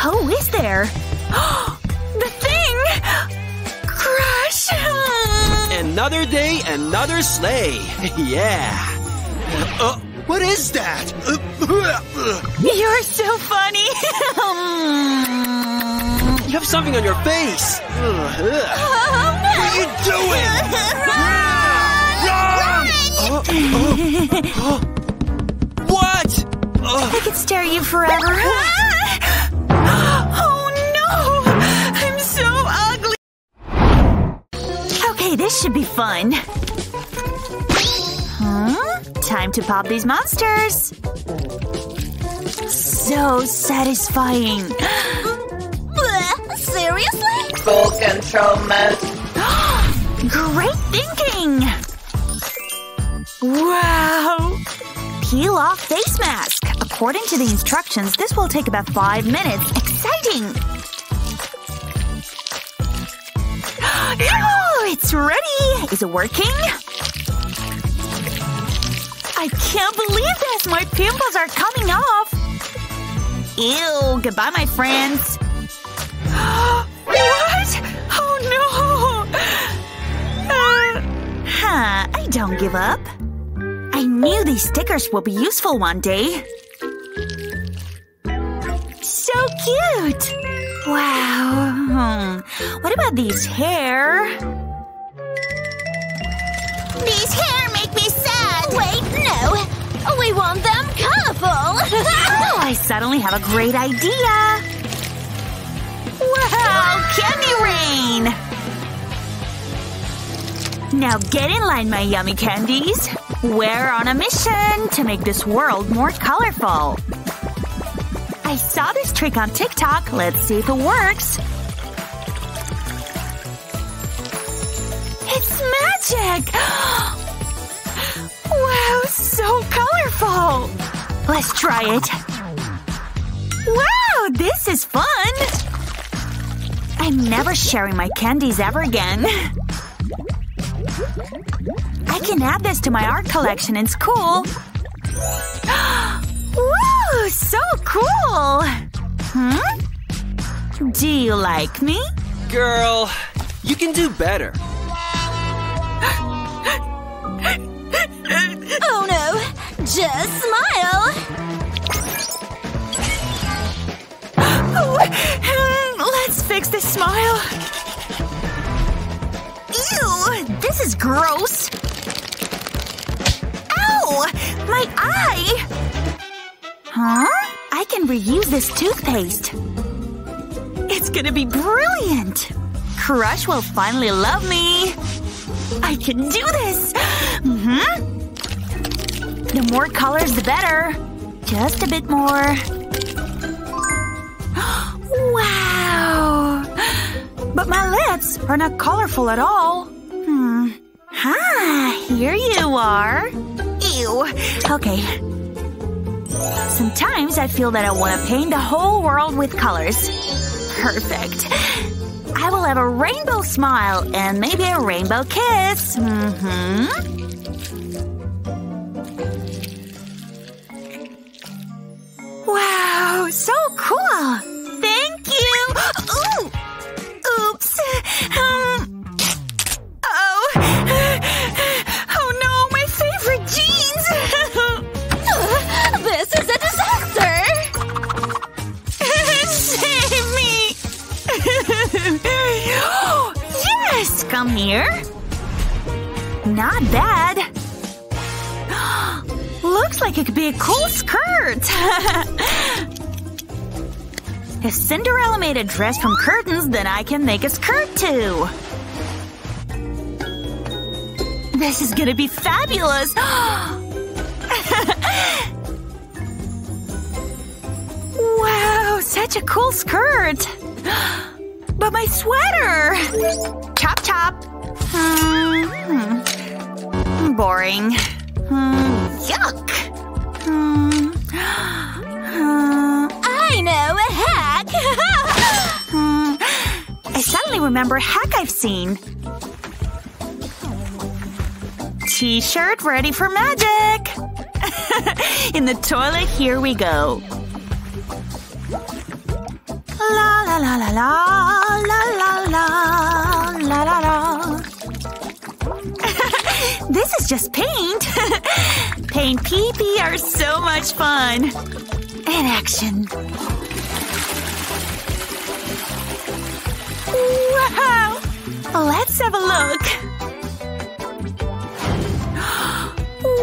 hoe is there? The thing! Crush! Another day, another sleigh. Yeah. What is that? You're so funny. You have something on your face. Oh, no. What are you doing? Run! Run! Run! What? I could stare at you forever. Oh no! I'm so ugly. Okay, this should be fun. Huh? Time to pop these monsters. So satisfying. Seriously? Full control mode. Great thinking. Wow. Peel off face mask. According to the instructions, this will take about 5 minutes. Exciting! Ew, it's ready! Is it working? I can't believe this! My pimples are coming off! Ew, goodbye my friends. What? Oh no! I don't give up. I knew these stickers will be useful one day. So cute! Wow. What about these hair? These hair make me sad! Wait, no! We want them colorful! Oh, I suddenly have a great idea! Wow! Candy rain! Now get in line, my yummy candies! We're on a mission to make this world more colorful. I saw this trick on TikTok. Let's see if it works. It's magic! Wow, so colorful! Let's try it. Wow, this is fun! I'm never sharing my candies ever again. I can add this to my art collection in school. Woo! So cool! Hmm? Do you like me? Girl, you can do better. Oh no! Just smile! Let's fix this smile. Ew! This is gross! My eye! Huh? I can reuse this toothpaste. It's gonna be brilliant! Crush will finally love me! I can do this! Mm-hmm. The more colors, the better. Just a bit more. Wow! But my lips are not colorful at all. Hmm. Ah, here you are. Okay. Sometimes I feel that I want to paint the whole world with colors. Perfect. I will have a rainbow smile and maybe a rainbow kiss. Mm-hmm. Wow, so cool! Thank you! Ooh! Oops! Yes! Come here. Not bad. Looks like it could be a cool skirt. If Cinderella made a dress from curtains, then I can make a skirt too. This is gonna be fabulous. Wow, such a cool skirt. But my sweater! Chop chop! Boring. Yuck! I know a hack! I suddenly remember a hack I've seen. T-shirt ready for magic! In the toilet, here we go. la la la la la la la la la. This is just paint. Paint pee-pee are so much fun. In action. Wow! Let's have a look.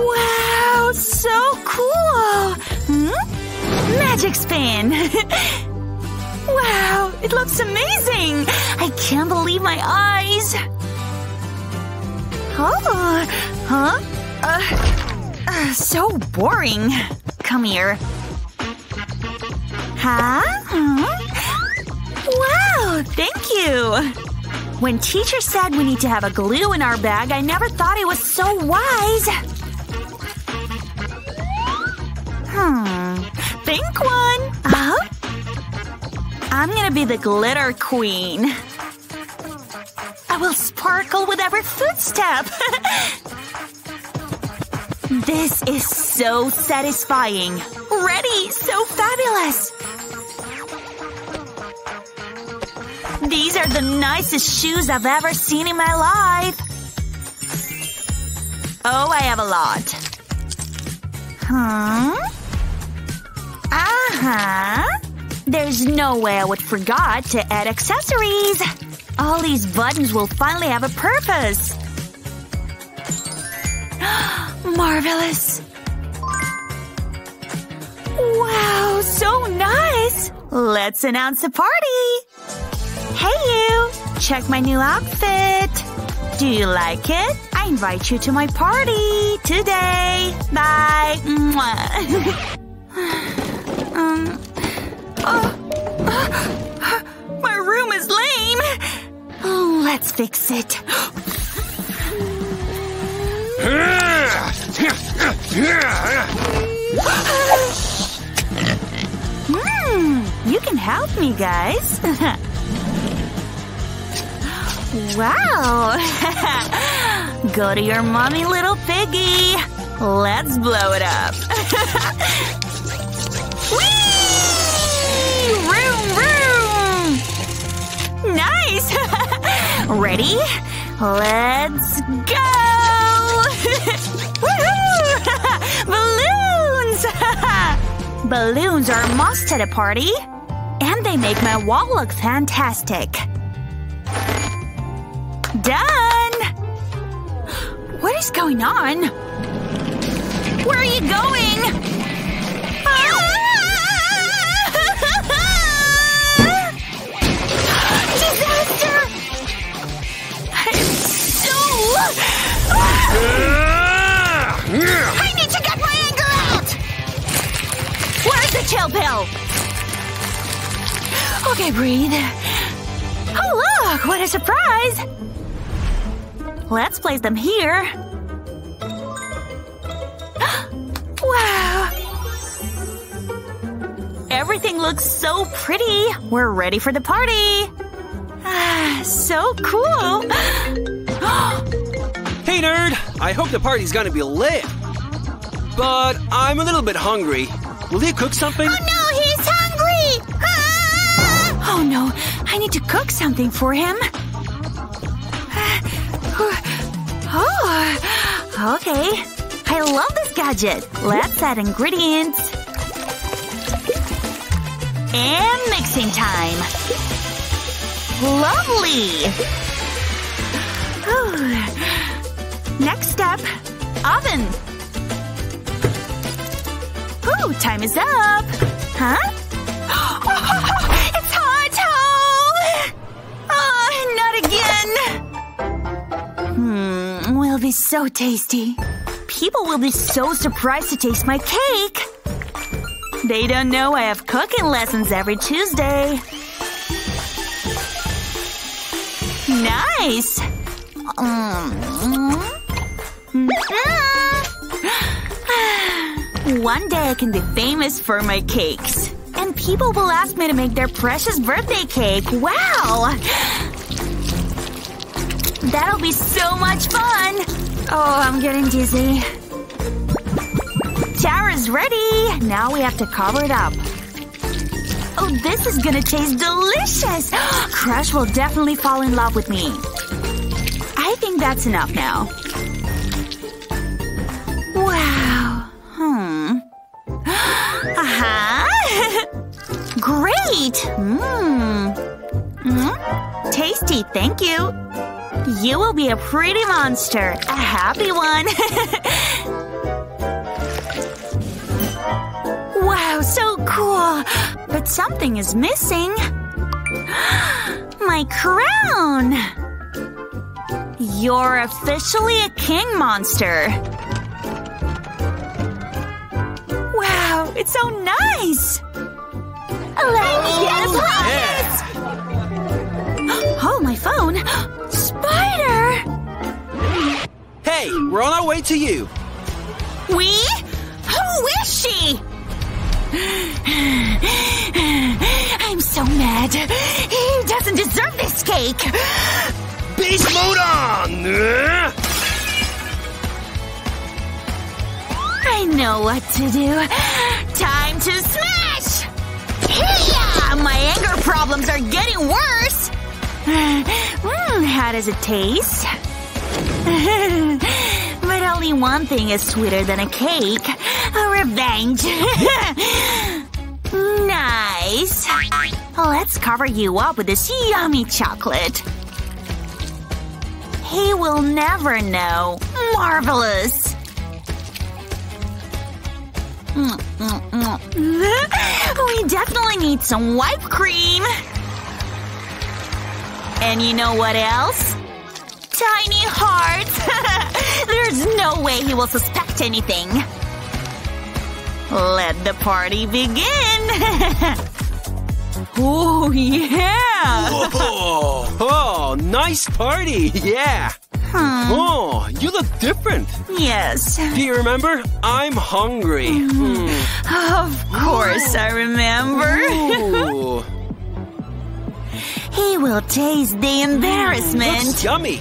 Wow, so cool. Hmm? Magic spin. Wow, it looks amazing. I can't believe my eyes. Oh, huh? So boring. Come here. Huh? Wow, thank you. When teacher said we need to have a glue in our bag, I never thought it was so wise. Think one. I'm gonna be the glitter queen. I will sparkle with every footstep. This is so satisfying. Ready, so fabulous. These are the nicest shoes I've ever seen in my life. Oh, I have a lot. Huh? Uh-huh. There's no way I would forgot to add accessories. All these buttons will finally have a purpose. Marvelous. Wow, so nice. Let's announce a party. Hey you, check my new outfit. Do you like it? I invite you to my party today. Bye. My room is lame. Oh, let's fix it. You can help me, guys. Wow. Go to your mommy, little piggy. Let's blow it up. Whee! Vroom, vroom. Nice. Ready? Let's go. Woohoo! Balloons. Balloons are a must at a party. And they make my wall look fantastic. Done! What is going on? Where are you going? Disaster! I'm so lost! I need to get my anger out! Where's the chill pill? Okay, breathe. Oh look! What a surprise! Let's place them here. Wow! Everything looks so pretty. We're ready for the party. So cool. Hey, nerd! I hope the party's gonna be lit. But I'm a little bit hungry. Will you cook something? Oh no, he's hungry! Ah! Oh no, I need to cook something for him. Oh, okay. I love this gadget. Let's add ingredients. And mixing time. Lovely! Ooh. Next step, oven. Ooh, time is up. Huh? It's hot! Oh, not again! Will be so tasty. People will be so surprised to taste my cake. They don't know I have cooking lessons every Tuesday. Nice. One day I can be famous for my cakes. And people will ask me to make their precious birthday cake. Wow! That'll be so much fun! Oh, I'm getting dizzy. Tara's ready! Now we have to cover it up. Oh, this is gonna taste delicious! Crush will definitely fall in love with me. I think that's enough now. Wow. Great! Tasty, thank you. You will be a pretty monster. A happy one. Wow, so cool. But something is missing. My crown! You're officially a king monster. Wow, it's so nice! Let me get a pocket! Oh, my phone! Spider! Hey, we're on our way to you! We? Who is she? I'm so mad. He doesn't deserve this cake! Beast mode on! I know what to do. Time to smash! Hey-ya! My anger problems are getting worse! How does it taste? But only one thing is sweeter than a cake. A revenge. Nice. Let's cover you up with this yummy chocolate. He will never know. Marvelous. We definitely need some whipped cream. And you know what else? Tiny hearts! There's no way he will suspect anything. Let the party begin! Oh, yeah! Whoa. Oh, nice party! Yeah! Oh, you look different! Yes. Do you remember? I'm hungry. Of course I remember. He will taste the embarrassment. Looks yummy.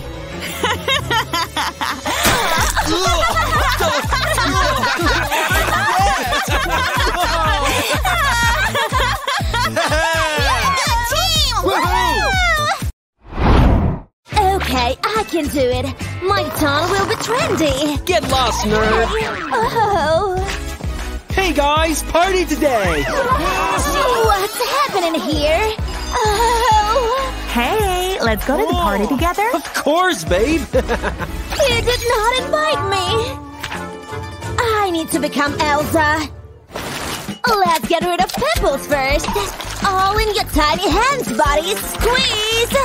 Okay, I can do it. My tongue will be trendy. Get lost, nerd. Oh. Hey guys, party today. What's happening here? Oh. Hey, let's go to the party together. Of course, babe. You did not invite me. I need to become Elsa. Let's get rid of pimples first. All in your tiny hands, buddy. Squeeze.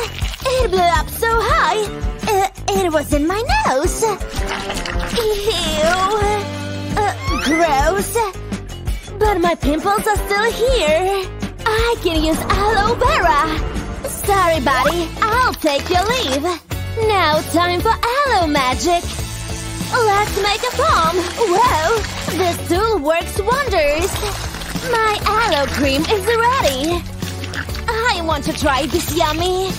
It blew up so high. It was in my nose. Ew. Gross. But my pimples are still here. I can use aloe vera! Sorry, buddy. I'll take your leave. Now time for aloe magic. Let's make a foam. Whoa! This tool works wonders. My aloe cream is ready. I want to try this yummy.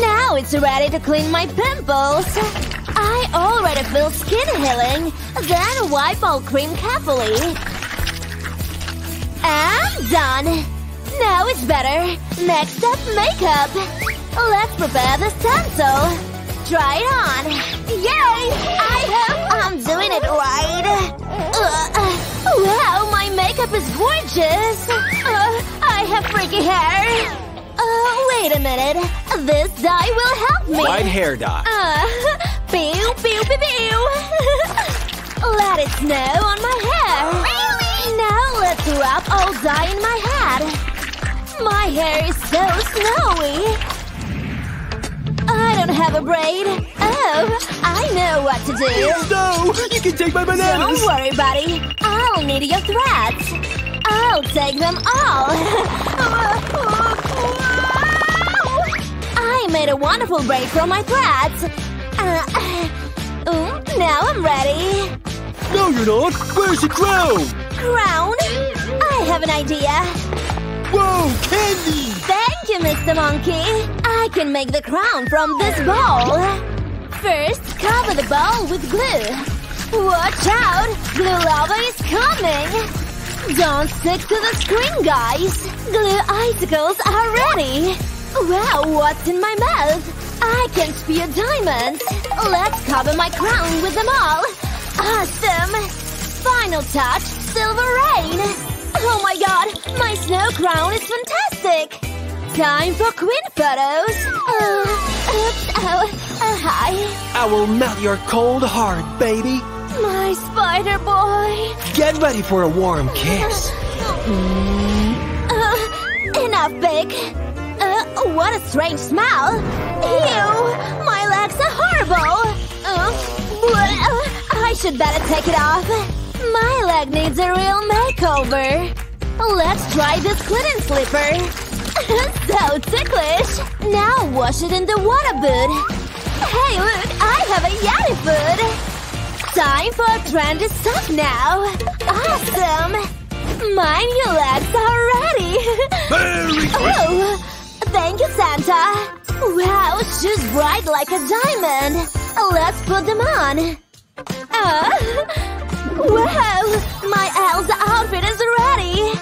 Now it's ready to clean my pimples. I already feel skin healing. Then wipe all cream carefully. I'm done! Now it's better! Next up, makeup! Let's prepare the stencil! Try it on! Yay! I hope I'm doing it right! Wow, my makeup is gorgeous! I have freaky hair! Wait a minute! This dye will help me! White hair dye! Pew, pew, pew, pew! Let it snow on my hair! Really? Now let's wrap all dye in my head. My hair is so snowy. I don't have a braid. Oh, I know what to do. No, you can take my bananas. Don't worry, buddy. I'll need your threads. I'll take them all. I made a wonderful braid from my threads. Now I'm ready. No, you're not. Where's the crown? Crown? I have an idea. Whoa, candy! Thank you, Mr. Monkey. I can make the crown from this bowl. First, cover the bowl with glue. Watch out! Glue lava is coming! Don't stick to the screen, guys. Glue icicles are ready! Wow, what's in my mouth? I can spew diamonds! Let's cover my crown with them all! Awesome! Final touch, silver rain! Oh my god, my snow crown is fantastic! Time for queen photos! Oops, hi. I will melt your cold heart, baby! My spider boy! Get ready for a warm kiss! Enough, Big! What a strange smell! Ew! My legs are horrible! I should better take it off! My leg needs a real makeover! Let's try this cotton slipper! So ticklish! Now wash it in the water boot! Hey look! I have a yummy food! Time for trendy stuff now! Awesome! My new legs are ready! Oh! Thank you, Santa! Wow, she's bright like a diamond! Let's put them on! Wow! My Elsa outfit is ready!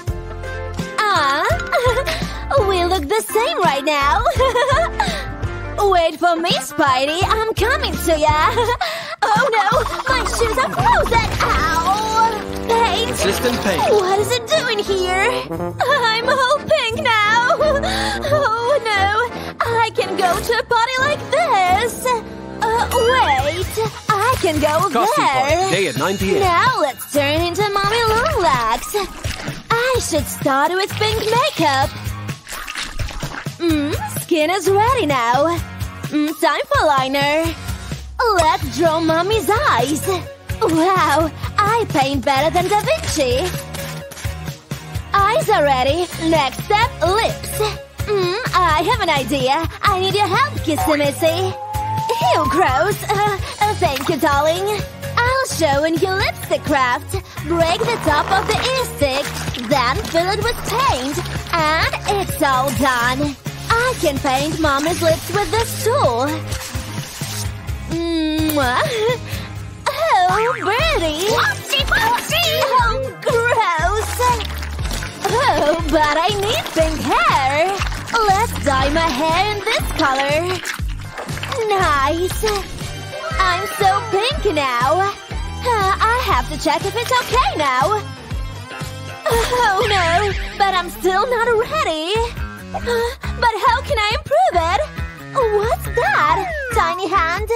We look the same right now! Wait for me, Spidey! I'm coming to ya! Oh no! My shoes are frozen! Ow! Paint! Consistent paint. What is it doing here? I'm all pink now! Oh no! I can go to a party like this! Wait! I can go there! Day at 9 p.m. Now let's turn into Mommy Longlegs! I should start with pink makeup! Skin is ready now! Time for liner! Let's draw Mommy's eyes! Wow! I paint better than Da Vinci! Eyes are ready! Next step, lips! I have an idea! I need your help, Kissy Missy! Ew, gross! Thank you, darling! I'll show in your lipstick craft! Break the top of the ear stick, then fill it with paint, and it's all done! I can paint Mommy's lips with this tool! Oh, birdie! Whoopsie poopsie! Oh, gross! Oh, but I need pink hair! Let's dye my hair in this color! Nice! I'm so pink now! I have to check if it's okay now! Oh no! But I'm still not ready! But how can I improve it? What's that? Tiny hand?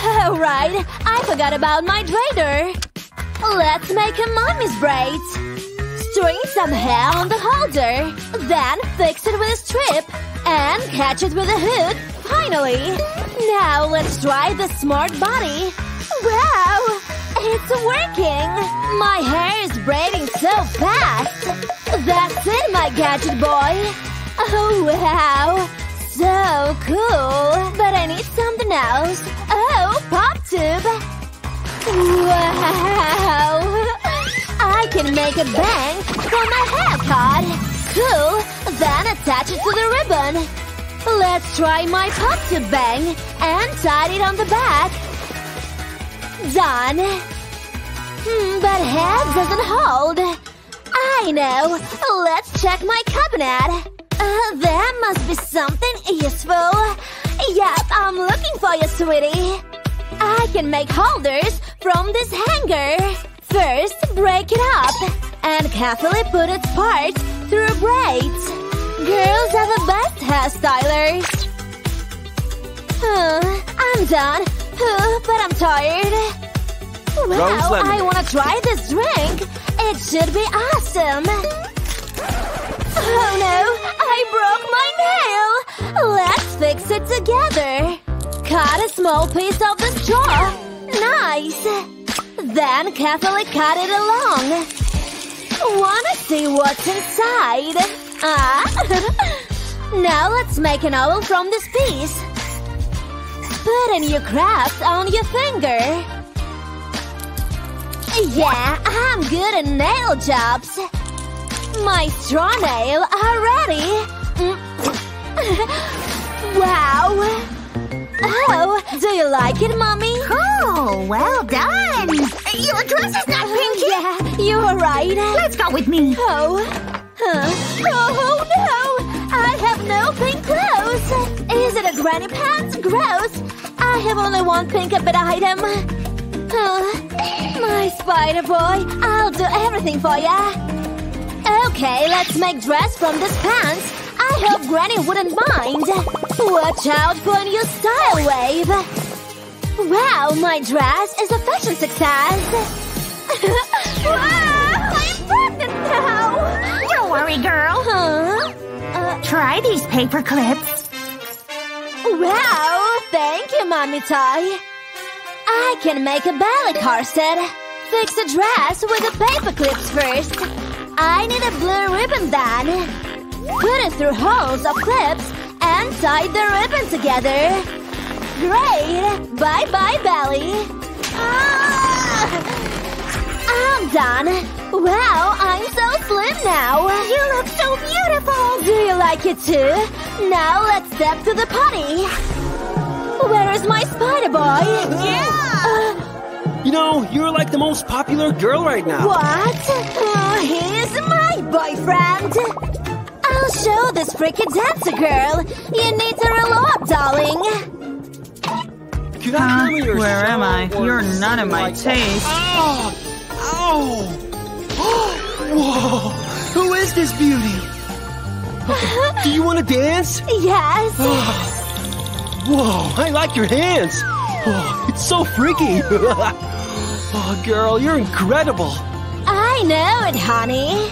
Oh, right. I forgot about my braider. Let's make a mommy's braids. String some hair on the holder. Then fix it with a strip. And catch it with a hook. Finally. Now let's try the smart body. Wow! It's working! My hair is braiding so fast. That's it, my gadget boy. Oh, wow. So cool! But I need something else. Oh, pop tube! Wow! I can make a bang for my hair pod! Cool! Then attach it to the ribbon! Let's try my pop tube bang and tie it on the back. Done! But hair doesn't hold. I know! Let's check my cabinet! There must be something useful. Yep, I'm looking for you, sweetie. I can make holders from this hanger. First, break it up. And carefully put its parts through braids. Girls are the best hairstylers. I'm done. But I'm tired. Well, I wanna try this drink. It should be awesome. Oh no! I broke my nail! Let's fix it together! Cut a small piece of the straw! Nice! Then carefully cut it along! Wanna see what's inside? Now let's make an oval from this piece! Put in your craft on your finger! Yeah, I'm good at nail jobs! My straw nail already! Wow! Oh, do you like it, Mommy? Cool! Well done! Your dress is not pinky! Yeah, you were right. Let's go with me. Oh. many pants! Gross! I have only one pick-up item. My spider boy, I'll do everything for ya. Okay, let's make dress from these pants. I hope Granny wouldn't mind. Watch out for a new style wave. Wow, my dress is a fashion success. Wow, I'm pregnant now. Don't worry, girl. Huh? Try these paper clips. Wow, thank you, Mommy Toy. I can make a ballet corset. Fix a dress with the paper clips first. I need a blue ribbon then. Put it through holes of clips and tie the ribbon together. Great! Bye-bye, belly. I'm done. Wow, I'm so slim now. You look so beautiful. Do you like it too? Now let's step to the party. Where is my spider boy? Yeah! You know, you're like the most popular girl right now. What? He's my boyfriend. I'll show this freaky dancer girl. You need to roll up, darling. Where am I? You're not in my taste. Ow! Ow! Whoa! Who is this beauty? Do you want to dance? Yes. Whoa, I like your hands! Oh, it's so freaky! Oh, girl, you're incredible! I know it, honey!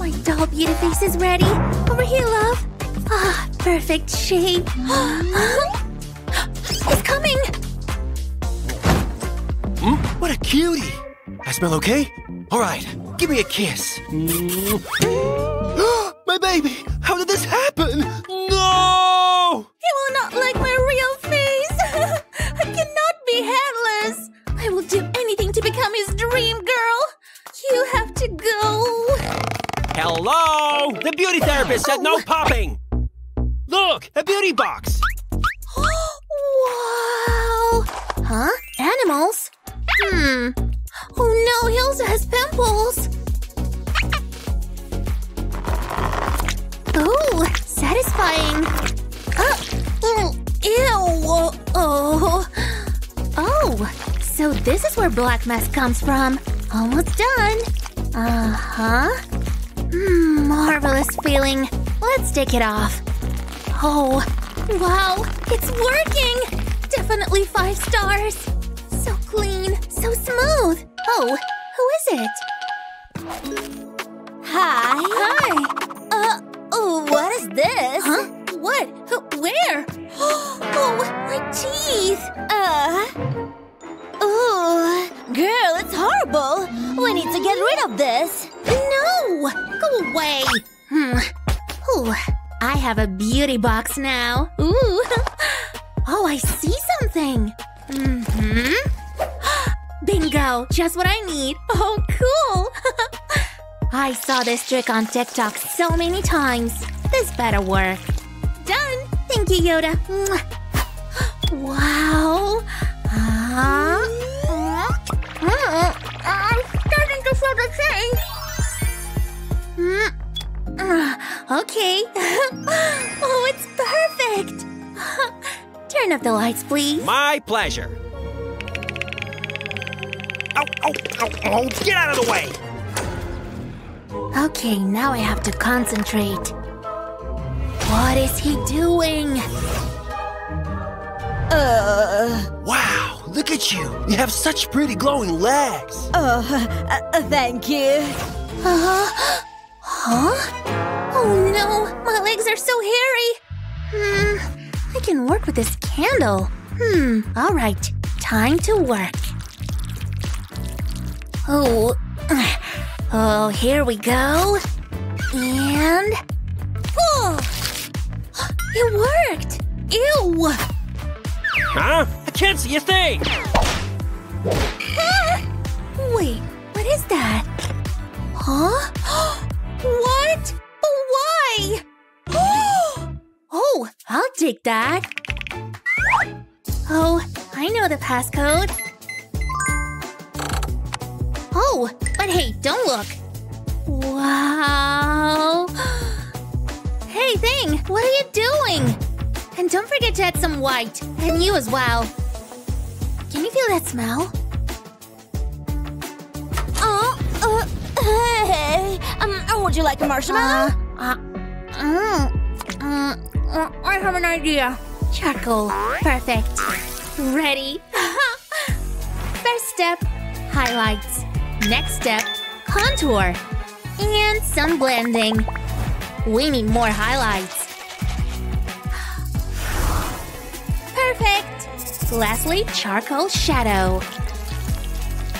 My doll beauty face is ready! Over here, love! Ah, oh, perfect shape! It's coming! What a cutie! I smell okay? Alright, give me a kiss! My baby! How did this happen? No! He will not like my real face! I cannot be headless! I will do anything to become his dream girl! You have to go! Hello! The beauty therapist said no popping! Look! A beauty box! Wow! Huh? Animals? Oh no! He also has pimples! Ooh, satisfying. Ew. Oh, so this is where black mask comes from. Almost done. Marvelous feeling. Let's take it off. Oh, wow, it's working. Definitely 5 stars. So clean, so smooth. Oh, who is it? Hi. Hi. Oh, what is this? Huh? What? Where? Oh, my teeth! Oh, girl, it's horrible! We need to get rid of this! No! Go away! Oh, I have a beauty box now. Ooh! Oh, I see something! Bingo! Just what I need! Oh, cool! I saw this trick on TikTok so many times. This better work. Done! Thank you, Yoda. Wow. I'm starting to feel the change. Okay. Oh, it's perfect. Turn up the lights, please. My pleasure. Oh, get out of the way. Okay, now I have to concentrate. What is he doing? Wow, look at you! You have such pretty glowing legs! Oh, thank you. Huh? Oh no, my legs are so hairy! I can work with this candle. Alright, time to work. Oh, here we go. And… Pull! It worked! Ew! Huh? I can't see a thing! Wait, what is that? Huh? What? Why? Oh, I'll take that. Oh, I know the passcode. Oh, but hey, don't look. Wow. Hey, Thing! What are you doing? And don't forget to add some white. And you as well. Can you feel that smell? Hey! Would you like a marshmallow? I have an idea. Charcoal. Perfect. Ready. First step, highlights. Next step, contour. And some blending. We need more highlights. Perfect. Lastly, charcoal shadow.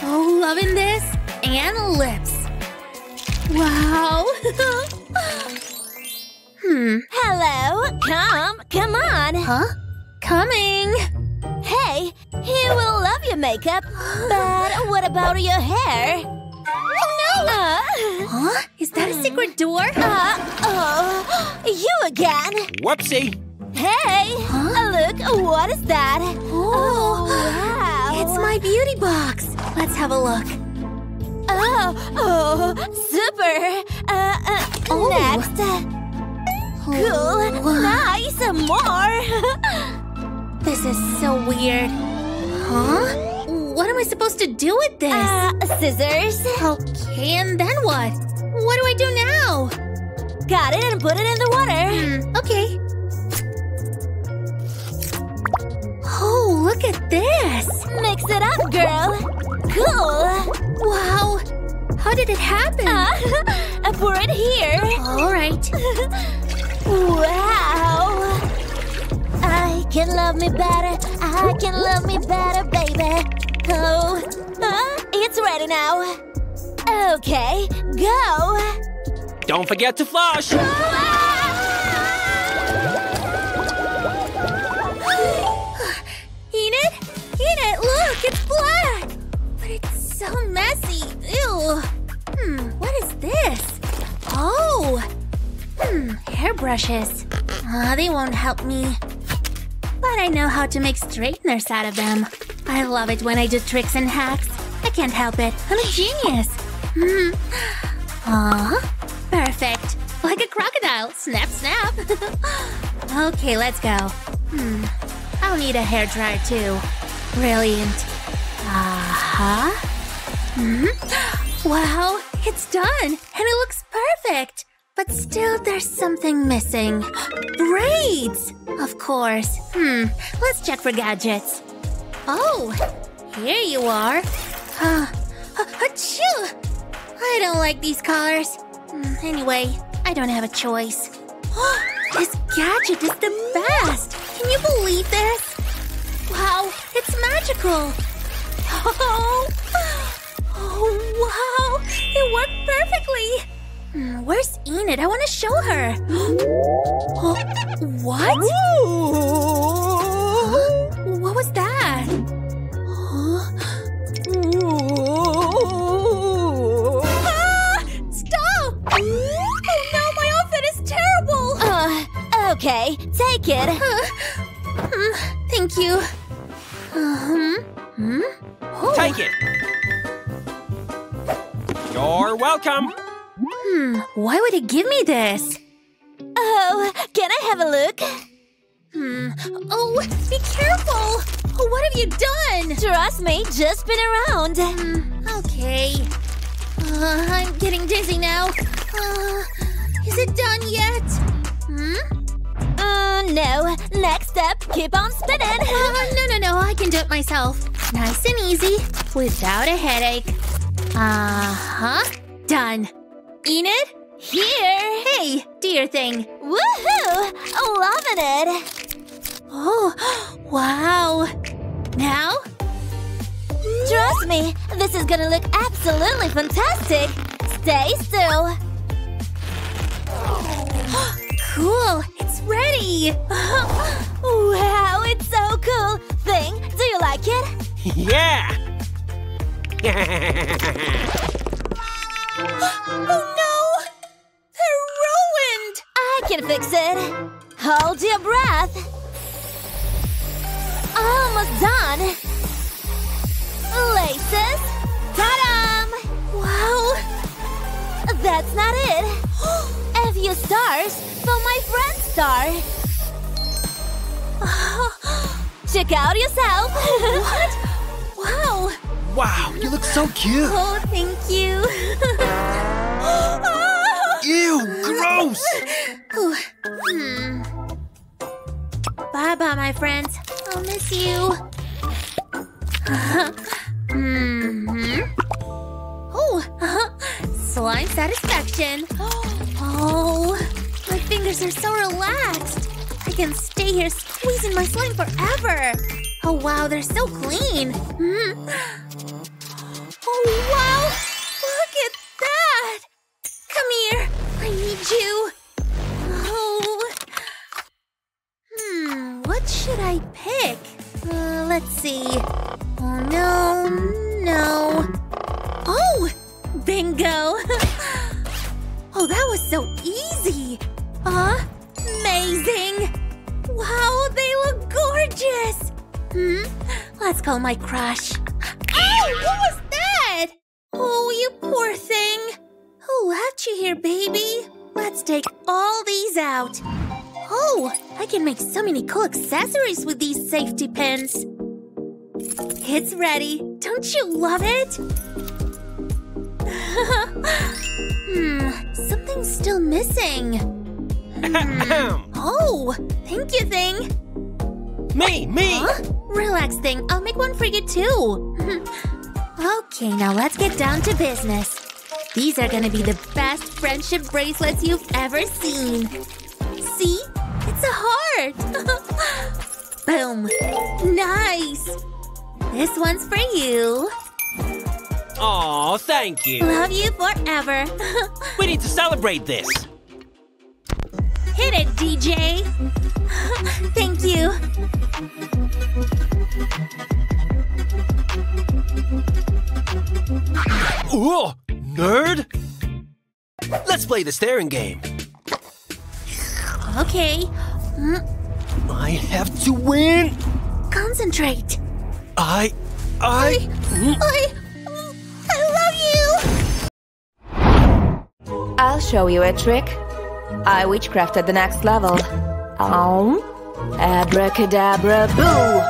Oh, loving this. And lips. Wow! Hello? Come on! Huh? Coming! Hey, he will love your makeup, but what about your hair? No! Huh? Is that a secret door? Oh, you again! Whoopsie! Hey! Huh? Look, what is that? Oh, wow! It's my beauty box! Let's have a look. Oh, super! Next! Cool! Nice! More! This is so weird. Huh? What am I supposed to do with this? Scissors. Okay, and then what? What do I do now? Got it and put it in the water. Okay. Oh, look at this! Mix it up, girl! Cool! Wow! How did it happen? I pour it here. All right. Wow! I can love me better. I can love me better, baby. Oh, it's ready now. Okay, go. Don't forget to flush. Enid? Enid, look, it's black. It's so messy. Ew. What is this? Oh. Hairbrushes. They won't help me. But I know how to make straighteners out of them. I love it when I do tricks and hacks. I can't help it. I'm a genius. Perfect. Like a crocodile. Snap, snap. Okay, let's go. I'll need a hairdryer too. Brilliant. Wow, it's done! And it looks perfect! But still, there's something missing. Braids! Of course. Let's check for gadgets. Oh, here you are. Achoo! I don't like these colors. Anyway, I don't have a choice. This gadget is the best! Can you believe this? Wow, it's magical! Oh, wow! It worked perfectly! Where's Enid? I want to show her! Oh, what? Huh? What was that? Ah! Stop! Oh no, my outfit is terrible! Okay, take it! Thank you. Oh. Take it! You're welcome! Why would it give me this? Oh, can I have a look? Oh, be careful! What have you done? Trust me, just spin around. Okay. I'm getting dizzy now. Is it done yet? No. Next step, keep on spinning. No. I can do it myself. Nice and easy, without a headache. Done. Enid? Here! Hey, do your thing. Woohoo! Loving it! Oh, wow! Now? Trust me, this is gonna look absolutely fantastic! Stay still! Cool! It's ready! Wow, it's so cool! Thing, do you like it? Yeah! Oh no! They're ruined! I can fix it! Hold your breath! Almost done! Laces! Ta-da! Wow! That's not it! If you few stars, but my friend's star. Check out yourself. What? Wow. Wow, you look so cute. Oh, thank you. Ew, gross. Bye-bye, my friends. I'll miss you. Slime satisfaction. Oh, my fingers are so relaxed. I can stay here squeezing my slime forever. Oh, wow, they're so clean. Oh, wow. Look at that. Come here. I need you. Oh. What should I pick? Let's see. Oh, no. Oh, bingo. Oh, that was so easy. Amazing. Wow, they look gorgeous. Let's call my crush. Oh, what was that? Oh, you poor thing. Who left you here, baby? Let's take all these out. Oh, I can make so many cool accessories with these safety pins. It's ready. Don't you love it? Something's still missing. Oh, thank you, thing. Me! Huh? Relax, thing. I'll make one for you, too. Okay, now let's get down to business. These are gonna be the best friendship bracelets you've ever seen. See? It's a heart. Boom. Nice. This one's for you. Aw, thank you. Love you forever. We need to celebrate this. Hit it, DJ. Thank you. Ooh, nerd! Let's play the staring game. Okay. I have to win. Concentrate. I love you. I'll show you a trick. I witchcraft at the next level. Abracadabra, boo!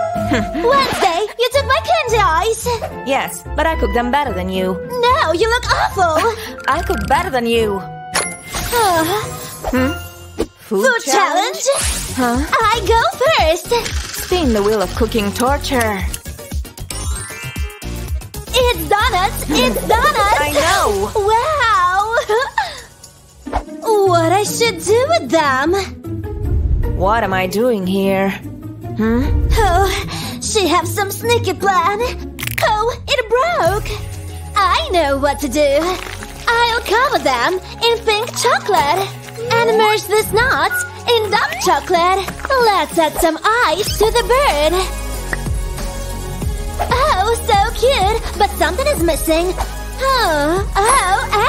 Wednesday, you took my candy eyes! Yes, but I cooked them better than you. No, you look awful! I cooked better than you. Food challenge? Huh? I go first! Spin the wheel of cooking torture. It's donuts! It's donuts! I know! Wow! What I should do with them? What am I doing here? Oh, she has some sneaky plan. Oh, it broke. I know what to do. I'll cover them in pink chocolate and merge these nuts in dark chocolate. Let's add some ice to the bird. Oh, so cute, but something is missing. Oh,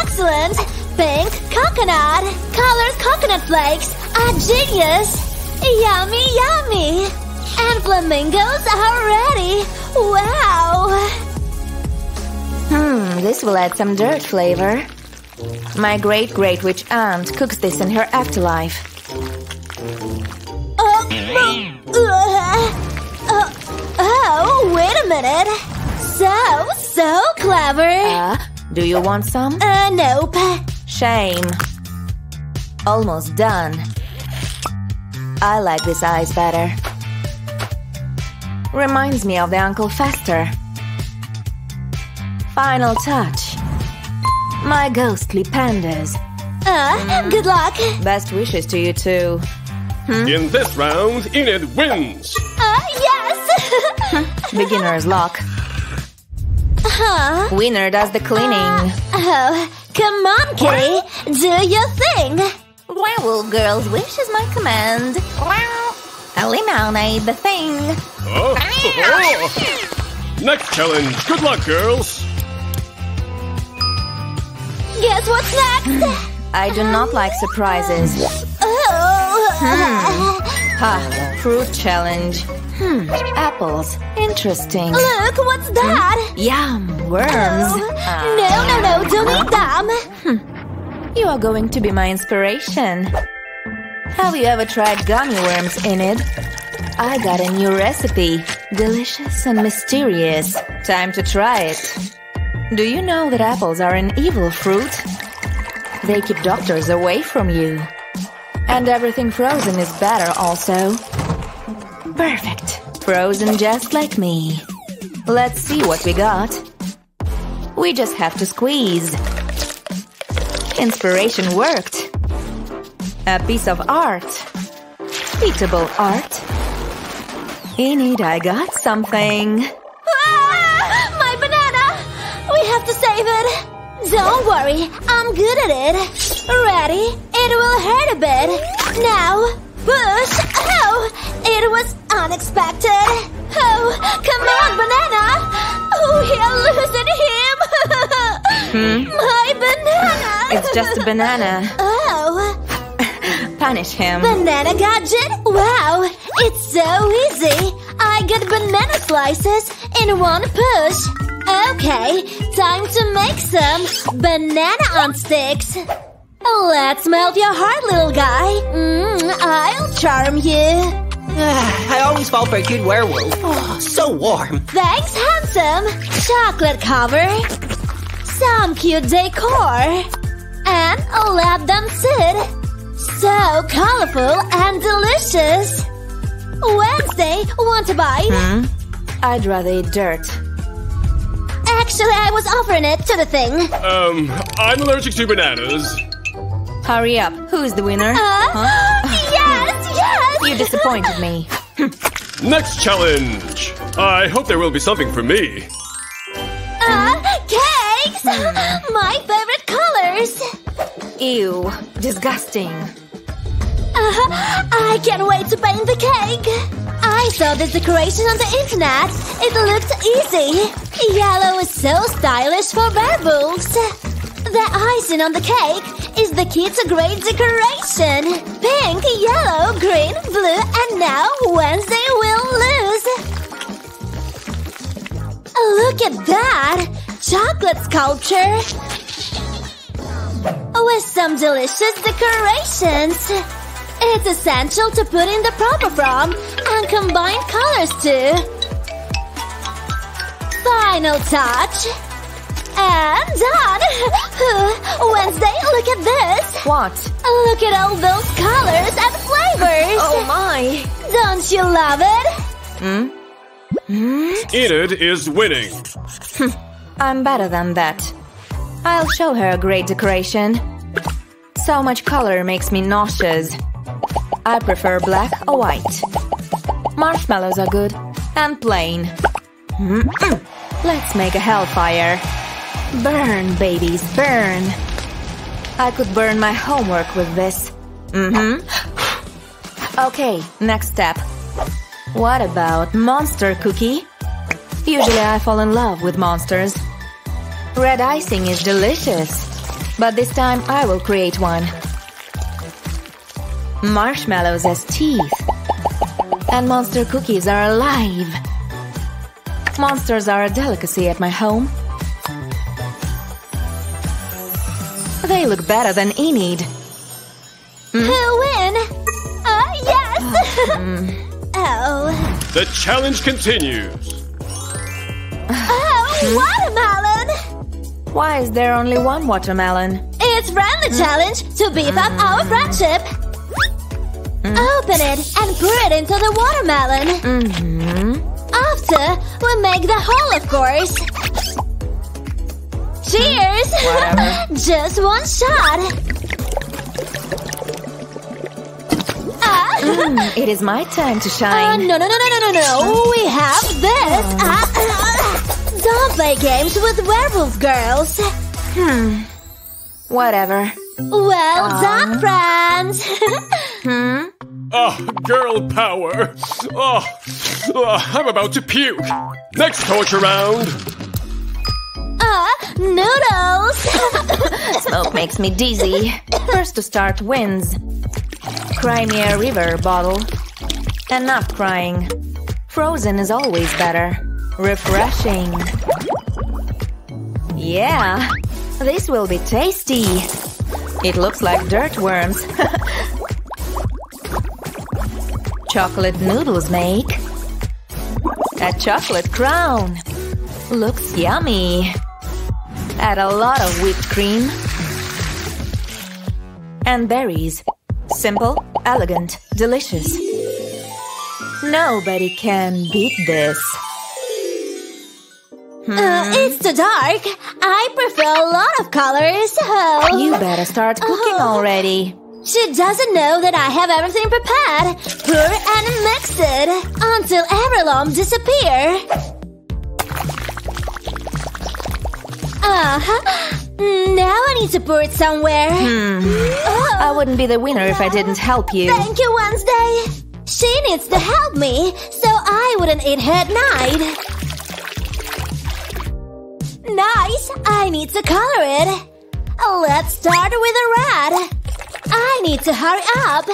excellent. Pink coconut. Colored coconut flakes are genius. Yummy, yummy! And flamingos are ready! Wow! This will add some dirt flavor. My great-great-witch aunt cooks this in her afterlife. Oh, wait a minute! So clever! Do you want some? Nope. Shame. Almost done. I like this ice better. Reminds me of the Uncle Fester. Final touch. My ghostly pandas. Good luck. Best wishes to you too. In this round, Enid wins. Yes. Beginner's luck. Winner does the cleaning. Come on, Kitty. Do your thing. Werewolf girl's wish is my command. Eliminate the thing. Next challenge. Good luck, girls. Guess what's next? I do not like surprises. Fruit challenge. Apples. Interesting. Look, what's that? Yum. Worms. No, don't eat them. You are going to be my inspiration. Have you ever tried gummy worms in it? I got a new recipe. Delicious and mysterious. Time to try it. Do you know that apples are an evil fruit? They keep doctors away from you. And everything frozen is better also. Perfect. Frozen just like me. Let's see what we got. We just have to squeeze. Inspiration worked. A piece of art. Eatable art. In it, I got something. Ah, my banana! We have to save it. Don't worry, I'm good at it. Ready? It will hurt a bit. Now, push! Oh, it was unexpected. Oh, come on, banana! Oh, we're losing him. My banana! It's just a banana. Oh. Punish him. Banana gadget? Wow, it's so easy. I get banana slices in one push. Okay, time to make some banana on sticks. Let's melt your heart, little guy. I'll charm you. I always fall for a good werewolf. Oh, so warm. Thanks, handsome. Chocolate cover. Some cute decor. And let them sit. So colorful and delicious! Wednesday, want a bite? I'd rather eat dirt. Actually, I was offering it to the thing. I'm allergic to bananas. Hurry up, who's the winner? Yes, yes! You disappointed me. Next challenge! I hope there will be something for me. Cakes! My favorite colors! Ew, disgusting. I can't wait to paint the cake! I saw this decoration on the internet. It looked easy. Yellow is so stylish for werewolves. The icing on the cake is the key to great decoration. Pink, yellow, green, blue, and now Wednesday will lose. Look at that! Chocolate sculpture! With some delicious decorations! It's essential to put in the proper form and combine colors too! Final touch! And done! Wednesday, look at this! What? Look at all those colors and flavors! Oh my! Don't you love it? Enid is winning! I'm better than that. I'll show her a great decoration. So much color makes me nauseous. I prefer black or white. Marshmallows are good and plain. Let's make a hellfire. Burn, babies, burn. I could burn my homework with this. Okay, next step. What about monster cookie? Usually I fall in love with monsters. Red icing is delicious, but this time I will create one. Marshmallows as teeth. And monster cookies are alive. Monsters are a delicacy at my home. They look better than Enid. Who win? Yes! Oh. The challenge continues. Watermelon! Why is there only one watermelon? It's friendly challenge to beef up our friendship. Open it and pour it into the watermelon. After, we make the hole, of course. Cheers! Just one shot. It is my time to shine. No, no, no, no, no, no, no. We have this. Don't play games with werewolf girls. Whatever. Well done, friends. Girl power. I'm about to puke. Next torture round. Noodles. Smoke makes me dizzy. First to start wins. Cry me a river bottle. Enough crying. Frozen is always better. Refreshing. Yeah, this will be tasty. It looks like dirt worms. Chocolate noodles make a chocolate crown. Looks yummy. Add a lot of whipped cream and berries. Simple, elegant, delicious. Nobody can beat this. It's too dark. I prefer a lot of colors. Oh. You better start cooking already. She doesn't know that I have everything prepared. Pour and mix it until everlom disappear. Now I need to pour it somewhere. I wouldn't be the winner if I didn't help you. Thank you, Wednesday. She needs to help me so I wouldn't eat her at night. Nice. I need to color it. Let's start with a red. I need to hurry up!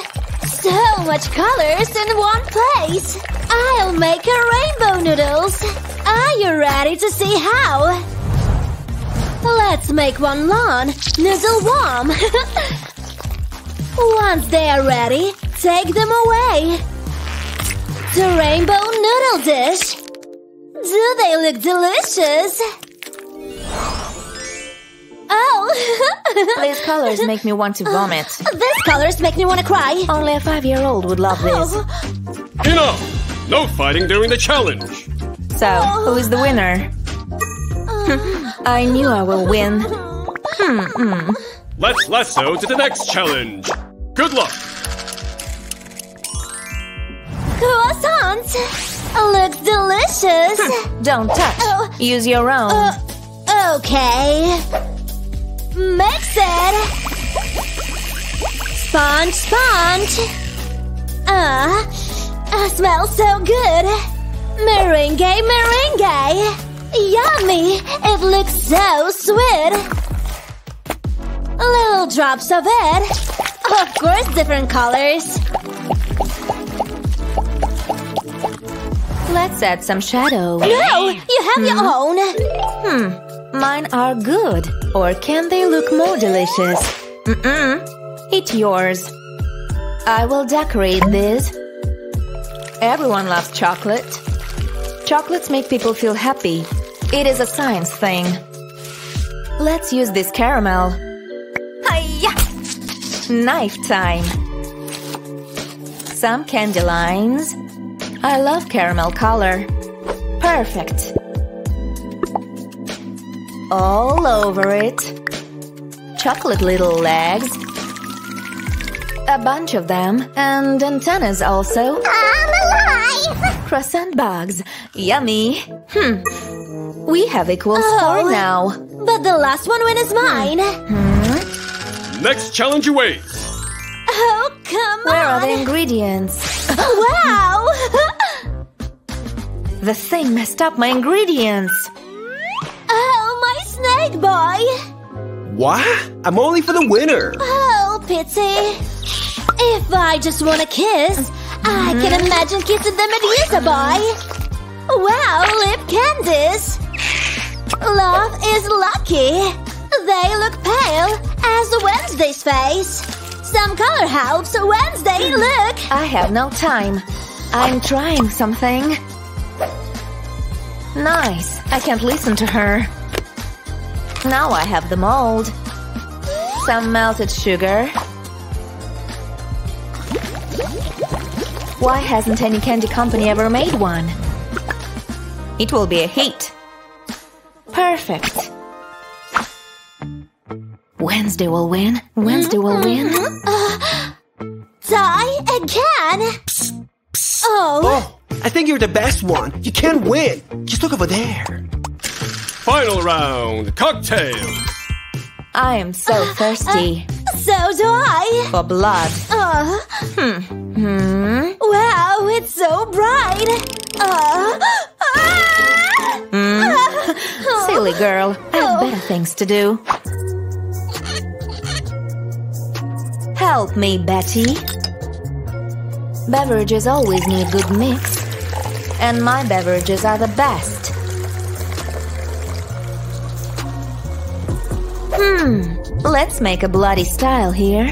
So much colors in one place! I'll make a rainbow noodles! Are you ready to see how? Let's make one long noodle warm! Once they are ready, take them away! The rainbow noodle dish! Do they look delicious? Oh! These colors make me want to vomit. These colors make me want to cry. Only a 5-year-old would love this. Enough! No fighting during the challenge! So, who is the winner? I knew I will win. Let's lasso to the next challenge! Good luck! Croissants! Looks delicious! Don't touch. Use your own. Okay. Mix it! Sponge, sponge! Smells so good! Meringue, meringue! Yummy! It looks so sweet! Little drops of it! Of course, different colors! Let's add some shadow. No! You have your own! Mine are good. Or can they look more delicious? It's yours. I will decorate this. Everyone loves chocolate. Chocolates make people feel happy. It is a science thing. Let's use this caramel. Hiya! Knife time. Some candy lines. I love caramel color. Perfect. All over it. Chocolate little legs. A bunch of them. And antennas also. I'm alive! Croissant bugs. Yummy. We have equal score now. But the last one win is mine. Next challenge awaits. Oh, come on. Where are the ingredients? Wow! The thing messed up my ingredients. Snake boy! What? I'm only for the winner! Oh, pity! If I just want a kiss, I can imagine kissing the Medusa boy! Wow, lip candies! Love is lucky! They look pale as Wednesday's face! Some color helps Wednesday look! I have no time. I'm trying something. Nice. I can't listen to her. Now I have the mold. Some melted sugar. Why hasn't any candy company ever made one? It will be a hit. Perfect. Wednesday will win. Wednesday will win. Die again? Psst, psst. Oh, I think you're the best one. You can't win. Just look over there. Final round, cocktails! I am so thirsty. So do I. For blood. Wow, it's so bright. Silly girl, I have better things to do. Help me, Betty. Beverages always need good mix. And my beverages are the best. Let's make a bloody style here.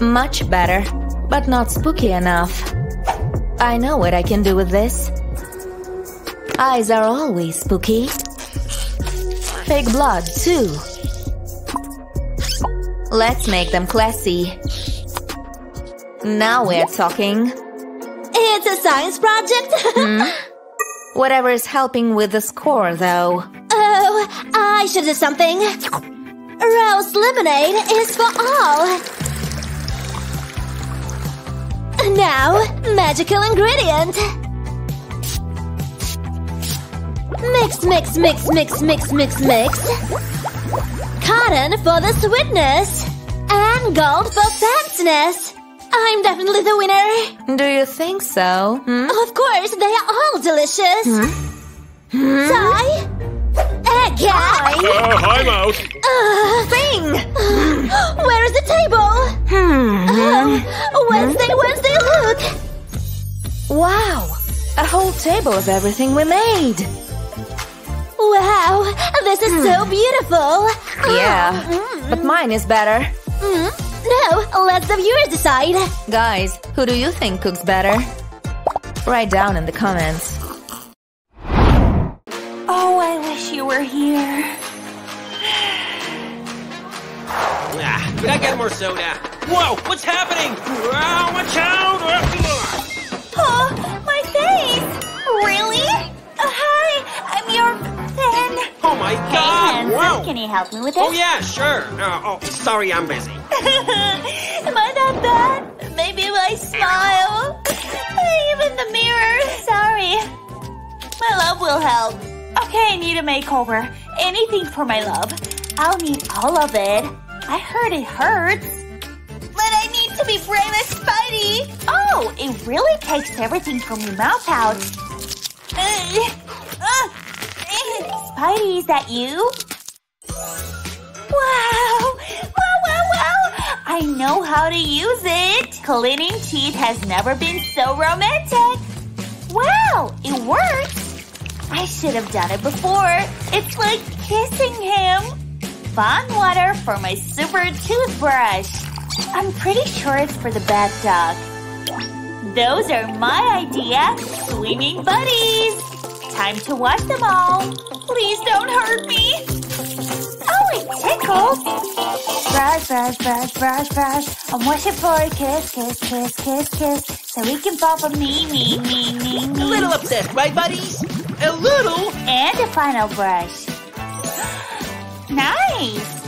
Much better, but not spooky enough. I know what I can do with this. Eyes are always spooky. Fake blood, too. Let's make them classy. Now we're talking. It's a science project! Whatever is helping with the score, though. Oh, I should do something. Rose lemonade is for all. Now, magical ingredient. Mix, mix, mix, mix, mix, mix, mix. Cotton for the sweetness. And gold for fanciness. I'm definitely the winner. Do you think so? Of course, they are all delicious. I'm out. Where is the table? Wednesday, look. Wow, a whole table of everything we made. Wow, this is so beautiful. Yeah, but mine is better. No, let the viewers decide. Guys, who do you think cooks better? Write down in the comments. Oh, I wish you were here. Could I get more soda? Whoa, what's happening? Watch out! Oh, my face! Really? Hi, I'm your fan. Oh my God! Hey, wow. Can you help me with this? Oh yeah, sure. Sorry, I'm busy. Am I that bad? Maybe if I smile. Even the mirror. Sorry. My love will help. Okay, I need a makeover. Anything for my love. I'll need all of it. I heard it hurts. But I need to be brave as Spidey. Oh, it really takes everything from your mouth out. Spidey, is that you? Wow! I know how to use it. Cleaning teeth has never been so romantic. Wow, it works. I should have done it before. It's like kissing him. Fun water for my super toothbrush. I'm pretty sure it's for the bathtub. Those are my idea. Swimming buddies. Time to wash them all. Please don't hurt me. Oh, it tickles. Brush, brush, brush, brush, brush. I'm washing for a kiss, kiss, kiss, kiss, kiss. So we can fall for me. A little obsessed, right, buddies? A little. And a final brush. Nice.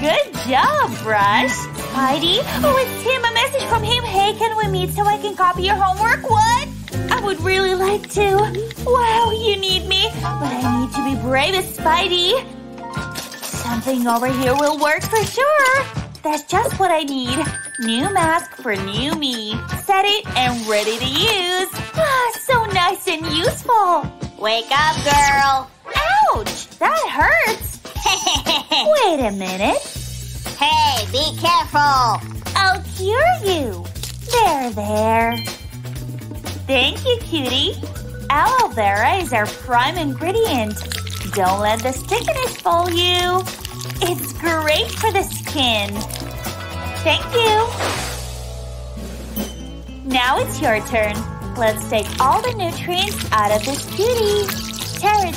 Good job, brush. Heidi, it's Tim. A message from him. Hey, can we meet so I can copy your homework? What? I would really like to. Wow, you need me. But I need to be brave as Spidey. Something over here will work for sure. That's just what I need. New mask for new me. Set it and ready to use. So nice and useful. Wake up, girl! Ouch! That hurts! Wait a minute. Hey, be careful! I'll cure you! There. Thank you, cutie. Aloe vera is our prime ingredient. Don't let the stickiness fool you. It's great for the skin. Thank you! Now it's your turn. Let's take all the nutrients out of this cutie. Tear it!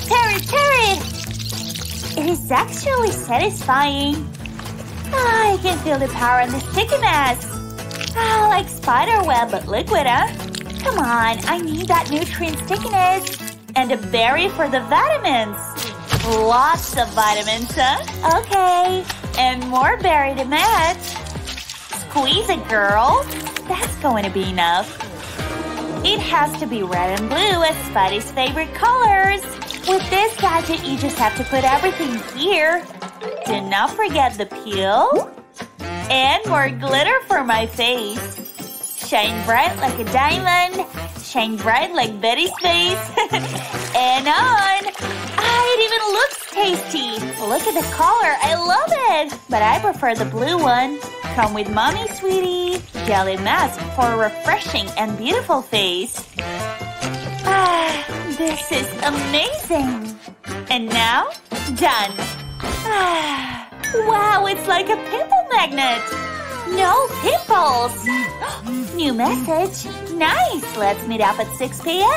It is actually satisfying. I can feel the power in the sticky mess. Like spider web but liquid, huh? Come on, I need that nutrient stickiness. And a berry for the vitamins. Lots of vitamins, huh? Okay, and more berry to match. Squeeze it, girl. That's going to be enough. It has to be red and blue as Spidey's favorite colors. With this gadget, you just have to put everything here. Do not forget the peel. And more glitter for my face. Shine bright like a diamond. Shine bright like Betty's face. And on. It even looks tasty. Look at the color. I love it. But I prefer the blue one. Come with mommy, sweetie. Jelly mask for a refreshing and beautiful face. This is amazing. And now, done. Wow, it's like a pimple magnet. No pimples. New message. Nice. Let's meet up at 6 p.m.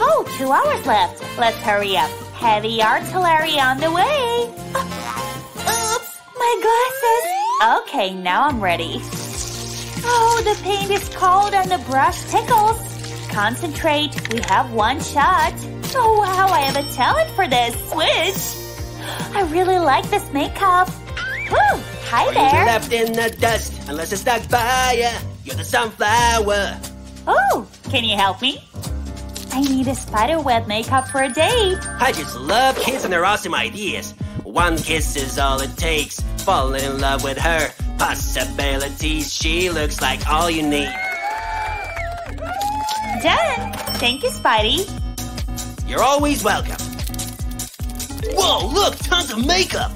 Oh, 2 hours left. Let's hurry up. Heavy artillery on the way. Oops, my glasses. Okay, now I'm ready. Oh, the paint is cold and the brush tickles. Concentrate. We have one shot. Oh, wow, I have a talent for this. Switch. I really like this makeup. Woo! Hi there. Left in the dust, unless it's stuck by ya. You're the sunflower. Oh, can you help me? I need a spiderweb makeup for a date. I just love kids and their awesome ideas. One kiss is all it takes. Falling in love with her. Possibilities. She looks like all you need. Done. Thank you, Spidey. You're always welcome. Whoa, look, tons of makeup.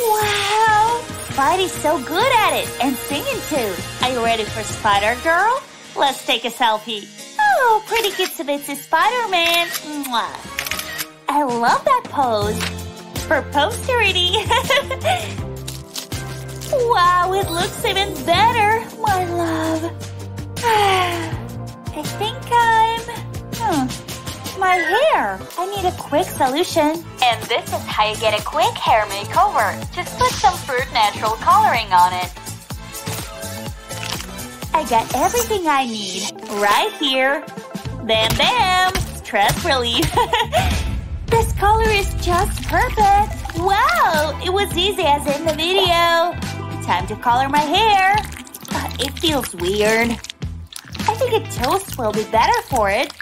Wow. Spidey's so good at it. And singing too. Are you ready for Spider Girl? Let's take a selfie. Oh, pretty cutesy bitsy Spider-Man. Mwah. I love that pose. For posterity. Wow, it looks even better. My love. I think I'm... My hair. I need a quick solution. And this is how you get a quick hair makeover. Just put some fruit natural coloring on it. I got everything I need. Right here. Bam, bam. Stress relief. This color is just perfect. Wow, it was easy as in the video. Time to color my hair. It feels weird. I think a toast will be better for it.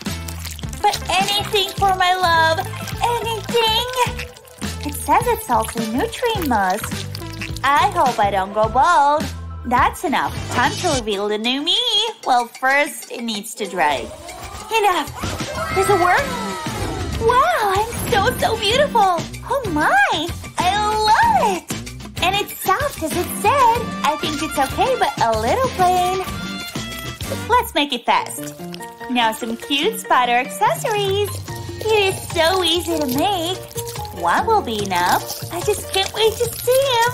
But anything for my love. Anything. It says it's also nutrient musk. I hope I don't go bald. That's enough. Time to reveal the new me. Well, first, it needs to dry. Enough. Does it work? Wow, I'm so beautiful. Oh my, I love it. And it's soft as it said. I think it's okay, but a little plain. Let's make it fast. Now some cute spider accessories. It is so easy to make. One will be enough. I just can't wait to see him.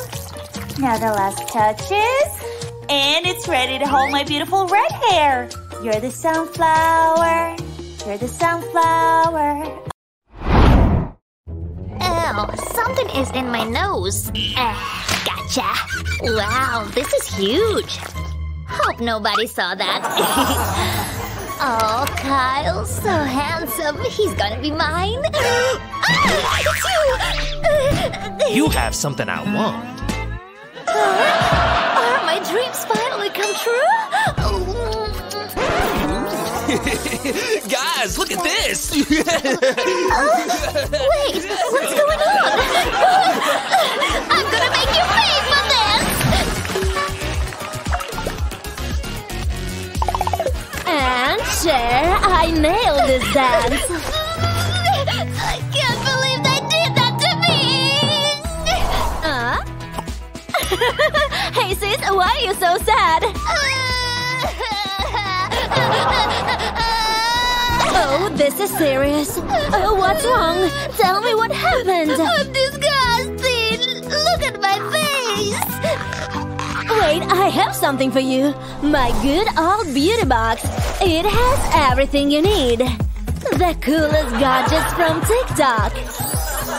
Now the last touches, and it's ready to hold my beautiful red hair. You're the sunflower. You're the sunflower. Oh, something is in my nose. Gotcha. Wow, this is huge. Hope nobody saw that. Oh, Kyle's so handsome. He's gonna be mine. Ah, it's you. You have something I want. Are my dreams finally come true? Guys, look at this! Wait, what's going on? I'm gonna make you pay for this! And Cher, I nailed this dance! Hey sis, why are you so sad? Oh, this is serious. Oh, what's wrong? Tell me what happened. I'm disgusted. Look at my face. Wait, I have something for you. My good old beauty box. It has everything you need. The coolest gadgets from TikTok.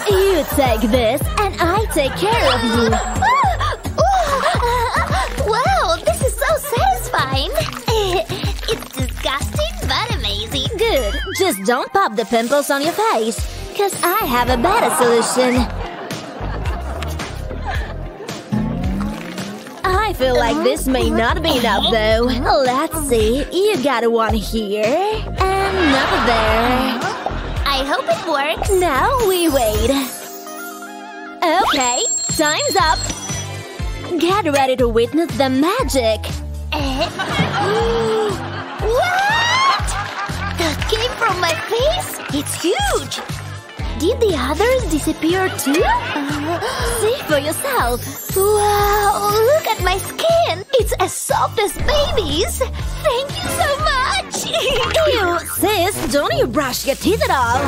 You take this and I take care of you. Fine. It's disgusting but amazing. Good. Just don't pop the pimples on your face. Cause I have a better solution. I feel like this may not be enough though. Let's see. You got one here. And another there. I hope it works. Now we wait. Okay. Time's up. Get ready to witness the magic. What? That came from my face? It's huge! Did the others disappear too? See for yourself! Wow, look at my skin! It's as soft as babies! Thank you so much! Ew, sis, don't you brush your teeth at all?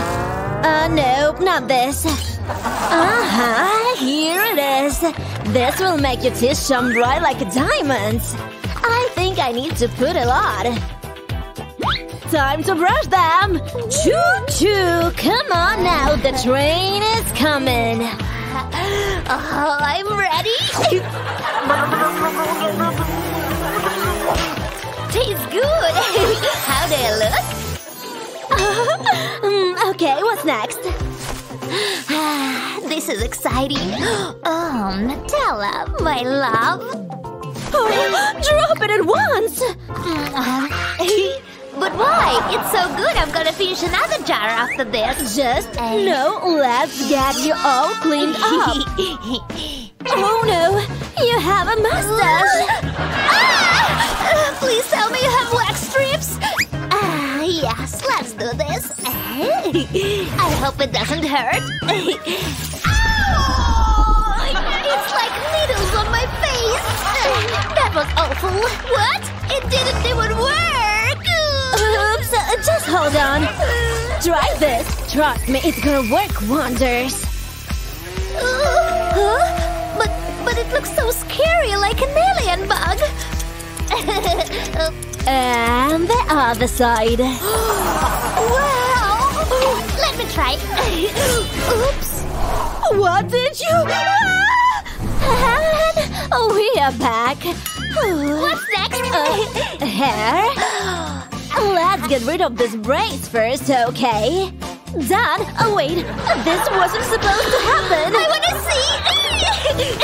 No, not this. Uh-huh, here it is. This will make your teeth shine bright like diamonds. I think I need to put a lot. Time to brush them! Choo-choo! Come on now, the train is coming! Oh, I'm ready! Tastes good! How do I look? Okay, what's next? This is exciting! Oh, Nutella, my love! Oh, drop it at once! But why? It's so good, I'm gonna finish another jar after this. Just no, let's get you all cleaned up. Oh no, you have a mustache. Ah! Please tell me you have wax strips. Yes, let's do this. I hope it doesn't hurt. Ow! It's like needles on my face. That was awful. What? It didn't even work. Oops, just hold on. Try this. Trust me, it's gonna work wonders. Huh? But it looks so scary, like an alien bug. And the other side. Wow! Let me try. Oops. What did you… And we are back. What's next? Hair? Let's get rid of these braids first, okay? Done! Oh wait, this wasn't supposed to happen! I wanna see!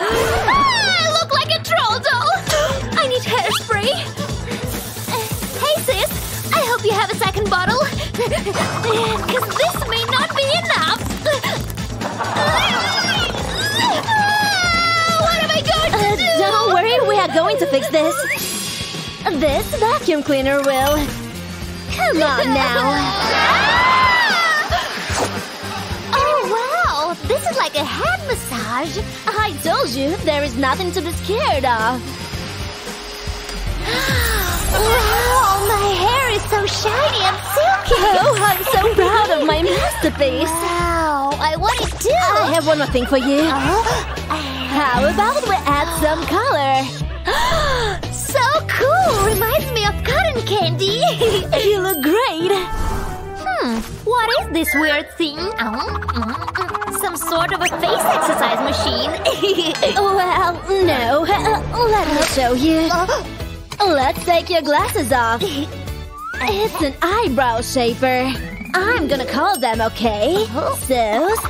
I look like a troll doll! I need hairspray! Hey sis, I hope you have a second bottle! Cause this may not be enough! What am I going to do? Don't worry, we are going to fix this! This vacuum cleaner will… Come on now! Oh wow! This is like a head massage! I told you, there is nothing to be scared of! Wow! My hair is so shiny and silky! Oh, I'm so proud of my masterpiece! Wow! I want it too! I have one more thing for you! How about we add some color? So cool! Reminds me of cotton candy! You look great! What is this weird thing? Some sort of a face exercise machine. Well, no. Let me show you. Let's take your glasses off. It's an eyebrow shaper. I'm gonna call them, okay? So,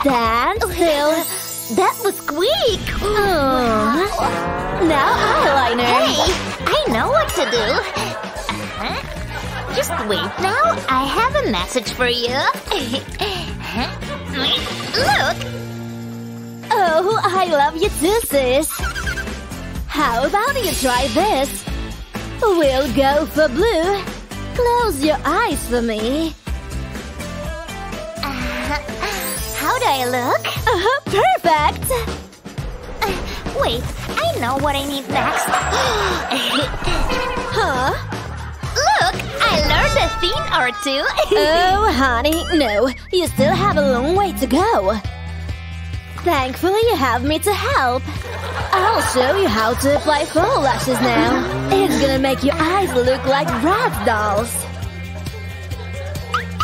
stand still. That was quick! Now eyeliner. Hey! I know what to do. Just wait now. I have a message for you. Look! Oh, I love you too, sis. How about you try this? We'll go for blue. Close your eyes for me. How do I look? Perfect! Wait. I know what I need next. Huh? Look! I learned a thing or two. Oh, honey, no. You still have a long way to go. Thankfully, you have me to help. I'll show you how to apply faux lashes now. It's gonna make your eyes look like Bratz dolls.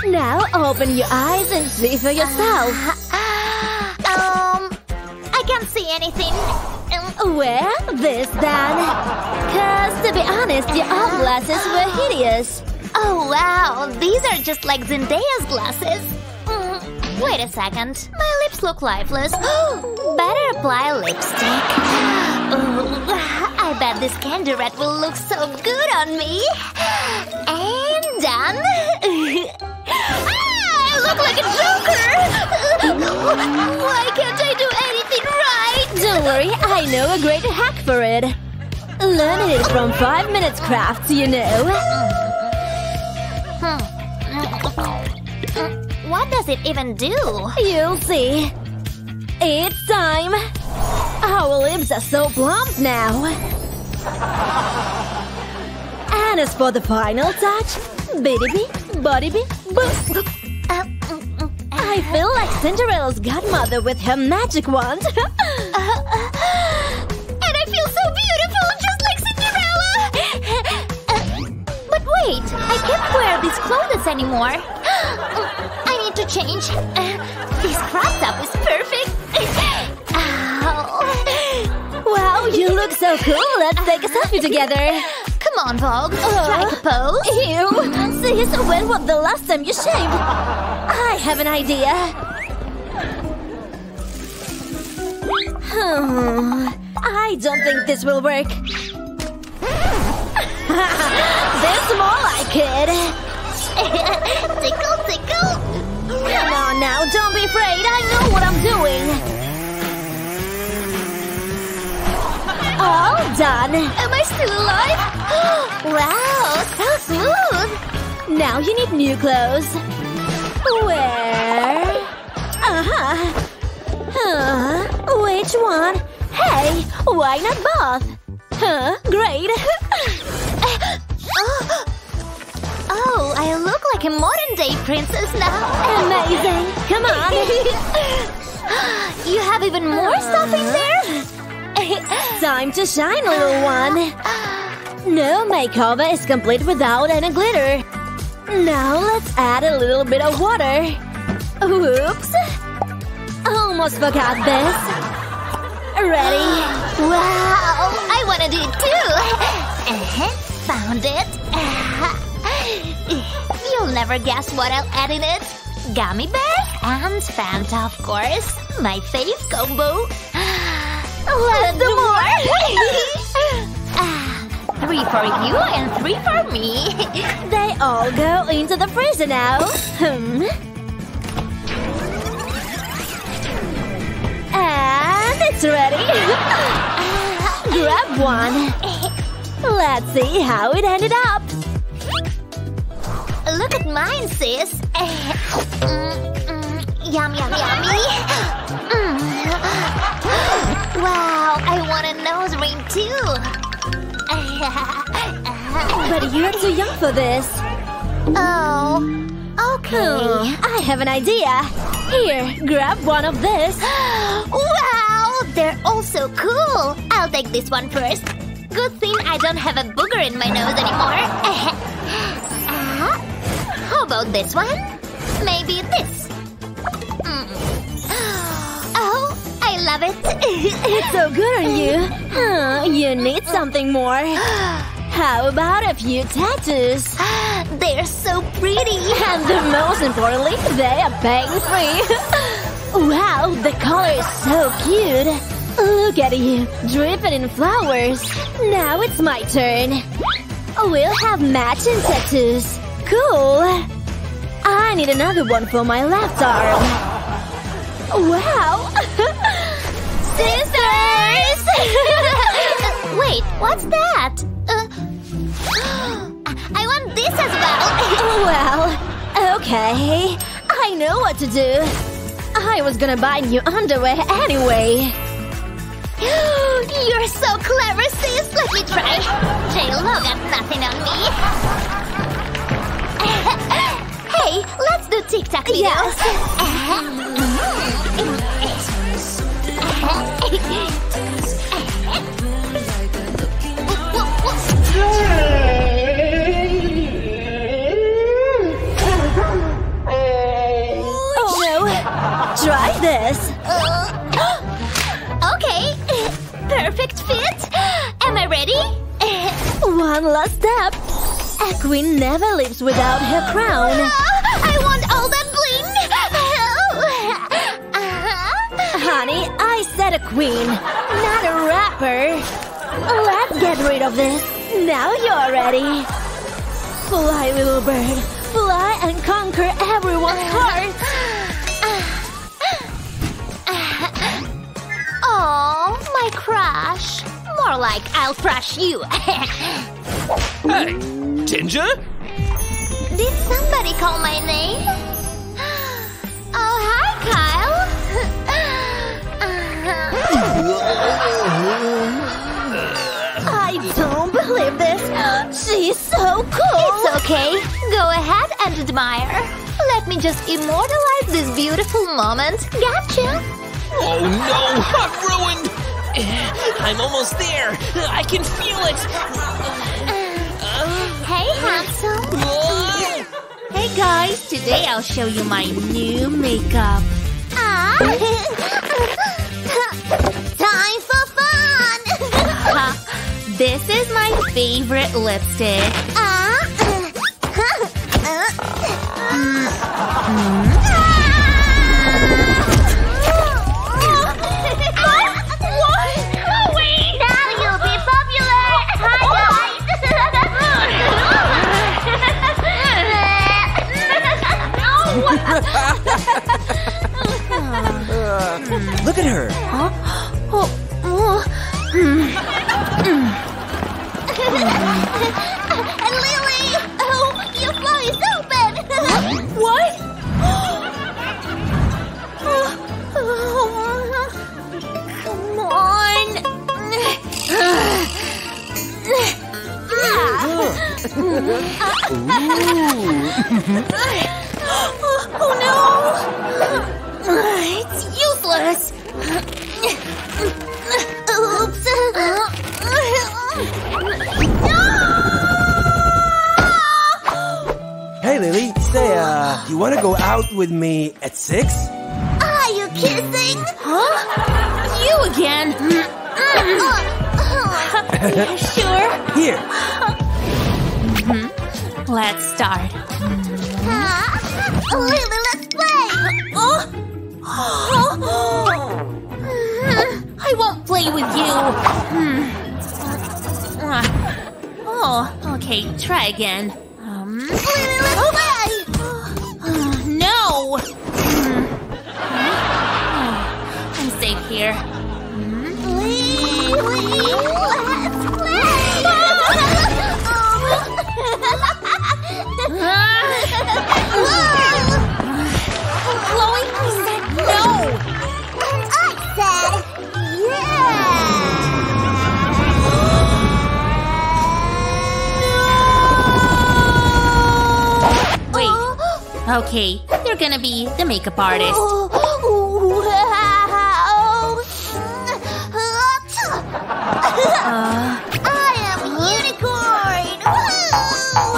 Now open your eyes and see for yourself. I can't see anything. Wear this then. Cause to be honest, your own glasses were hideous. Oh wow, these are just like Zendaya's glasses. Wait a second, my lips look lifeless. Better apply lipstick. I bet this candy red will look so good on me. And done. I look like a joker. Why can't I do anything right? Don't worry, I know a great hack for it. Learn it from 5 Minutes Crafts, you know. What does it even do? You'll see. It's time. Our lips are so plump now. And as for the final touch, bitty bee, body bee, boo. I feel like Cinderella's godmother with her magic wand. And I feel so beautiful, just like Cinderella! But wait, I can't wear these clothes anymore. I need to change. This crop top is perfect. Ow. Wow, you look so cool. Let's take a selfie together. Come on, Vogue. Strike a pose. Ew. See, so when was the last time you shaved? I have an idea. I don't think this will work. This is more like it. Tickle, tickle. Come on now, don't be afraid. I know what I'm doing. All done. Am I still alive? Wow, so smooth. Now you need new clothes. Where? Which one? Hey, why not both? Huh? Great. Oh, I look like a modern-day princess now. Amazing. Come on. You have even more stuff in there? Time to shine, little one. No makeover is complete without any glitter. Now let's add a little bit of water. Whoops. Almost forgot this. Ready? Wow! I wanna do it too! Found it. You'll never guess what I'll add in it. Gummy bears and Fanta, of course. My fave combo. Let's do more! Three for you and three for me. They all go into the freezer now. And it's ready. Grab one. Let's see how it ended up. Look at mine, sis. Yum, yum, yummy. Wow, I want a nose ring too. But you're too young for this. Oh, okay. I have an idea. Here, grab one of this. Wow, they're all so cool. I'll take this one first. Good thing I don't have a booger in my nose anymore. How about this one? Maybe this. Love it. It's so good on you. You need something more. How about a few tattoos? They're so pretty. And the most importantly, they are pain-free. Wow, the color is so cute. Look at you, dripping in flowers. Now it's my turn. We'll have matching tattoos. Cool. I need another one for my left arm. Wow. Sisters! Wait, what's that? I want this as well. Well, okay. I know what to do. I was gonna buy new underwear anyway. You're so clever, sis. Let me try. J-Lo got nothing on me. Hey, let's do TikTok videos. Yes. Oh no! Try this! Okay! Perfect fit! Am I ready? One last step! A queen never lives without her crown! I want all that bling! Honey, I said a queen, not a rapper. Let's get rid of this. Now you're ready. Fly, little bird. Fly and conquer everyone's heart. Oh, my crush. More like I'll crush you. Hey, Ginger? Did somebody call my name? Oh, hi, Kyle. I don't believe this. She's so cool! It's okay! Go ahead and admire! Let me just immortalize this beautiful moment! Gotcha! Oh no! I'm ruined! I'm almost there! I can feel it! Hey, Hansel! Hey guys! Today I'll show you my new makeup! Time for fun! This is my favorite lipstick! Look at her! Huh? Oh. Lily! Oh, your fly is open! What? Come on! Oh no! It's useless! Oops! No! Hey Lily, say, you wanna go out with me at 6? Are you kissing? Huh? You again? Sure. Here. Let's start. Lily, let's play! I won't play with you. Okay. Try again. No. I'm safe here. Chloe, I said no! And I said yeah! No! Wait. Okay, you're gonna be the makeup artist. Wow! I am unicorn!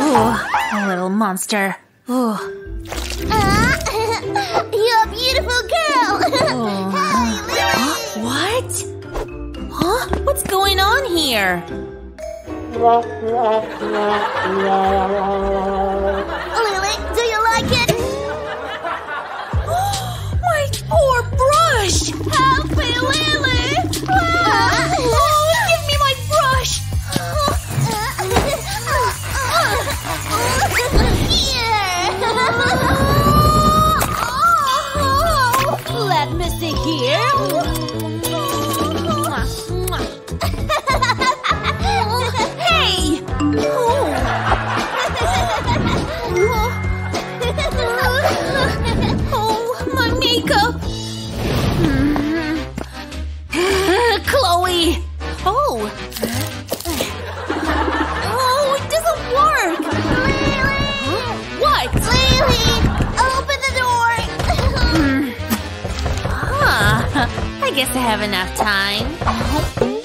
Oh, a little monster. You're a beautiful girl! Hey, Lily! What? Huh? What's going on here? Lily, do you like it? My poor brush! Help me, Lily! Oh, give me my brush! Here! Let me see here. Hey! Oh, my makeup. Chloe. Oh, it doesn't work. Lily. What? Lily. I guess I have enough time. Please.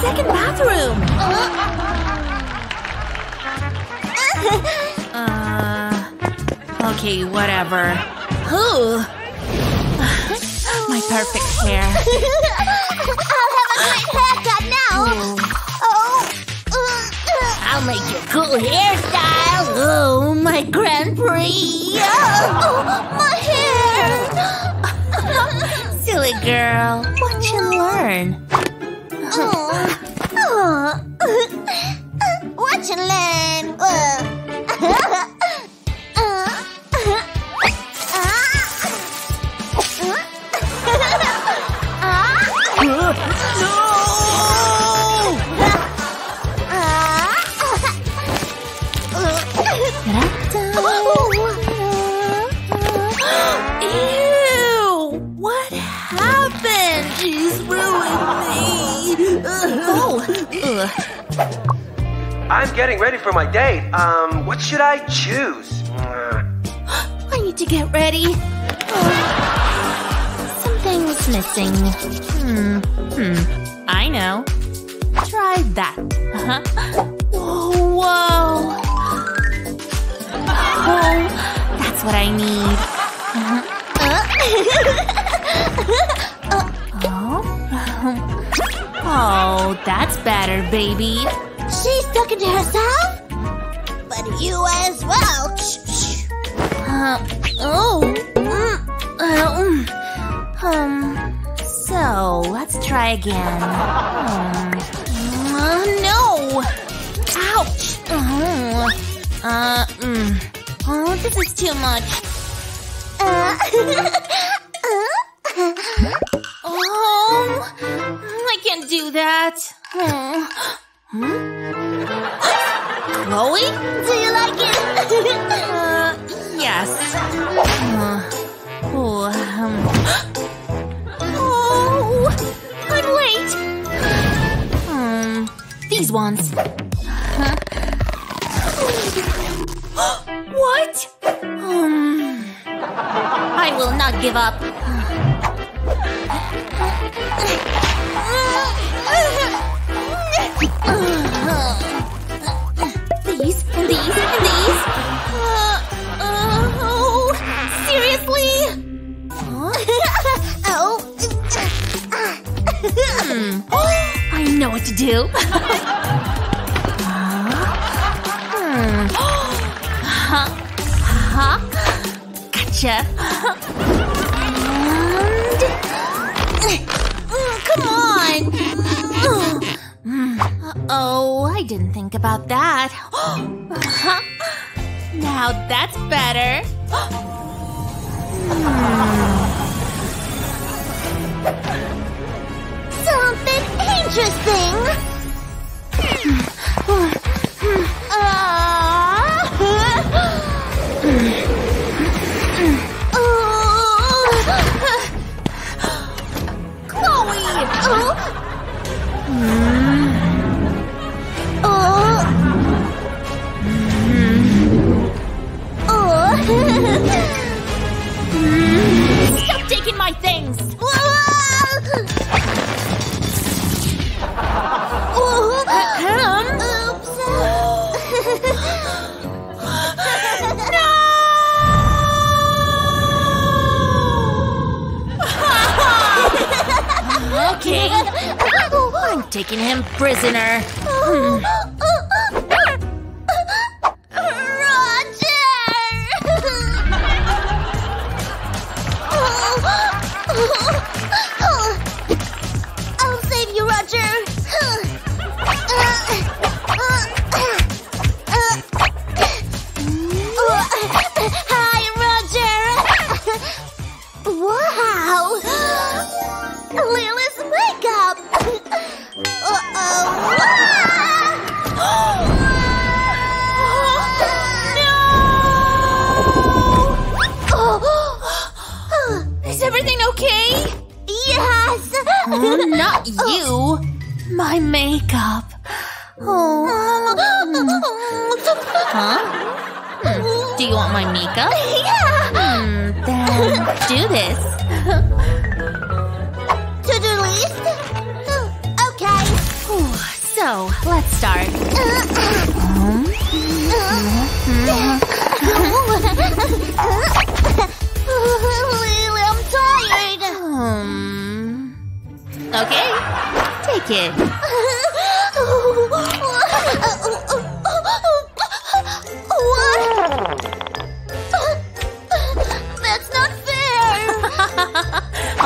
Second bathroom. Okay, whatever. My perfect hair. I'll have a great haircut now. I'll make you a cool hairstyle. Oh, my Grand Prix. My hair. Silly girl, watch and learn. Watch and learn. I'm getting ready for my date. What should I choose? I need to get ready. Something's missing. I know. Try that. Whoa, whoa. Oh, that's what I need. Oh, that's better, baby. She's stuck into herself? But you as well. So, let's try again. No! Ouch! Oh, this is too much. I can't do that. Chloe? Do you like it? Yes. Oh, I'm late. These ones. What? I will not give up. These. Oh, seriously? Oh. I know what to do. Gotcha. Oh, I didn't think about that. Now that's better. Something interesting. Chloe! Stop taking my things! Oops. No! Okay. I'm taking him prisoner.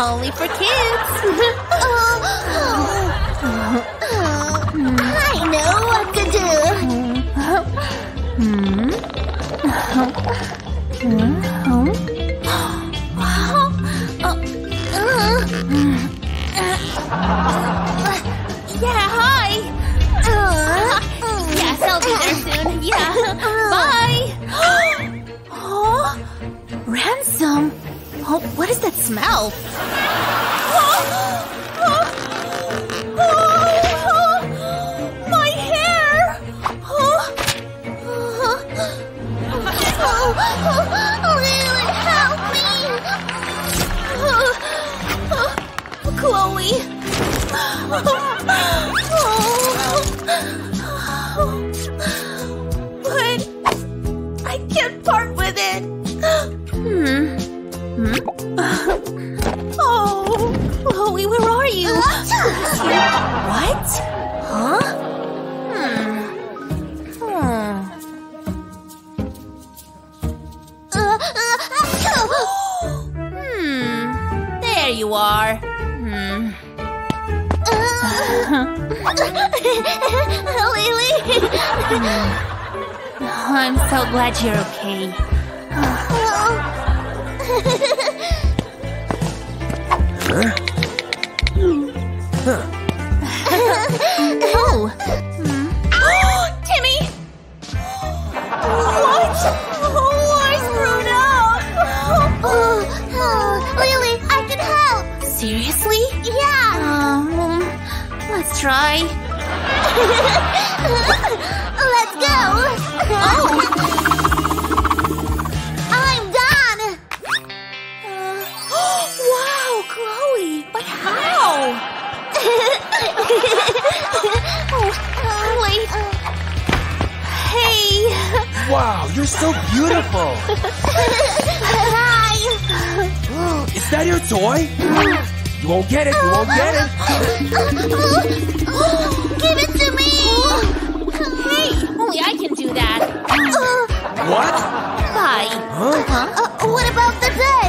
Only for kids. What is that smell? My hair! Lily, help me! Chloe! But I can't part with it! Oh, Chloe, where are you? What? Huh? There you are. Lily! I'm so glad you're okay. Oh! Timmy! What? Oh, I screwed up! Lily, I can help! Seriously? Yeah! Let's try. Let's go! I'm gone! Wow, Chloe! But how? Wait. Hey! Wow, you're so beautiful! Hi! Is that your toy? You won't get it, you won't get it! Give it to me! Hey! Only I can do that! What? Bye! Huh? What about the day?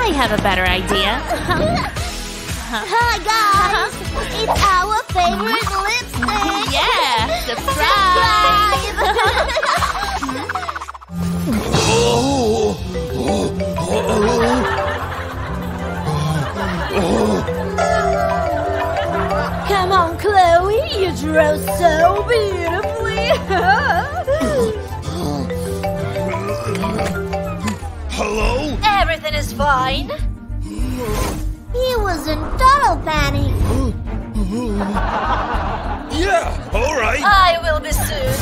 I have a better idea. Hi guys! It's our favorite lipstick! Yeah! Surprise! Come on, Chloe! You drew so beautifully! Hello? Everything is fine! He was in total panic. Yeah, all right. I will be soon.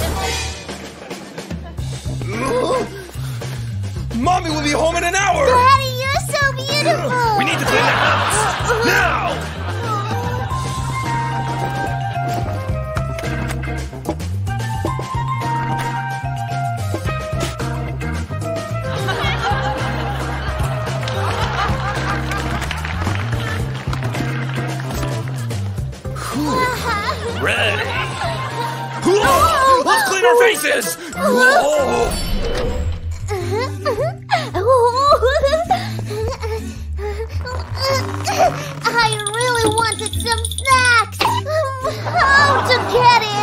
Mommy will be home in an hour. Daddy, you're so beautiful. We need to clean the house now. Ready. Let's clean our faces! I really wanted some snacks! How to get it?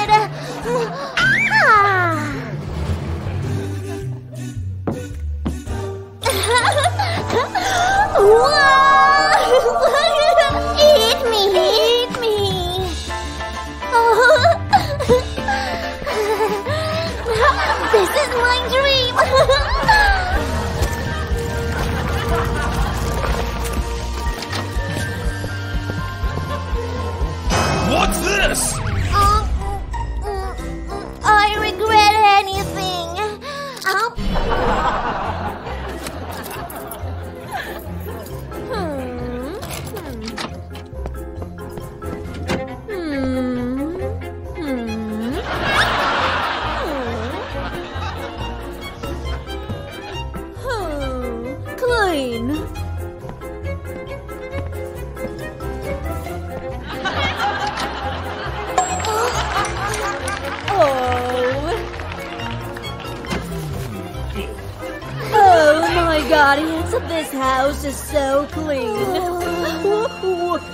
This is my dream! What's this? I regret anything. Guardians of this house is so clean. Good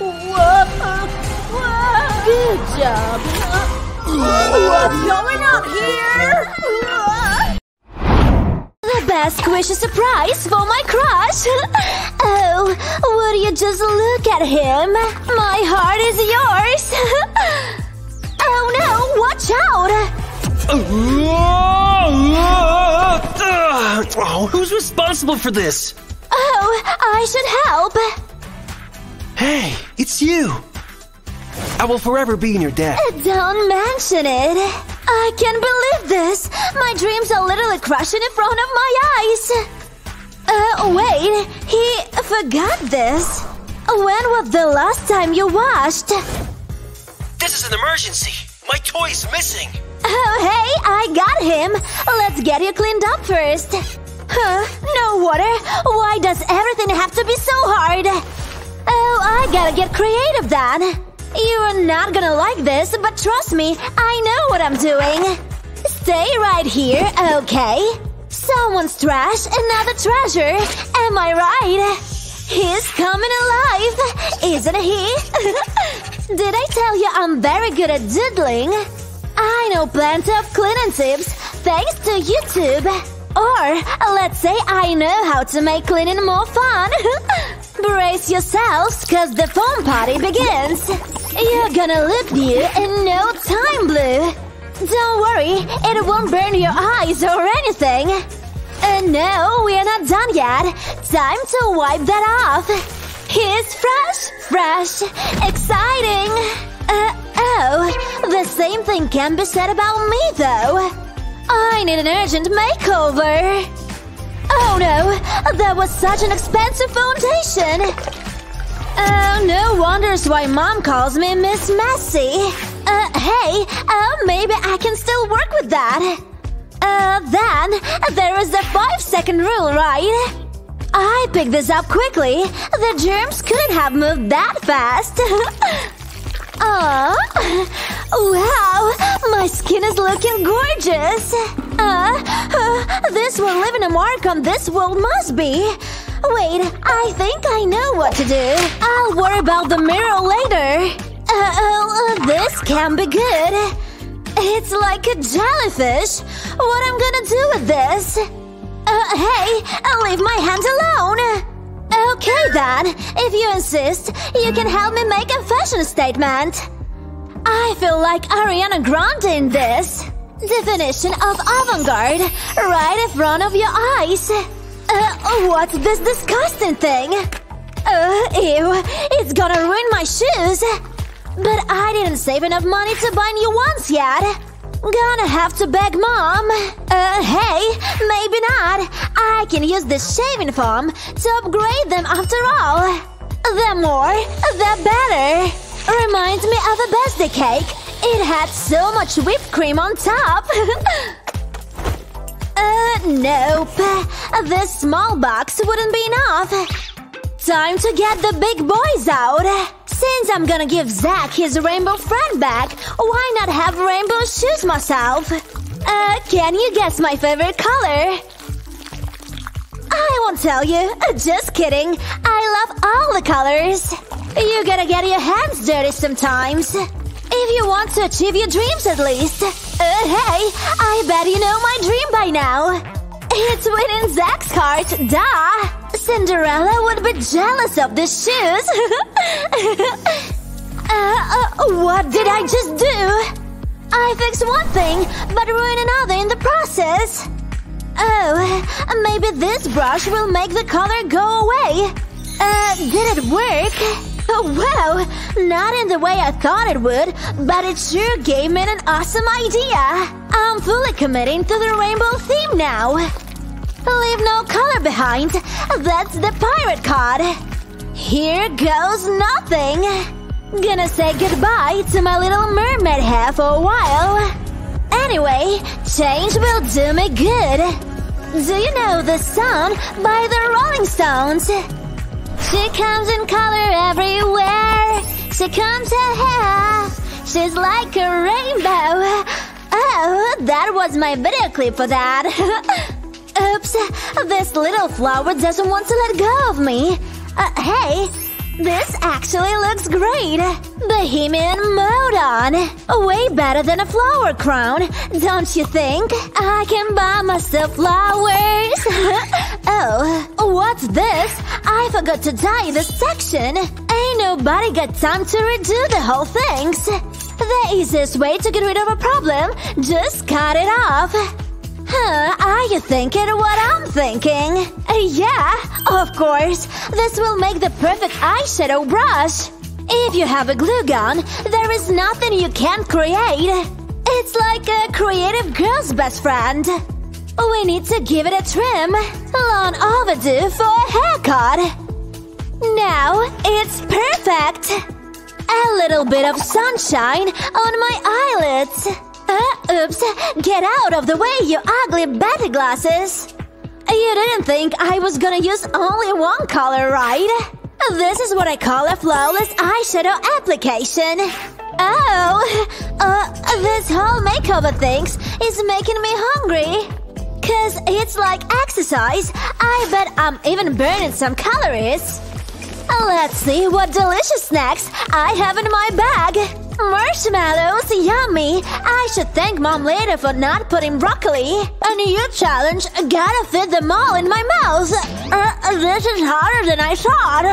job. What's going on here? The best Christmas surprise for my crush. Oh, would you just look at him? My heart is yours. Oh no, watch out. Oh, who's responsible for this? Oh, I should help. Hey, it's you. I will forever be in your debt. Don't mention it. I can't believe this. My dreams are literally crushing in front of my eyes. Wait. He forgot this. When was the last time you washed? This is an emergency. My toy's missing. Oh, hey, I got him. Let's get you cleaned up first. Huh? No water? Why does everything have to be so hard? Oh, I gotta get creative then. You're not gonna like this, but trust me, I know what I'm doing. Stay right here, okay? Someone's trash, another treasure. Am I right? He's coming alive, isn't he? Did I tell you I'm very good at doodling? I know plenty of cleaning tips, thanks to YouTube. Or, let's say I know how to make cleaning more fun. Brace yourselves, cause the foam party begins. You're gonna look blue in no time, Blue. Don't worry, it won't burn your eyes or anything. No, we're not done yet. Time to wipe that off. He's fresh, exciting. Oh, the same thing can be said about me, though. I need an urgent makeover. Oh no, that was such an expensive foundation. Oh, no wonders why mom calls me Miss Messy. Hey, maybe I can still work with that. Then there is the 5-second rule, right? I picked this up quickly. The germs couldn't have moved that fast. Wow, my skin is looking gorgeous. This one leaving a mark on this world must be. Wait, I think I know what to do. I'll worry about the mirror later. This can be good. It's like a jellyfish. What I'm gonna do with this? Hey, leave my hand alone. Okay then, if you insist, you can help me make a fashion statement. I feel like Ariana Grande in this. Definition of avant-garde, right in front of your eyes. What's this disgusting thing? Ew, it's gonna ruin my shoes. But I didn't save enough money to buy new ones yet. Gonna have to beg mom. Hey, maybe not. I can use this shaving foam to upgrade them after all. The more, the better. Reminds me of a birthday cake. It had so much whipped cream on top. Nope. This small box wouldn't be enough. Time to get the big boys out. Since I'm gonna give Zach his rainbow friend back, why not have rainbow shoes myself? Can you guess my favorite color? I won't tell you. Just kidding. I love all the colors. You gotta get your hands dirty sometimes. If you want to achieve your dreams at least. Hey, I bet you know my dream by now. It's winning Zach's heart, duh! Cinderella would be jealous of the shoes. What did I just do? I fixed one thing, but ruined another in the process. Oh, maybe this brush will make the color go away. Did it work? Wow, not in the way I thought it would, but it sure gave me an awesome idea. I'm fully committing to the rainbow theme now. Leave no color behind. That's the pirate card. Here goes nothing. Gonna say goodbye to my little mermaid hair for a while. Anyway, change will do me good. Do you know this song by the Rolling Stones? She comes in color everywhere. She combs her hair. She's like a rainbow. Oh, that was my video clip for that. Oops, this little flower doesn't want to let go of me. Hey, this actually looks great. Bohemian mode on. Way better than a flower crown, don't you think? I can buy myself flowers. Oh, what's this? I forgot to dye this section. Ain't nobody got time to redo the whole things. The easiest way to get rid of a problem, just cut it off. Are you thinking what I'm thinking? Yeah, of course. This will make the perfect eyeshadow brush. If you have a glue gun, there is nothing you can't create. It's like a creative girl's best friend. We need to give it a trim. Long overdue for a haircut. Now it's perfect. A little bit of sunshine on my eyelids. Oops, get out of the way, you ugly Betty glasses. You didn't think I was gonna use only one color, right? This is what I call a flawless eyeshadow application. Oh, this whole makeover things is making me hungry. 'Cause it's like exercise. I bet I'm even burning some calories. Let's see what delicious snacks I have in my bag. Marshmallows, yummy! I should thank mom later for not putting broccoli. A new challenge, gotta fit them all in my mouth. This is harder than I thought.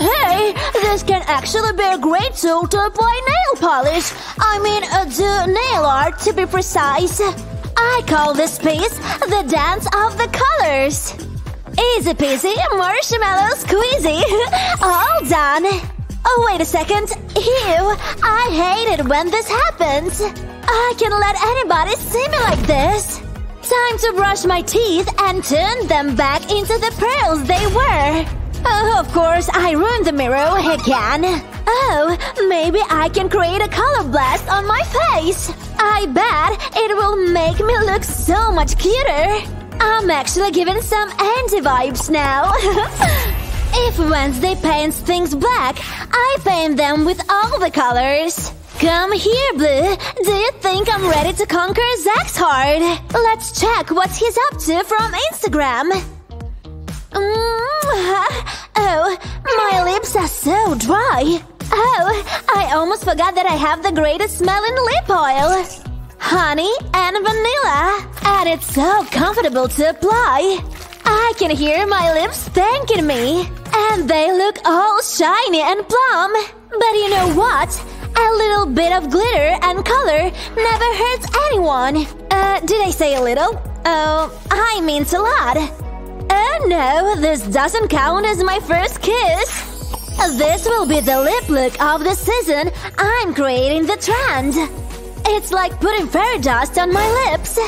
Hey, this can actually be a great tool to apply nail polish. I mean, do nail art to be precise. I call this piece the dance of the colors. Easy peasy, marshmallow squeezy. All done. Oh, wait a second. Ew, I hate it when this happens. I can't let anybody see me like this. Time to brush my teeth and turn them back into the pearls they were. Oh, of course, I ruined the mirror again. Oh, maybe I can create a color blast on my face. I bet it will make me look so much cuter. I'm actually giving some anti vibes now. If Wednesday paints things black, I paint them with all the colors. Come here, Blue. Do you think I'm ready to conquer Zach's heart? Let's check what he's up to from Instagram. Oh, my lips are so dry. Oh, I almost forgot that I have the greatest smelling lip oil. Honey and vanilla. And it's so comfortable to apply. I can hear my lips thanking me. And they look all shiny and plump. But you know what? A little bit of glitter and color never hurts anyone. Did I say a little? Oh, I meant a lot. Oh no, this doesn't count as my first kiss. This will be the lip look of the season. I'm creating the trend. It's like putting fairy dust on my lips.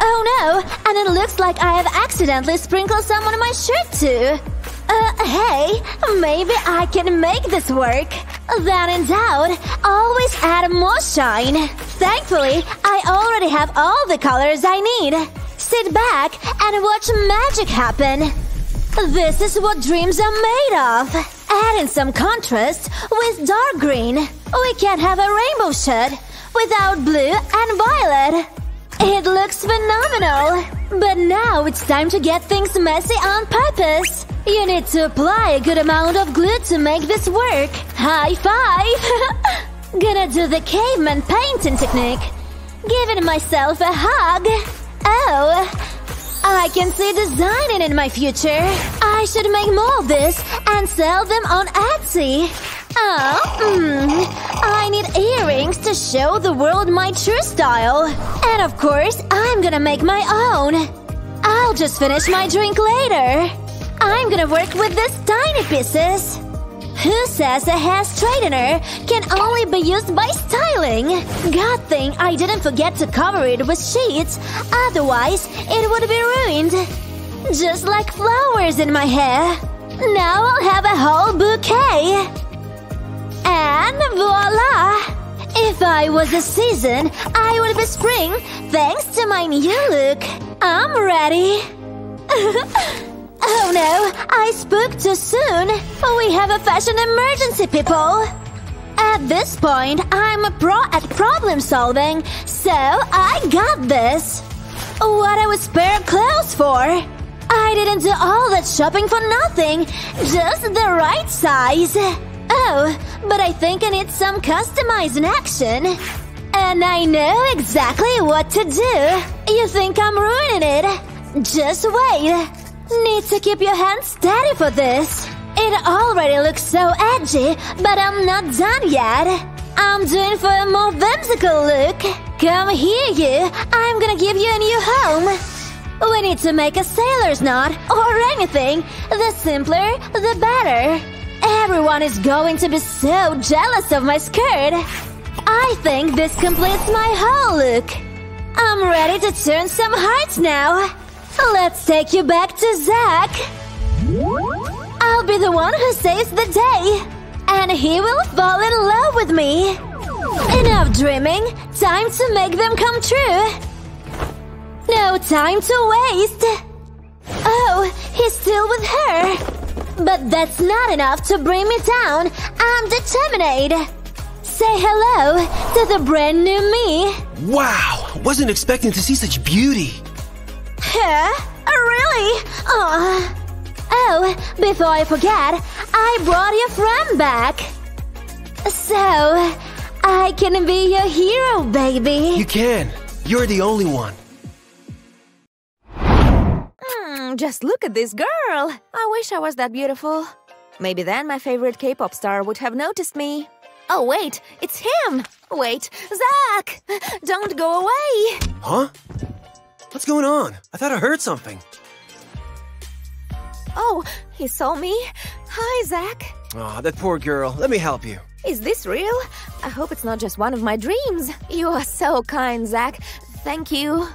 Oh no, and it looks like I have accidentally sprinkled some on my shirt too. Hey, maybe I can make this work. Then in doubt, always add more shine. Thankfully, I already have all the colors I need. Sit back and watch magic happen. This is what dreams are made of. Add in some contrast with dark green. We can have a rainbow shade without blue and violet. It looks phenomenal. But now it's time to get things messy on purpose. You need to apply a good amount of glue to make this work. High five! Gonna do the caveman painting technique. Giving myself a hug. Oh. I can see designing in my future. I should make more of this and sell them on Etsy. I need earrings to show the world my true style. And of course, I'm gonna make my own. I'll just finish my drink later. I'm gonna work with these tiny pieces. Who says a hair straightener can only be used by styling? God thing I didn't forget to cover it with sheets, otherwise it would be ruined. Just like flowers in my hair. Now I'll have a whole bouquet. And voila! If I was a season, I would be spring thanks to my new look. I'm ready. Oh no, I spooked too soon. We have a fashion emergency, people. At this point, I'm a pro at problem solving, so I got this. What I would spare clothes for? I didn't do all that shopping for nothing, just the right size. Oh, but I think I need some customizing action. And I know exactly what to do. You think I'm ruining it? Just wait. Need to keep your hands steady for this. It already looks so edgy, but I'm not done yet. I'm doing for a more whimsical look. Come here, you. I'm gonna give you a new home. We need to make a sailor's knot, or anything. The simpler, the better. Everyone is going to be so jealous of my skirt. I think this completes my whole look. I'm ready to turn some hearts now. Let's take you back to Zach. I'll be the one who saves the day. And he will fall in love with me. Enough dreaming. Time to make them come true. No time to waste. Oh, he's still with her. But that's not enough to bring me down. I'm determined. Say hello to the brand new me. Wow, wasn't expecting to see such beauty. Huh? Really? Aww. Oh, before I forget, I brought your friend back. So, I can be your hero, baby. You can. You're the only one. Just look at this girl. I wish I was that beautiful. Maybe then my favorite K-pop star would have noticed me. Oh, wait, it's him! Wait, Zach! Don't go away! Huh? What's going on? I thought I heard something. Oh, he saw me. Hi, Zach. Aw, that poor girl. Let me help you. Is this real? I hope it's not just one of my dreams. You are so kind, Zach. Thank you.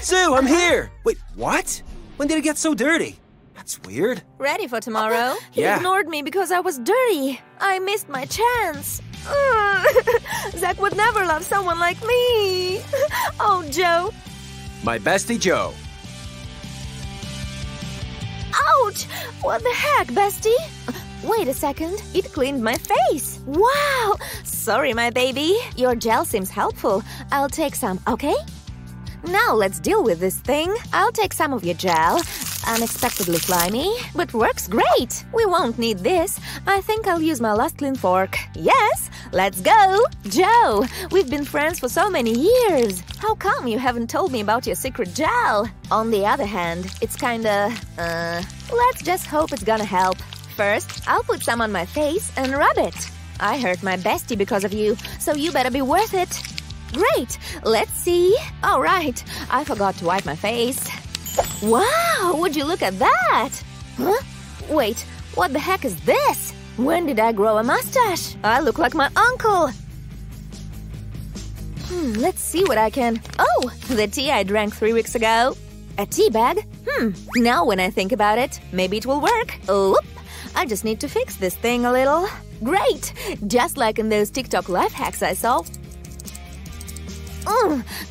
Sue, I'm here! Wait, what? When did it get so dirty? That's weird. Ready for tomorrow? He ignored me because I was dirty. I missed my chance. Zach would never love someone like me. Oh, Joe. My bestie, Joe. Ouch! What the heck, bestie? Wait a second. It cleaned my face. Wow! Sorry, my baby. Your gel seems helpful. I'll take some, okay? Now let's deal with this thing. I'll take some of your gel. Unexpectedly slimy, but works great. We won't need this. I think I'll use my last clean fork. Yes, let's go. Joe, we've been friends for so many years. How come you haven't told me about your secret gel? On the other hand, it's kinda… let's just hope it's gonna help. First, I'll put some on my face and rub it. I hurt my bestie because of you, so you better be worth it. Great, let's see. All right, I forgot to wipe my face. Wow, would you look at that? Huh? Wait, what the heck is this? When did I grow a mustache? I look like my uncle. Let's see what I can… Oh, the tea I drank 3 weeks ago. A tea bag? Now when I think about it, maybe it will work. Oop, I just need to fix this thing a little. Great, just like in those TikTok life hacks I saw.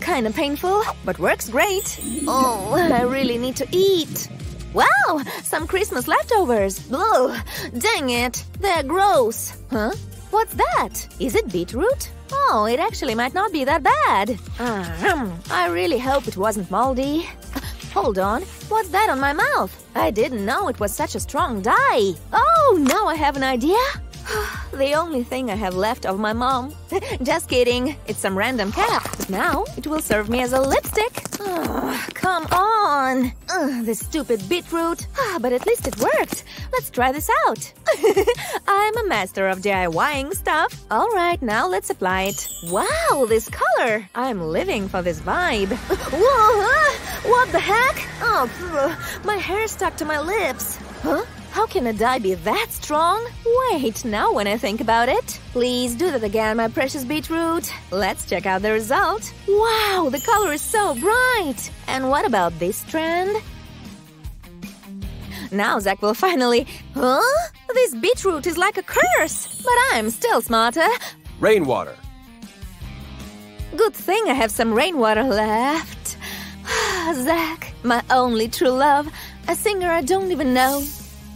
Kinda painful, but works great. Oh, I really need to eat. Wow, some Christmas leftovers. Ugh, dang it, they're gross. Huh? What's that? Is it beetroot? Oh, it actually might not be that bad. I really hope it wasn't moldy. Hold on, what's that on my mouth? I didn't know it was such a strong dye. Oh, now I have an idea. The only thing I have left of my mom. Just kidding, it's some random cap. But now it will serve me as a lipstick. Oh, come on! This stupid beetroot. But at least it worked. Let's try this out. I'm a master of DIYing stuff. All right, now let's apply it. Wow, this color! I'm living for this vibe. Whoa! What the heck? Oh, my hair stuck to my lips. Huh? How can a dye be that strong? Wait, now when I think about it… Please do that again, my precious beetroot. Let's check out the result. Wow, the color is so bright! And what about this strand? Now Zach will finally… Huh? This beetroot is like a curse! But I'm still smarter. Rainwater. Good thing I have some rainwater left. Zach, my only true love. A singer I don't even know.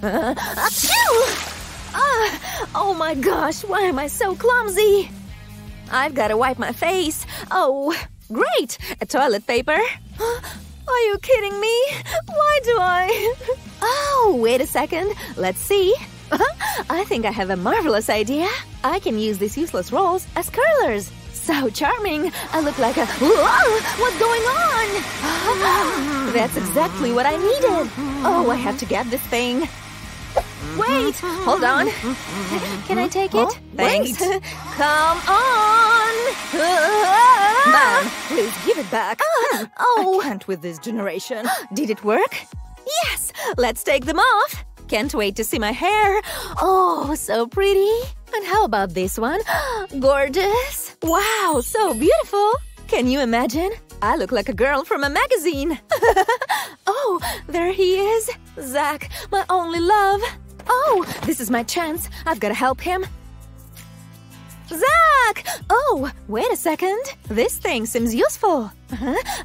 Oh my gosh, why am I so clumsy? I've got to wipe my face. Oh, great! A toilet paper. Are you kidding me? Why do I… Oh, wait a second. Let's see. I think I have a marvelous idea. I can use these useless rolls as curlers. So charming. I look like a… Whoa! What's going on? That's exactly what I needed. Oh, I have to get this thing. Wait! Hold on. Can I take it? Thanks. Come on! Ma'am, please give it back. Oh, I can't with this generation. Did it work? Yes, let's take them off. Can't wait to see my hair. Oh, so pretty. And how about this one? Gorgeous. Wow, so beautiful. Can you imagine? I look like a girl from a magazine. Oh, there he is. Zach, my only love. Oh, this is my chance. I've got to help him. Zach! Oh, wait a second. This thing seems useful.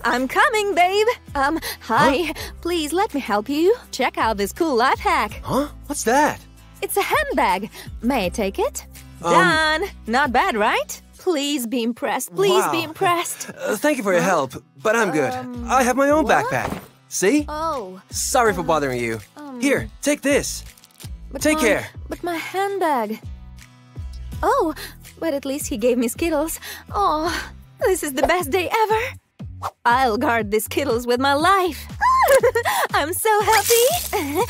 I'm coming, babe. Hi. Huh? Please let me help you. Check out this cool life hack. Huh? What's that? It's a handbag. May I take it? Done. Not bad, right? Please be impressed. Please be impressed. Thank you for your help, but I'm good. I have my own backpack. See? Oh. Sorry for bothering you. Here, take this. Take care. But my handbag. Oh, but at least he gave me Skittles. Oh, this is the best day ever. I'll guard these Skittles with my life. I'm so happy.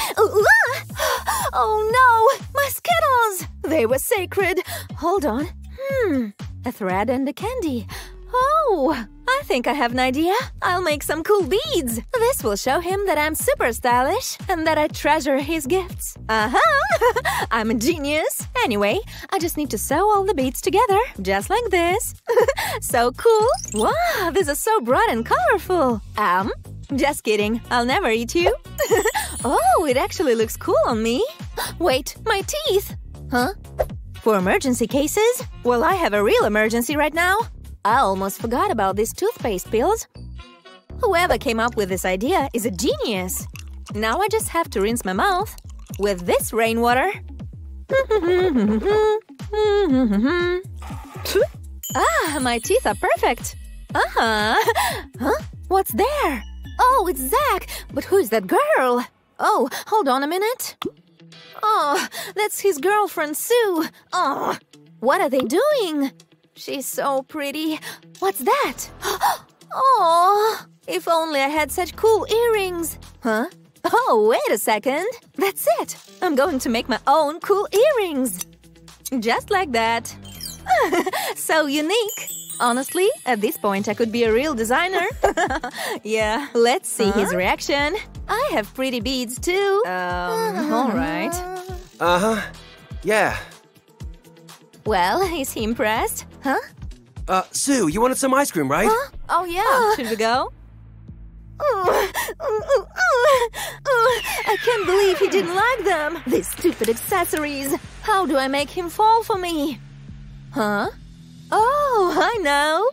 Oh no, my Skittles. They were sacred. Hold on. A thread and a candy. Oh, I think I have an idea. I'll make some cool beads. This will show him that I'm super stylish and that I treasure his gifts. I'm a genius. Anyway, I just need to sew all the beads together, just like this. So cool. Wow, this is so bright and colorful. Just kidding. I'll never eat you. Oh, it actually looks cool on me. Wait, my teeth. Huh? For emergency cases? Well, I have a real emergency right now. I almost forgot about these toothpaste pills. Whoever came up with this idea is a genius. Now I just have to rinse my mouth with this rainwater. Ah, my teeth are perfect. Huh? What's there? Oh, it's Zach. But who is that girl? Oh, hold on a minute. Oh, that's his girlfriend, Sue. Oh, what are they doing? She's so pretty. What's that? Oh, if only I had such cool earrings. Huh? Oh, wait a second. That's it. I'm going to make my own cool earrings. Just like that. So unique. Honestly, at this point, I could be a real designer. Yeah. Let's see his reaction. I have pretty beads, too. All right. Yeah. Well, is he impressed? Huh? Sue, you wanted some ice cream, right? Huh? Oh, yeah. Should we go? I can't believe he didn't like them. These stupid accessories. How do I make him fall for me? Huh? Oh, I know.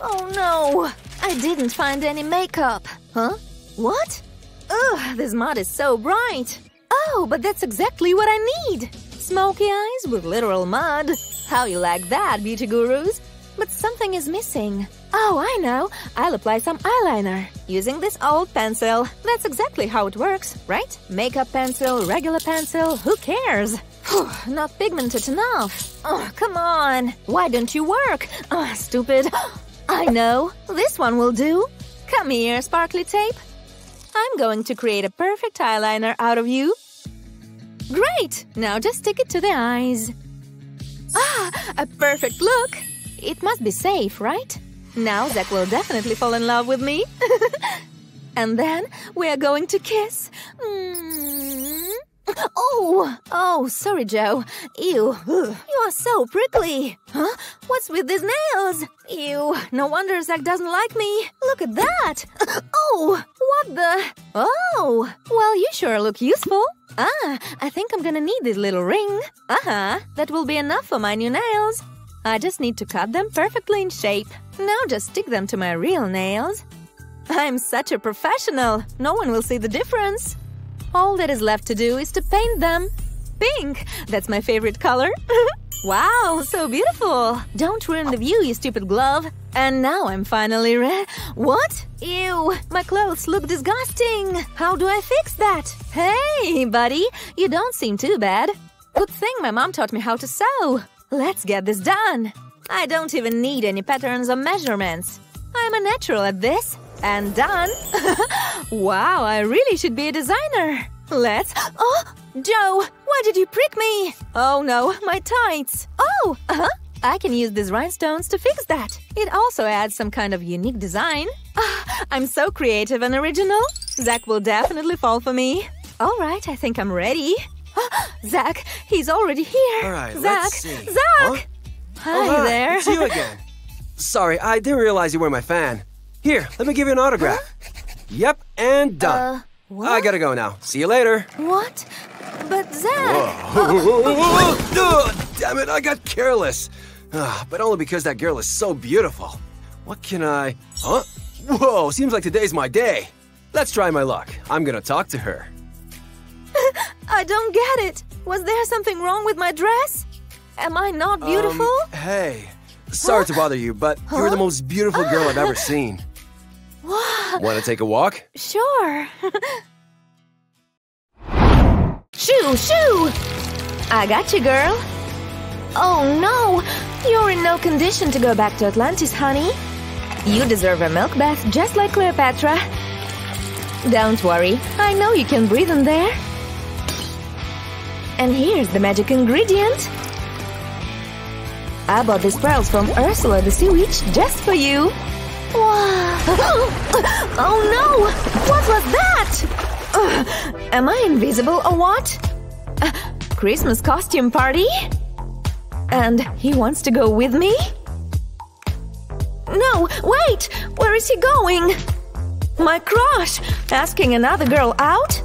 Oh, no. I didn't find any makeup. Huh? What? Ugh, this mud is so bright. Oh, but that's exactly what I need. Smoky eyes with literal mud. How you like that, beauty gurus? But something is missing. Oh, I know. I'll apply some eyeliner using this old pencil. That's exactly how it works, right? Makeup pencil, regular pencil, who cares? Not pigmented enough. Oh, come on. Why don't you work? Oh, stupid. I know. This one will do. Come here, sparkly tape. I'm going to create a perfect eyeliner out of you. Great! Now just stick it to the eyes. Ah, a perfect look! It must be safe, right? Now Zach will definitely fall in love with me. And then we're going to kiss. Oh, sorry, Joe. Ew, you are so prickly. Huh? What's with these nails? Ew, no wonder Zach doesn't like me. Look at that. Oh, what the? Oh, well, you sure look useful. Ah, I think I'm gonna need this little ring. That will be enough for my new nails. I just need to cut them perfectly in shape. Now just stick them to my real nails. I'm such a professional. No one will see the difference. All that is left to do is to paint them. Pink! That's my favorite color. Wow, so beautiful! Don't ruin the view, you stupid glove. And now I'm finally ready. What? Ew, my clothes look disgusting. How do I fix that? Hey, buddy, you don't seem too bad. Good thing my mom taught me how to sew. Let's get this done. I don't even need any patterns or measurements. I'm a natural at this. And done! Wow, I really should be a designer! Let's… Oh! Joe! Why did you prick me? Oh no, my tights! Oh! I can use these rhinestones to fix that. It also adds some kind of unique design. I'm so creative and original. Zach will definitely fall for me. All right, I think I'm ready. Zach, he's already here. All right, Zach, let's see. Zach! Huh? Hi there. It's you again. Sorry, I didn't realize you were my fan. Here, let me give you an autograph. Yep, and done. What? I gotta go now. See you later. What? But Zach… Damn it, I got careless. But only because that girl is so beautiful. What can I… Huh? Whoa, seems like today's my day. Let's try my luck. I'm gonna talk to her. I don't get it. Was there something wrong with my dress? Am I not beautiful? Hey, sorry to bother you, but you're the most beautiful girl I've ever seen. What? Wanna take a walk? Sure. Shoo, shoo! I got you, girl. Oh no! You're in no condition to go back to Atlantis, honey. You deserve a milk bath just like Cleopatra. Don't worry, I know you can breathe in there. And here's the magic ingredient. I bought these pearls from Ursula the Sea Witch just for you. Wow! Oh no! What was that? Am I invisible or what? Christmas costume party? And he wants to go with me? No, wait! Where is he going? My crush! Asking another girl out?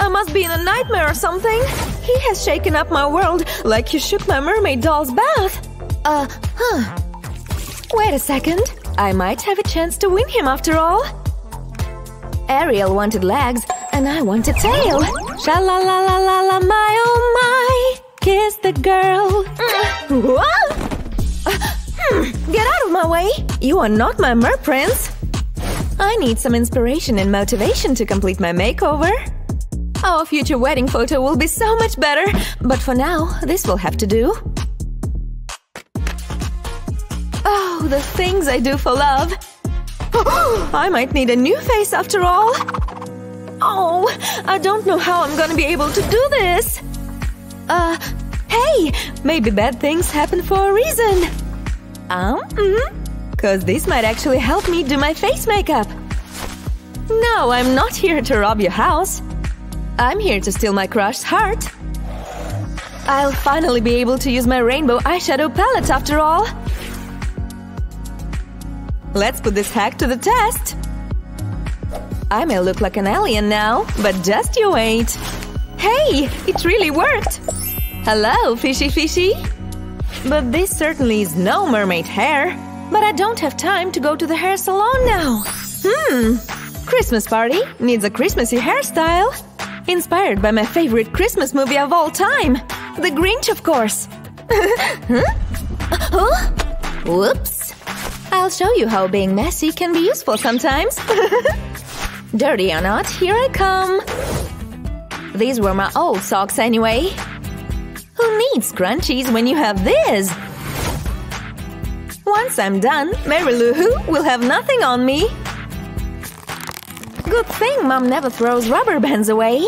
I must be in a nightmare or something! He has shaken up my world like he shook my mermaid doll's bath! Wait a second, I might have a chance to win him after all! Ariel wanted legs, and I want a tail! Sha-la-la-la-la-la, my oh my! Kiss the girl! Get out of my way! You are not my mer prince! I need some inspiration and motivation to complete my makeover. Our future wedding photo will be so much better, but for now, this will have to do. Oh, the things I do for love! I might need a new face after all! Oh, I don't know how I'm gonna be able to do this! Hey! Maybe bad things happen for a reason! Cause this might actually help me do my face makeup! No, I'm not here to rob your house! I'm here to steal my crush's heart! I'll finally be able to use my rainbow eyeshadow palette after all! Let's put this hack to the test! I may look like an alien now, but just you wait! Hey! It really worked! Hello, fishy fishy! But this certainly is no mermaid hair! But I don't have time to go to the hair salon now! Christmas party needs a Christmassy hairstyle! Inspired by my favorite Christmas movie of all time! The Grinch, of course! Whoops! I'll show you how being messy can be useful sometimes! Dirty or not, here I come! These were my old socks anyway! Who needs scrunchies when you have this? Once I'm done, Mary Lou Who will have nothing on me! Good thing Mom never throws rubber bands away!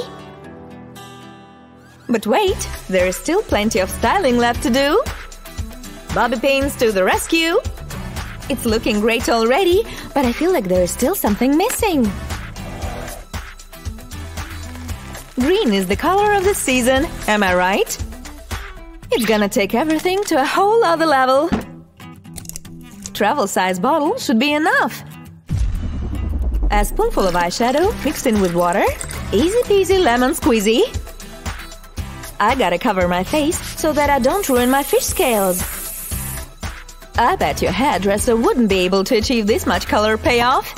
But wait, there is still plenty of styling left to do! Bobby pins to the rescue! It's looking great already, but I feel like there is still something missing! Green is the color of the season, am I right? It's gonna take everything to a whole other level! Travel-size bottle should be enough! A spoonful of eyeshadow mixed in with water. Easy-peasy lemon squeezy. I gotta cover my face so that I don't ruin my fish scales. I bet your hairdresser wouldn't be able to achieve this much color payoff.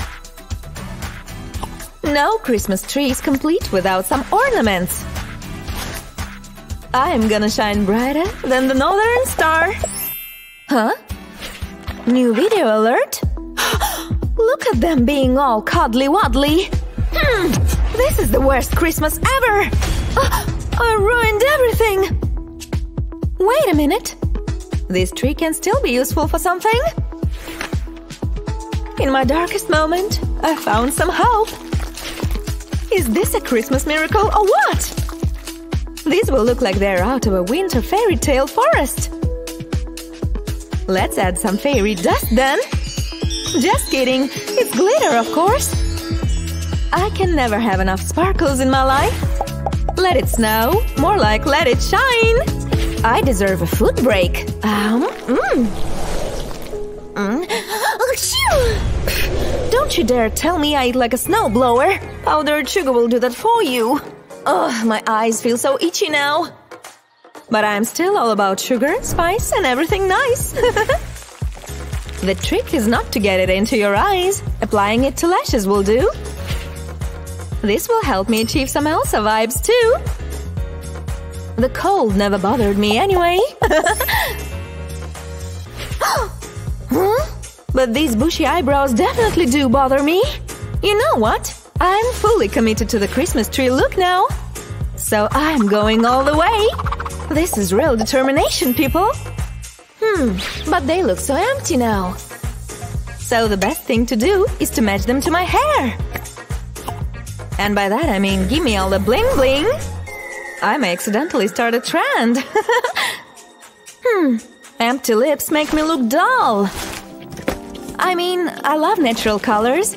No Christmas tree is complete without some ornaments. I'm gonna shine brighter than the northern star. Huh? New video alert? Look at them being all cuddly-wuddly! This is the worst Christmas ever! I ruined everything! Wait a minute! This tree can still be useful for something! In my darkest moment, I found some hope! Is this a Christmas miracle or what? These will look like they're out of a winter fairy tale forest. Let's add some fairy dust then. Just kidding, it's glitter, of course. I can never have enough sparkles in my life. Let it snow, more like let it shine. I deserve a food break. Don't you dare tell me I eat like a snowblower. Powdered sugar will do that for you. Ugh, my eyes feel so itchy now. But I'm still all about sugar, spice, and everything nice. The trick is not to get it into your eyes. Applying it to lashes will do. This will help me achieve some Elsa vibes too. The cold never bothered me anyway. Huh? But these bushy eyebrows definitely do bother me. You know what? I'm fully committed to the Christmas tree look now. So I'm going all the way. This is real determination, people. But they look so empty now. So the best thing to do is to match them to my hair. And by that I mean give me all the bling bling. I may accidentally start a trend. Empty lips make me look dull. I mean, I love natural colors.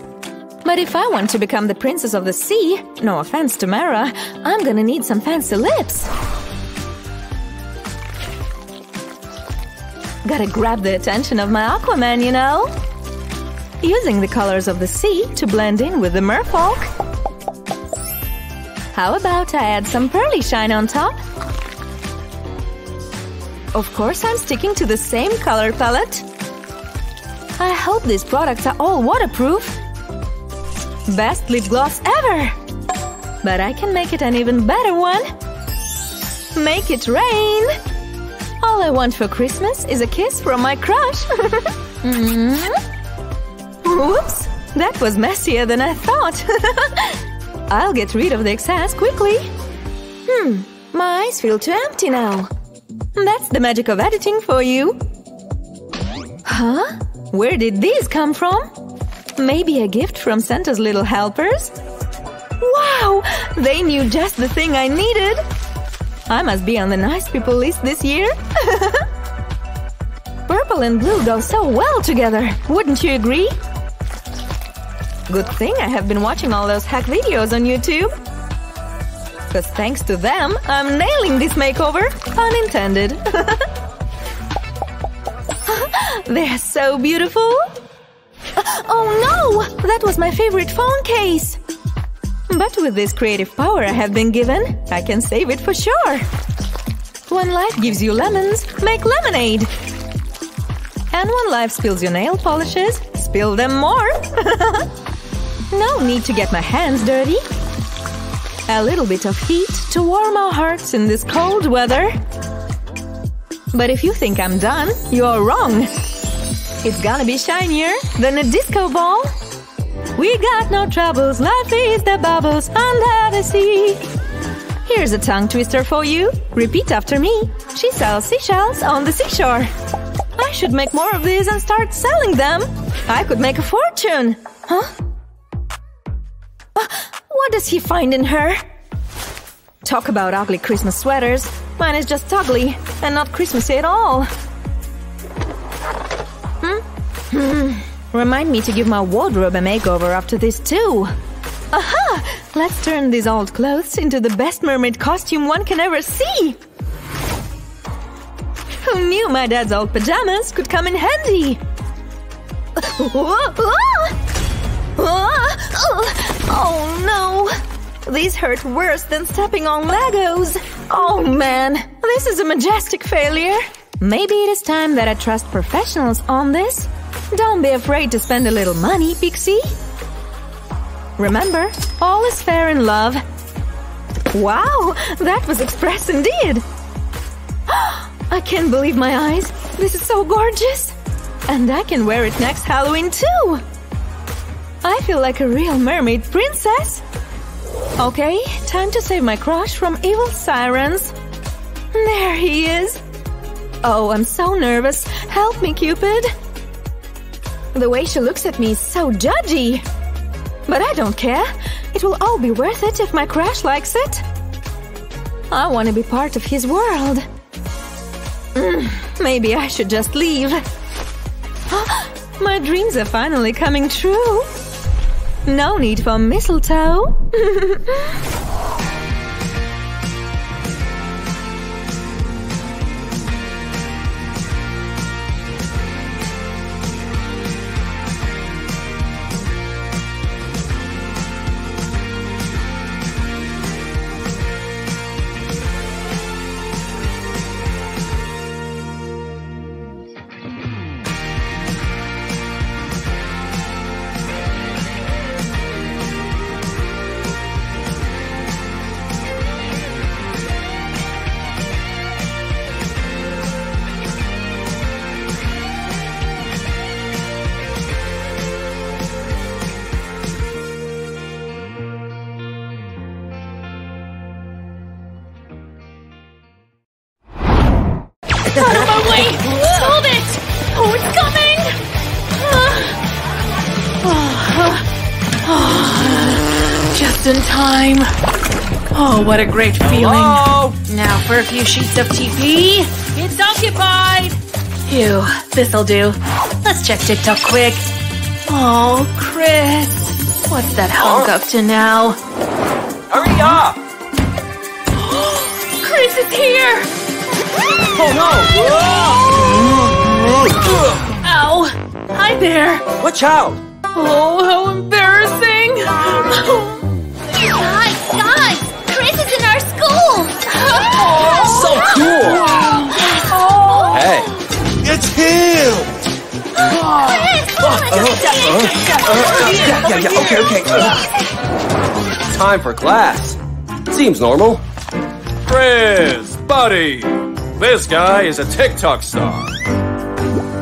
But if I want to become the princess of the sea, no offense to Mara, I'm gonna need some fancy lips. Gotta grab the attention of my Aquaman, you know? Using the colors of the sea to blend in with the merfolk. How about I add some pearly shine on top? Of course, I'm sticking to the same color palette. I hope these products are all waterproof. Best lip gloss ever! But I can make it an even better one! Make it rain! All I want for Christmas is a kiss from my crush! Whoops! That was messier than I thought! I'll get rid of the excess quickly! My eyes feel too empty now! That's the magic of editing for you! Huh? Where did these come from? Maybe a gift from Santa's little helpers? Wow! They knew just the thing I needed! I must be on the nice people list this year! Purple and blue go so well together, wouldn't you agree? Good thing I have been watching all those hack videos on YouTube! Cause thanks to them, I'm nailing this makeover! Unintended! They're so beautiful! Oh no! That was my favorite phone case! But with this creative power I have been given, I can save it for sure! When life gives you lemons, make lemonade! And when life spills your nail polishes, spill them more! No need to get my hands dirty! A little bit of heat to warm our hearts in this cold weather! But if you think I'm done, you're wrong! It's gonna be shinier than a disco ball. We got no troubles, life is the bubbles under the sea. Here's a tongue twister for you. Repeat after me. She sells seashells on the seashore. I should make more of these and start selling them. I could make a fortune. Huh? What does he find in her? Talk about ugly Christmas sweaters. Mine is just ugly and not Christmassy at all. Remind me to give my wardrobe a makeover after this too! Aha! Let's turn these old clothes into the best mermaid costume one can ever see! Who knew my dad's old pajamas could come in handy? Oh no! These hurt worse than stepping on Legos! Oh man! This is a majestic failure! Maybe it is time that I trust professionals on this. Don't be afraid to spend a little money, Pixie. Remember, all is fair in love. Wow, that was express indeed. I can't believe my eyes. This is so gorgeous. And I can wear it next Halloween too. I feel like a real mermaid princess. Okay, time to save my crush from evil sirens. There he is. Oh, I'm so nervous. Help me, Cupid. The way she looks at me is so judgy. But I don't care. It will all be worth it if my crush likes it. I want to be part of his world. Maybe I should just leave. My dreams are finally coming true. No need for mistletoe. In time. Oh, what a great feeling. Hello? Now for a few sheets of TP. It's occupied. Phew, this'll do. Let's check TikTok quick. Oh, Chris. What's that hunk up to now? Hurry up! Chris is here! Oh no! Ow! Hi there! Watch out! Oh, how embarrassing! Guys, Chris is in our school! So cool! Hey, it's him! Okay. Time for class. Seems normal. Chris, buddy! This guy is a TikTok star.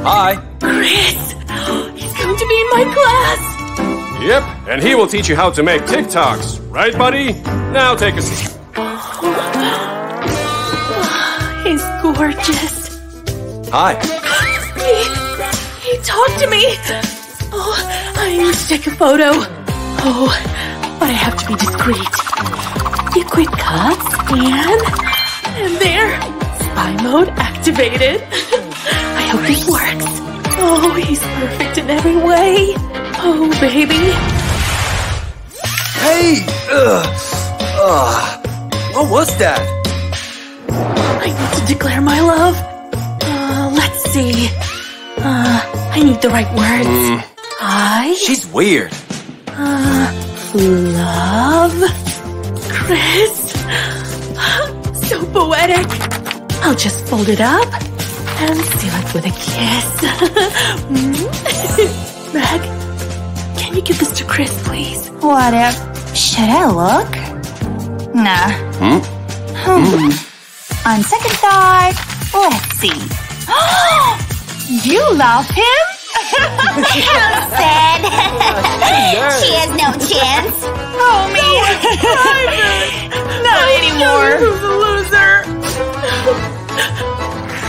Hi. Chris! He's going to be in my class! Yep, and he will teach you how to make TikToks. Right, buddy? Now take a seat. He's gorgeous. Hi. He talked to me. Oh, I need to take a photo. Oh, but I have to be discreet. Liquid cups and there. Spy mode activated. I hope this works. Oh, he's perfect in every way. Oh, baby. Hey! What was that? I need to declare my love. Let's see. I need the right words. She's weird. Love? Chris? So poetic. I'll just fold it up and seal it with a kiss. Meg? Can you give this to Chris, please? Whatever. Should I look? Nah. On second thought, let's see. You love him? How sad. She has no chance. Oh, me. Not anymore. Who's a loser?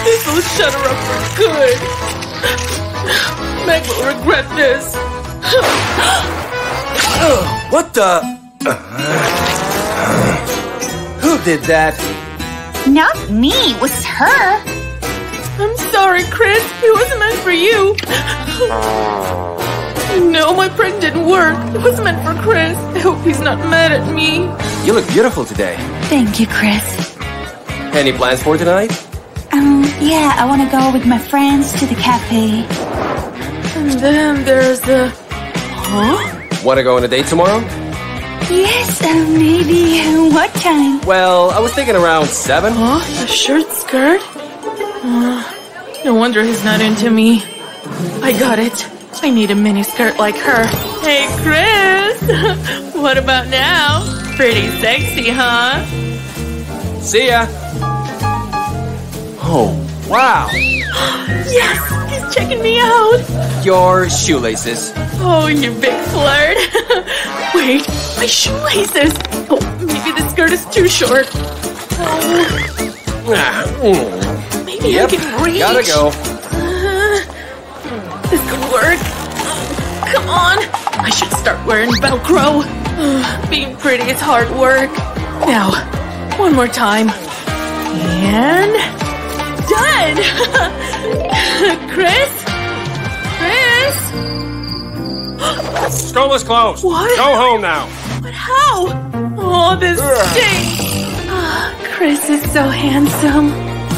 This will shut her up for good. Meg will regret this. What the? Who did that? Not me, it was her. I'm sorry, Chris. It wasn't meant for you. No, my prank didn't work. It was meant for Chris. I hope he's not mad at me. You look beautiful today. Thank you, Chris. Any plans for tonight? Yeah, I want to go with my friends to the cafe. And then there's the... Want to go on a date tomorrow? Yes, maybe. What time? Well, I was thinking around 7. A shirt skirt? No wonder he's not into me. I got it. I need a mini skirt like her. Hey, Chris! What about now? Pretty sexy, huh? See ya! Oh, wow! Yes! He's checking me out! Your shoelaces. Oh, you big flirt! Wait, my shoelaces! Oh, maybe the skirt is too short. Maybe I can reach. Gotta go. This could work. Come on! I should start wearing Velcro. Being pretty is hard work. Now, one more time. And... done! Chris? Chris? School is closed. What? Go home now. But how? Oh, this stinks. Oh, Chris is so handsome.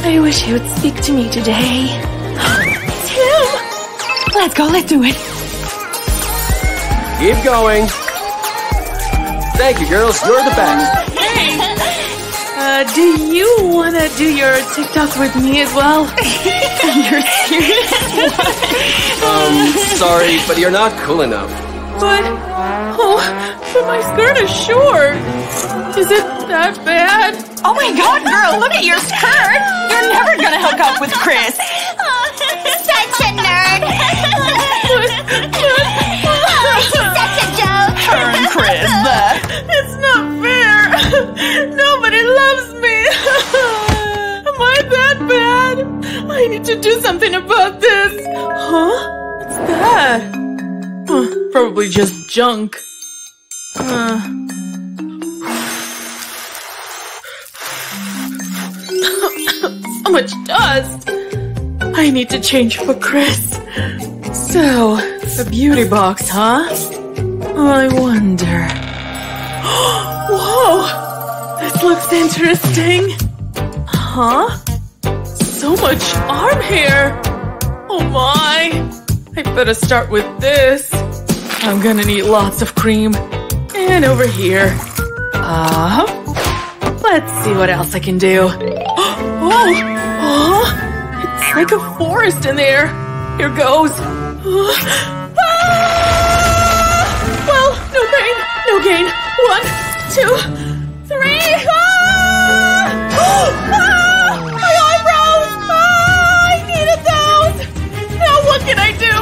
I wish he would speak to me today. Tim! Let's go, let's do it. Keep going. Thank you, girls. You're the best. Hey. Do you want to do your TikTok with me as well? You're serious? Sorry, but you're not cool enough. But, but my skirt is short. Is it that bad? Oh my god, girl, look at your skirt. You're never going to hook up with Chris. Oh, such a nerd. Such a joke. Turn, Chris. It's not fair. Nobody loves me. Am I that bad? I need to do something about this. Huh? What's that? Probably just junk. So much dust. I need to change for Chris. So, a beauty box, huh? I wonder... Whoa! This looks interesting! Huh? So much arm hair! Oh my! I better start with this. I'm gonna need lots of cream. And over here. Let's see what else I can do. It's like a forest in there. Here goes. Well, no pain, no gain. 1, 2, 3. My eyebrows! I needed those. Now what can I do?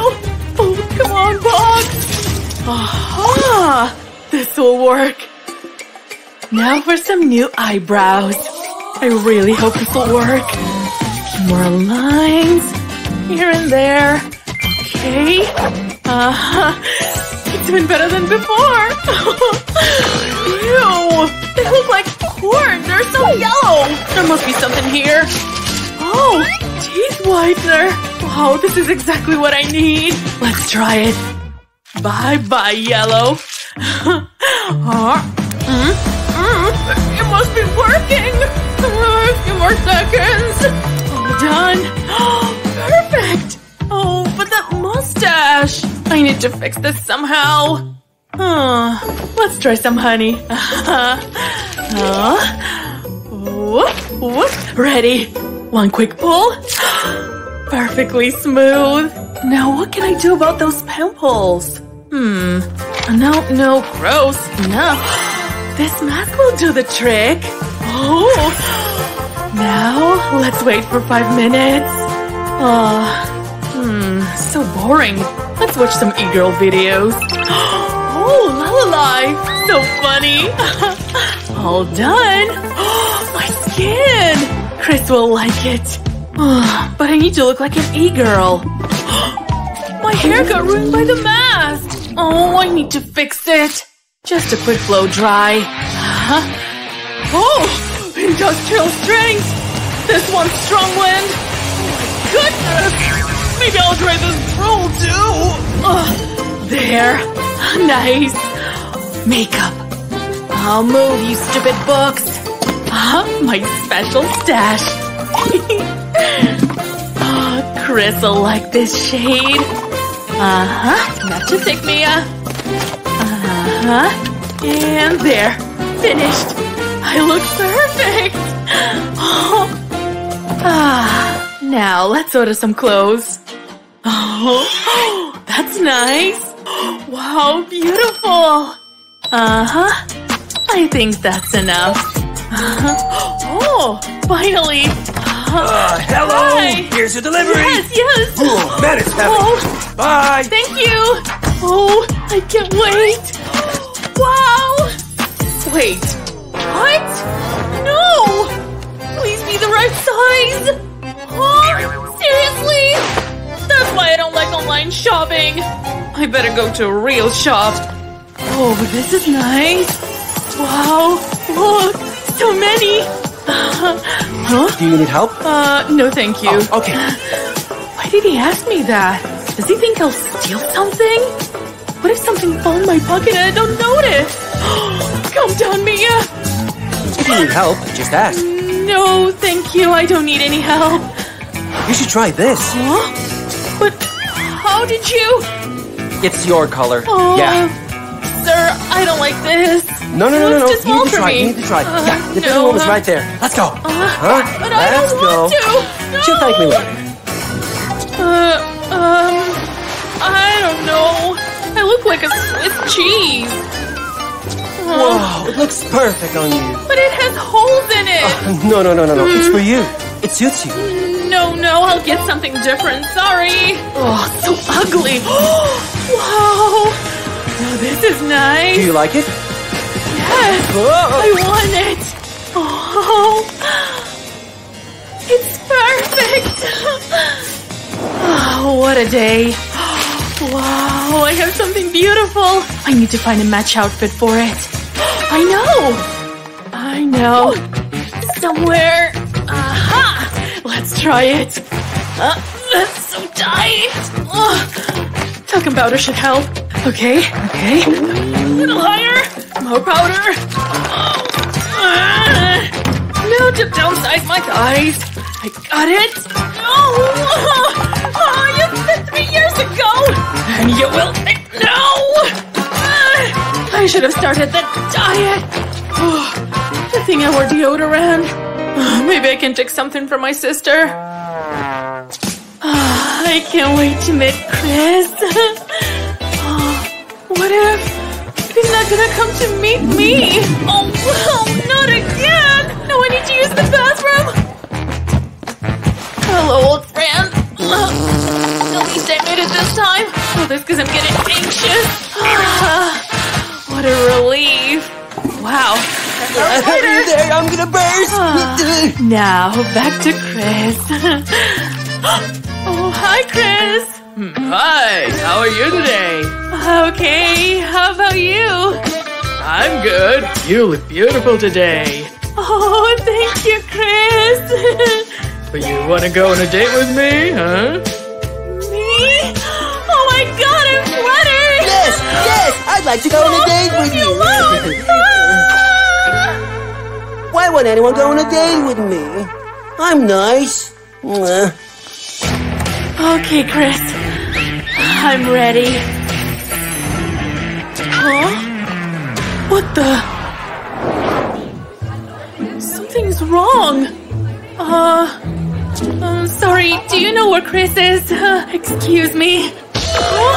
Oh, come on, box. This will work. Now for some new eyebrows. I really hope this will work. More lines here and there. Okay. It's been better than before. Ew. They look like corn. They're so yellow. There must be something here. Oh, teeth whitener. Wow, this is exactly what I need. Let's try it. Bye-bye, yellow. It must be working. A few more seconds. All done. Perfect. Oh, but that mustache. I need to fix this somehow. Let's try some honey. Ready. One quick pull. Perfectly smooth. Now what can I do about those pimples? No, gross. No. This mask will do the trick. Now, let's wait for 5 minutes. So boring. Let's watch some e-girl videos. Lullaby. So funny. All done. My skin. Chris will like it. But I need to look like an e-girl. My hair got ruined by the mask. Oh, I need to fix it. Just a quick blow dry. Industrial strength! This one's strong wind! Oh my goodness! Maybe I'll try this roll too! There! Nice! Makeup! I'll move, you stupid books! My special stash! Chris will like this shade! Not to pick me up! And there! Finished! I look perfect! Now let's order some clothes. That's nice! Wow, beautiful! I think that's enough. Finally! Hello! Hi. Here's your delivery! Yes! Oh, that is heavy! Bye! Thank you! I can't wait! Wow! Wait! What? No! Please be the right size! Seriously? That's why I don't like online shopping. I better go to a real shop. Oh, this is nice. Wow, look, so many. Huh? Do you need help? No, thank you. Oh, okay. Why did he ask me that? Does he think I'll steal something? What if something fell in my pocket and I don't notice? Come down, Mia. If you need help, just ask. No, thank you. I don't need any help. You should try this. Huh? But how did you? It's your color. Oh, yeah. Sir, I don't like this. No. You need to try. Yeah, the bigger one is right there. Let's go. But let's I don't want to. No. She'll thank me later. I don't know. I look like a Swiss cheese. Wow, it looks perfect on you. But it has holes in it. No. It's for you. It suits you. No, I'll get something different. Sorry. Oh, so ugly. Wow. Oh, this is nice. Do you like it? Yes. Whoa. I want it. Oh, it's perfect. Oh, what a day. Wow, I have something beautiful. I need to find a match outfit for it. I know. Somewhere. Aha. Let's try it. That's so tight. Talking powder should help. Okay. A little higher. More powder. No, dip downside my thighs. I got it. Oh, you fit 3 years ago. And you will. No. I should have started that diet. I think I wore deodorant. Maybe I can take something from my sister. I can't wait to meet Chris. What if he's not gonna come to meet me? Oh, not again! Now I need to use the bathroom. Hello, old friend. At least I made it this time. Oh, that's because I'm getting anxious. What a relief. Wow. Every day I'm gonna burst. Now back to Chris. Oh, hi, Chris. Hi. How are you today? Okay. How about you? I'm good. You look beautiful today. Oh, thank you, Chris. But you want to go on a date with me, huh? Me? Oh my God, I'm flattered. Yes. I'd like to go on a date with you. Why wouldn't anyone go on a date with me? I'm nice. Okay, Chris. I'm ready. Huh? What the? Something's wrong. I'm sorry. Do you know where Chris is? Excuse me. Huh?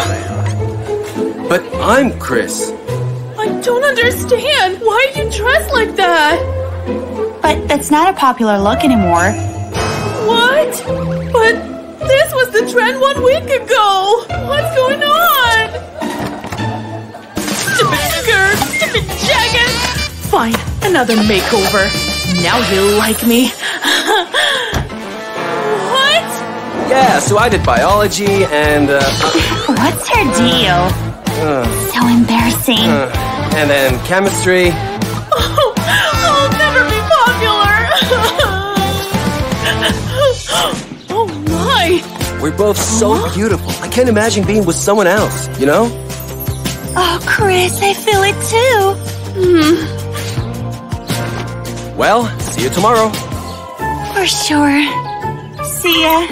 But I'm Chris. I don't understand. Why are you dressed like that? But that's not a popular look anymore. What? But this was the trend 1 week ago! What's going on? Stupid skirt! Stupid jacket! Fine, another makeover. Now you'll like me. What? Yeah, so I did biology and... What's her deal? So embarrassing. And then chemistry. Oh, I'll never be popular! Oh my! We're both so beautiful. I can't imagine being with someone else, you know? Oh, Chris, I feel it too. Well, see you tomorrow. For sure. See ya.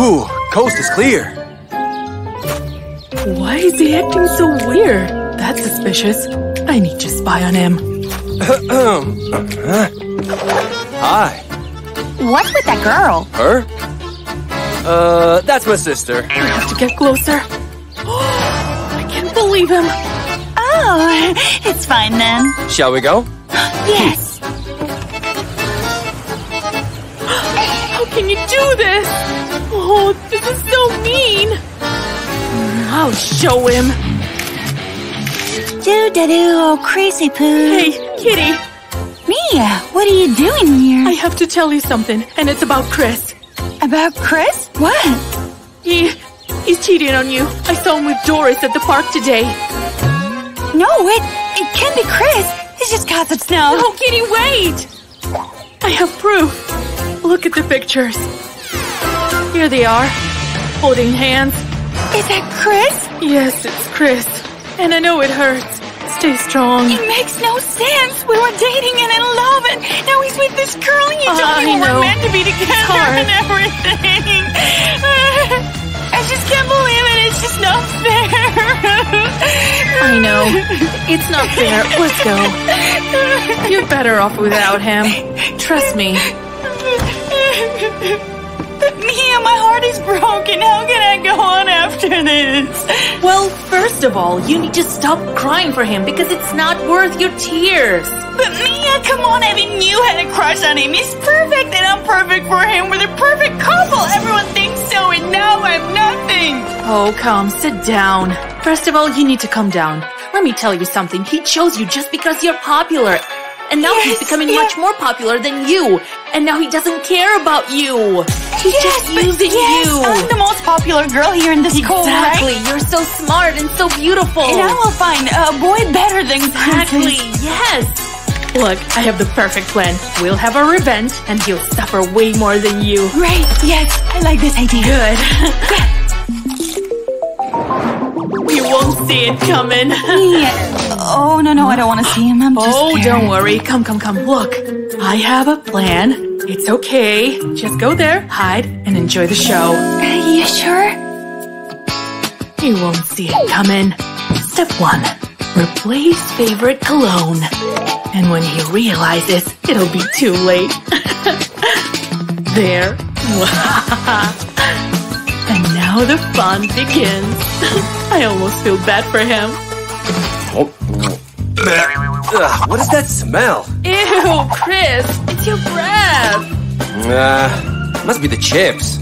Ooh, coast is clear. Why is he acting so weird? That's suspicious. I need to spy on him. Hi. What's with that girl? Her? That's my sister. I have to get closer. I can't believe him. Oh, it's fine then. Shall we go? Yes. How can you do this? Oh, this is so mean. I'll show him. Doo-da-doo, crazy poo. Hey, kitty. Mia, what are you doing here? I have to tell you something, and it's about Chris. About Chris? What? He cheating on you. I saw him with Doris at the park today. No, it can't be Chris. He's just gossip now. Oh, Kitty, wait! I have proof. Look at the pictures. Here they are, holding hands. Is that Chris? Yes, it's Chris. And I know it hurts. Stay strong. It makes no sense. We were dating and in love, and now he's with this girl. And you told me we were meant to be together and everything. I just can't believe it. It's just not fair. I know. It's not fair. Let's go. You're better off without him. Trust me. Mia, my heart is broken. How can I go on after this? Well, first of all, you need to stop crying for him because it's not worth your tears. But Mia, come on, I even knew I had a crush on him. He's perfect and I'm perfect for him. We're the perfect couple. Everyone thinks so and now I'm nothing. Oh, come, sit down. First of all, you need to calm down. Let me tell you something. He chose you just because you're popular. And now he's becoming much more popular than you. And now he doesn't care about you. He's just using you. I'm the most popular girl here in this school, right? Exactly. You're so smart and so beautiful. And I will find a boy better than Exactly. Yes. Look, I have the perfect plan. We'll have our revenge and he'll suffer way more than you. Right. Yes. I like this idea. Good. You won't see it coming. Oh, no, I don't want to see him. I'm just scared. Don't worry. Come. Look, I have a plan. It's okay. Just go there, hide, and enjoy the show. Are you sure? You won't see it coming. Step 1. Replace favorite cologne. And when he realizes, it'll be too late. There. And now the fun begins. I almost feel bad for him. Ugh, what is that smell? Ew, Chris, it's your breath. Must be the chips.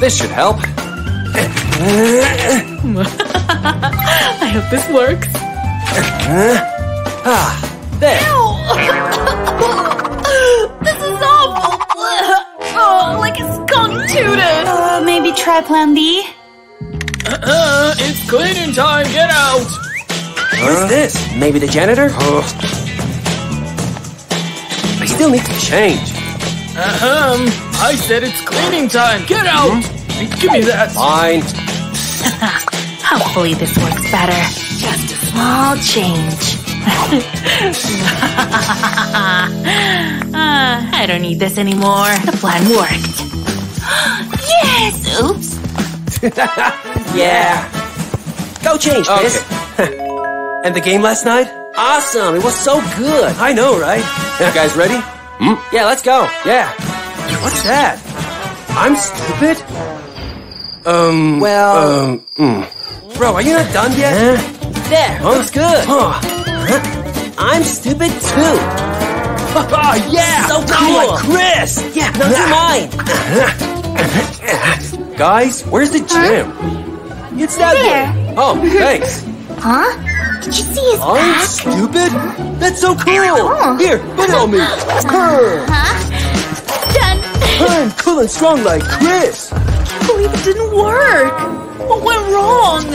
This should help. I hope this works. There. This is awful. Oh, like a skunk tuna. Maybe try plan B? It's cleaning time. Get out. What is this? Maybe the janitor? I still need to change. I said it's cleaning time. Get out. Give me that. Fine. Hopefully this works better. Just a small change. I don't need this anymore. The plan worked. Yes. Oops. Go change, Chris. Okay. And the game last night? Awesome! It was so good! I know, right? You guys ready? Yeah, let's go! Yeah! What's that? I'm stupid? Bro, are you not done yet? There! Looks good! I'm stupid too! Yeah! So cool! Like Chris! Yeah, those are mine! Guys, where's the gym? It's that way! Oh, thanks! Did you see his back? I'm stupid? That's so cool! Here, put it on me! Done! I'm cool and strong like Chris! I can't believe it didn't work! What went wrong?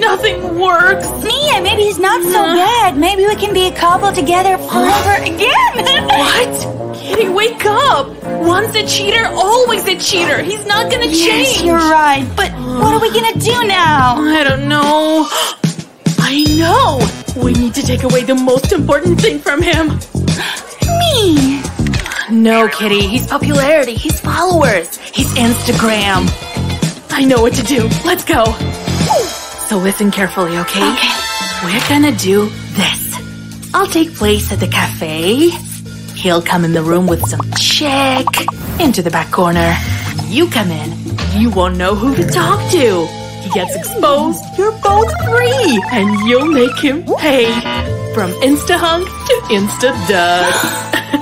Nothing works! Mia, maybe he's not so bad! Maybe we can be a couple together forever again! What? Kitty, wake up! Once a cheater, always a cheater! He's not gonna change! Yes, you're right, but what are we gonna do now? I don't know. I know! We need to take away the most important thing from him. Me! No, Kitty, his popularity, his followers, his Instagram. I know what to do. Let's go. So listen carefully, okay? Okay. We're gonna do this. I'll take place at the cafe. He'll come in the room with some chick. Into the back corner. You come in. You won't know who to talk to. He gets exposed. You're both free. And you'll make him pay. From Insta-hunk to Insta-dud.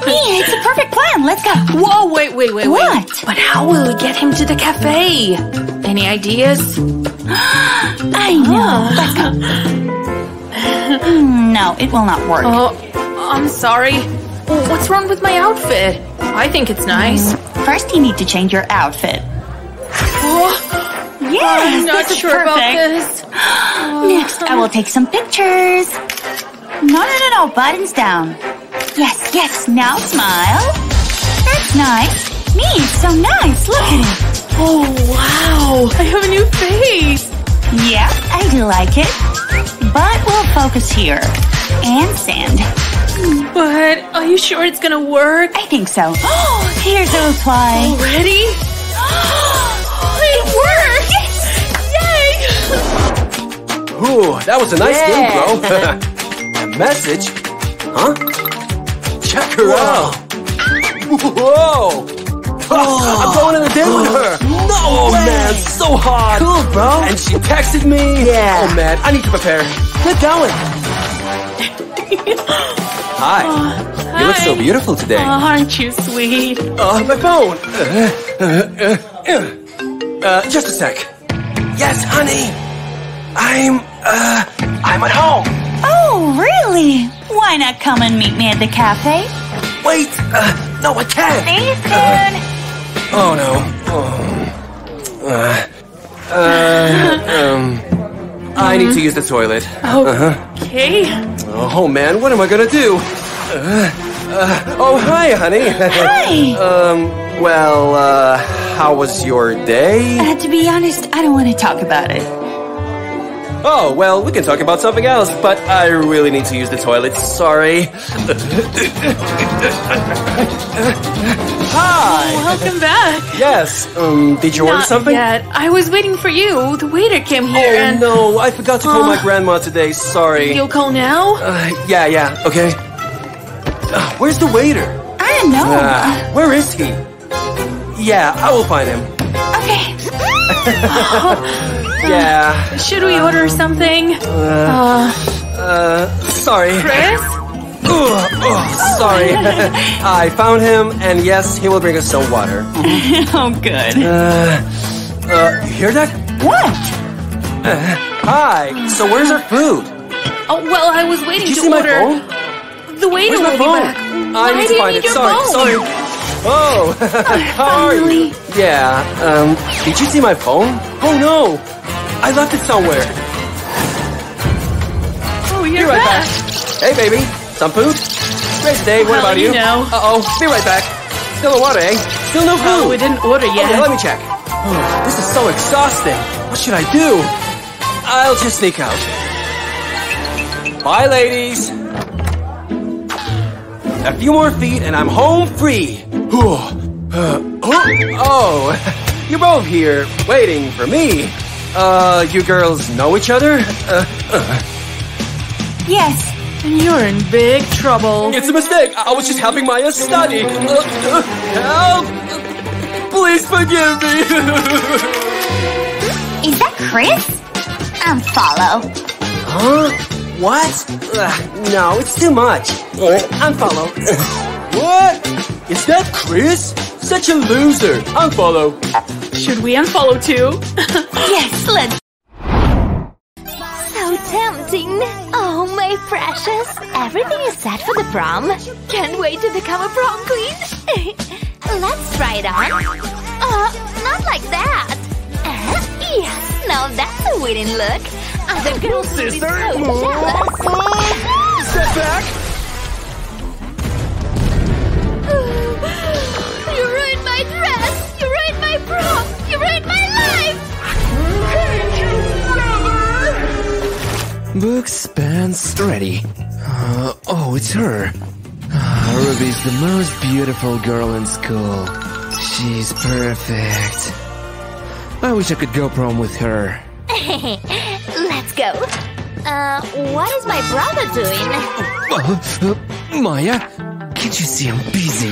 Mia, it's a perfect plan. Let's go. Whoa, wait. What? But how will we get him to the cafe? Any ideas? I know. Let's go. No, it will not work. Oh, I'm sorry. What's wrong with my outfit? I think it's nice. First, you need to change your outfit. Whoa. Yes, I'm not sure about this. Next, I will take some pictures. No, buttons down. Yes, now smile. That's nice. Me, so nice, look at it. Oh, wow, I have a new face. Yep, I do like it. But we'll focus here. And sand. But are you sure it's gonna work? I think so. Oh, here's a reply. Already? It worked! Yay! Ooh, that was a nice game, bro. A message? Huh? Check her out. Whoa! I'm going on a date with her. No way. Man, so hot. Cool, bro. And she texted me. Yeah. Oh man, I need to prepare. Get going. Hi. You look so beautiful today. Oh, aren't you sweet? My phone. Just a sec. Yes, honey. I'm at home. Oh, really? Why not come and meet me at the cafe? Wait. No, I can't. See you soon. Oh no. Oh. I need to use the toilet. Okay. Oh man, what am I gonna do? Oh, hi, honey. Hi. How was your day? To be honest, I don't want to talk about it. Oh, well, we can talk about something else, but I really need to use the toilet. Sorry. Hi. Oh, welcome back. Yes. Did you order something? Not yet. I was waiting for you. The waiter came here and... no. I forgot to call my grandma today. Sorry. You'll call now? Yeah. Okay. Where's the waiter? I don't know. Where is he? Yeah, I will find him. Okay. Yeah. Should we order something? Sorry. Chris? Oh, sorry. I found him, and yes, he will bring us some water. Oh, good. Hear that? What? Hi. So where's our food? Oh, well, I was waiting to order. Did you see my phone? The waiter will be back. I need to find it. Sorry. Oh, how are you? Yeah. Did you see my phone? Oh no, I left it somewhere. Oh, you're right back. Hey, baby. Some food? Great day, what about you? No. Be right back. Still no water, eh? Still no food. Oh, we didn't order yet. Okay, let me check. Oh, this is so exhausting. What should I do? I'll just sneak out. Bye, ladies. A few more feet and I'm home free. Oh, you're both here waiting for me. You girls know each other? Yes. You're in big trouble. It's a mistake. I was just helping Maya study. Help! Please forgive me. Is that Chris? Unfollow. Huh? What? No, it's too much. Unfollow. What? Is that Chris? Such a loser. Unfollow. Should we unfollow too? Yes, let's. Oh, my precious. Everything is set for the prom. Can't wait to become a prom queen. Let's try it on. Not like that. Yes, now that's a winning look. Other girls will be so jealous. Step back. You ruined my dress. You ruined my prom. You ruined my life. Books, pants, ready. Oh, it's her. Ruby's the most beautiful girl in school. She's perfect. I wish I could go prom with her. Let's go. What is my brother doing? Maya? Can't you see I'm busy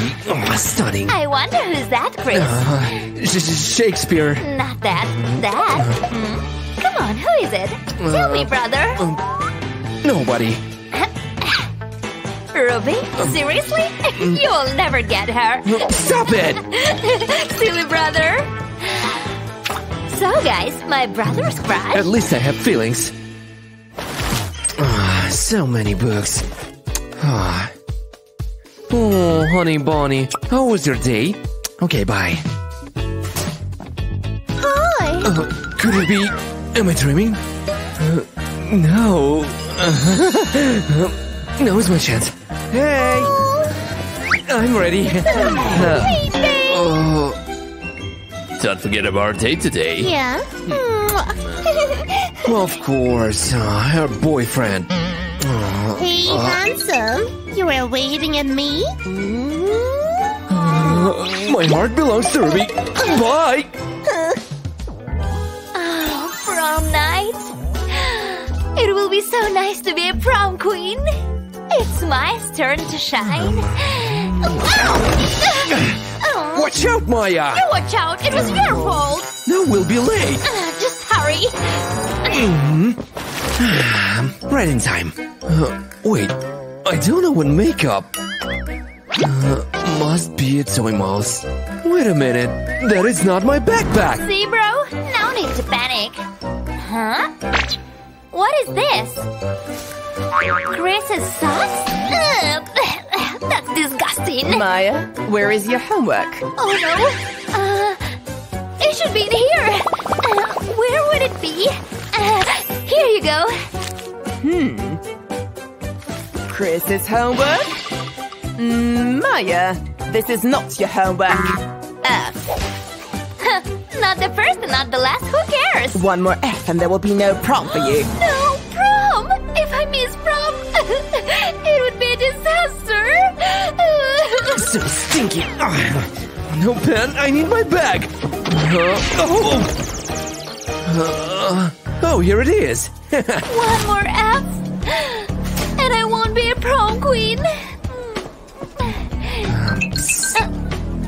studying? I wonder who's that, Chris? Shakespeare. Not that. That. Come on, who is it? Tell me, brother. Nobody. Ruby? Seriously? You'll never get her. Stop it! Silly brother. So, guys, my brother's crush. At least I have feelings. So many books. Oh, honey Bonnie, how was your day? Okay, bye. Hi! Could it be... am I dreaming? No... now is my chance. Hey! Oh. I'm ready. Don't forget about our date today. Yeah? Well, of course. Her boyfriend. Hey, handsome. You were waving at me? My heart belongs to Ruby. Bye! Oh, prom night. It will be so nice to be a prom queen. It's my turn to shine. Watch out, Maya! Watch out! It was your fault! Now we'll be late! Just hurry! Right in time. Wait, I don't know what makeup... must be at soy malls. Wait a minute, that is not my backpack! See, bro? No need to panic. Huh? What is this? Chris's socks? That's disgusting. Maya, where is your homework? Oh no. It should be in here. Where would it be? Here you go. Chris's homework? Maya, this is not your homework. F. Not the first and not the last. Who cares? One more F and there will be no prom for you. No prom! If I miss prom, it would be a disaster. So stinky. No pen. I need my bag. Oh, here it is. One more F, and I won't be a prom queen.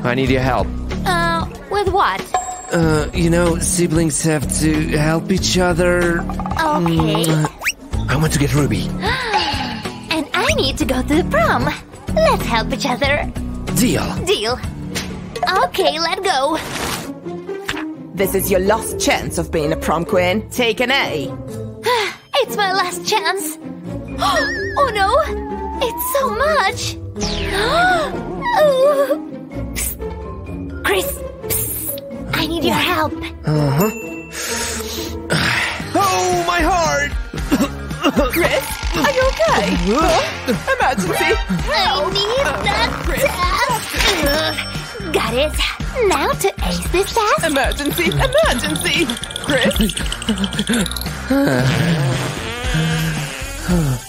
I need your help. With what? You know, siblings have to help each other. Okay. I want to get Ruby. And I need to go to the prom. Let's help each other. Deal. Deal. Okay, let go. This is your last chance of being a prom queen. Take an A. It's my last chance. Oh no! It's so much. Psst. Chris, psst. I need your help. Oh, my heart! Chris, are you okay? Emergency! I need that test. Got it. Now to ace this task. Emergency! Emergency! Chris?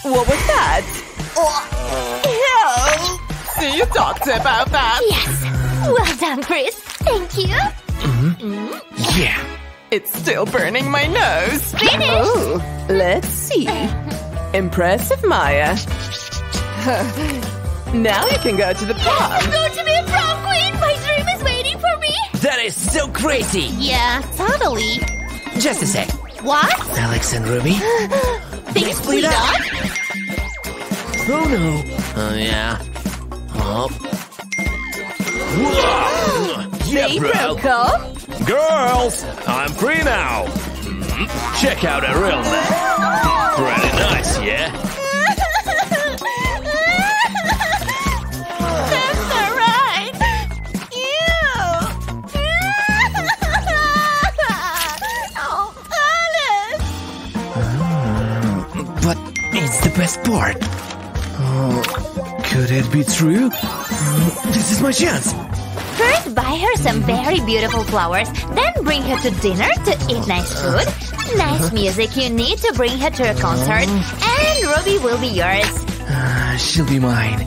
What was that? See your doctor about that. Yes. Well done, Chris. Thank you. Yeah. It's still burning my nose. Finished. Oh, let's see. Impressive, Maya. Now you can go to the prom. Yes, I'm going to be a prom queen. My dream is waiting for me. That is so crazy. Yeah, totally. Just a sec. What? Alex and Ruby. Things split up. Oh no. Oh yeah. Oh. Whoa. They broke up. Girls, I'm free now. Check out a real man. Pretty nice, yeah. The best part. Could it be true? This is my chance. First, buy her some very beautiful flowers. Then bring her to dinner to eat nice food. Nice music. You need to bring her to a concert. And Ruby will be yours. She'll be mine.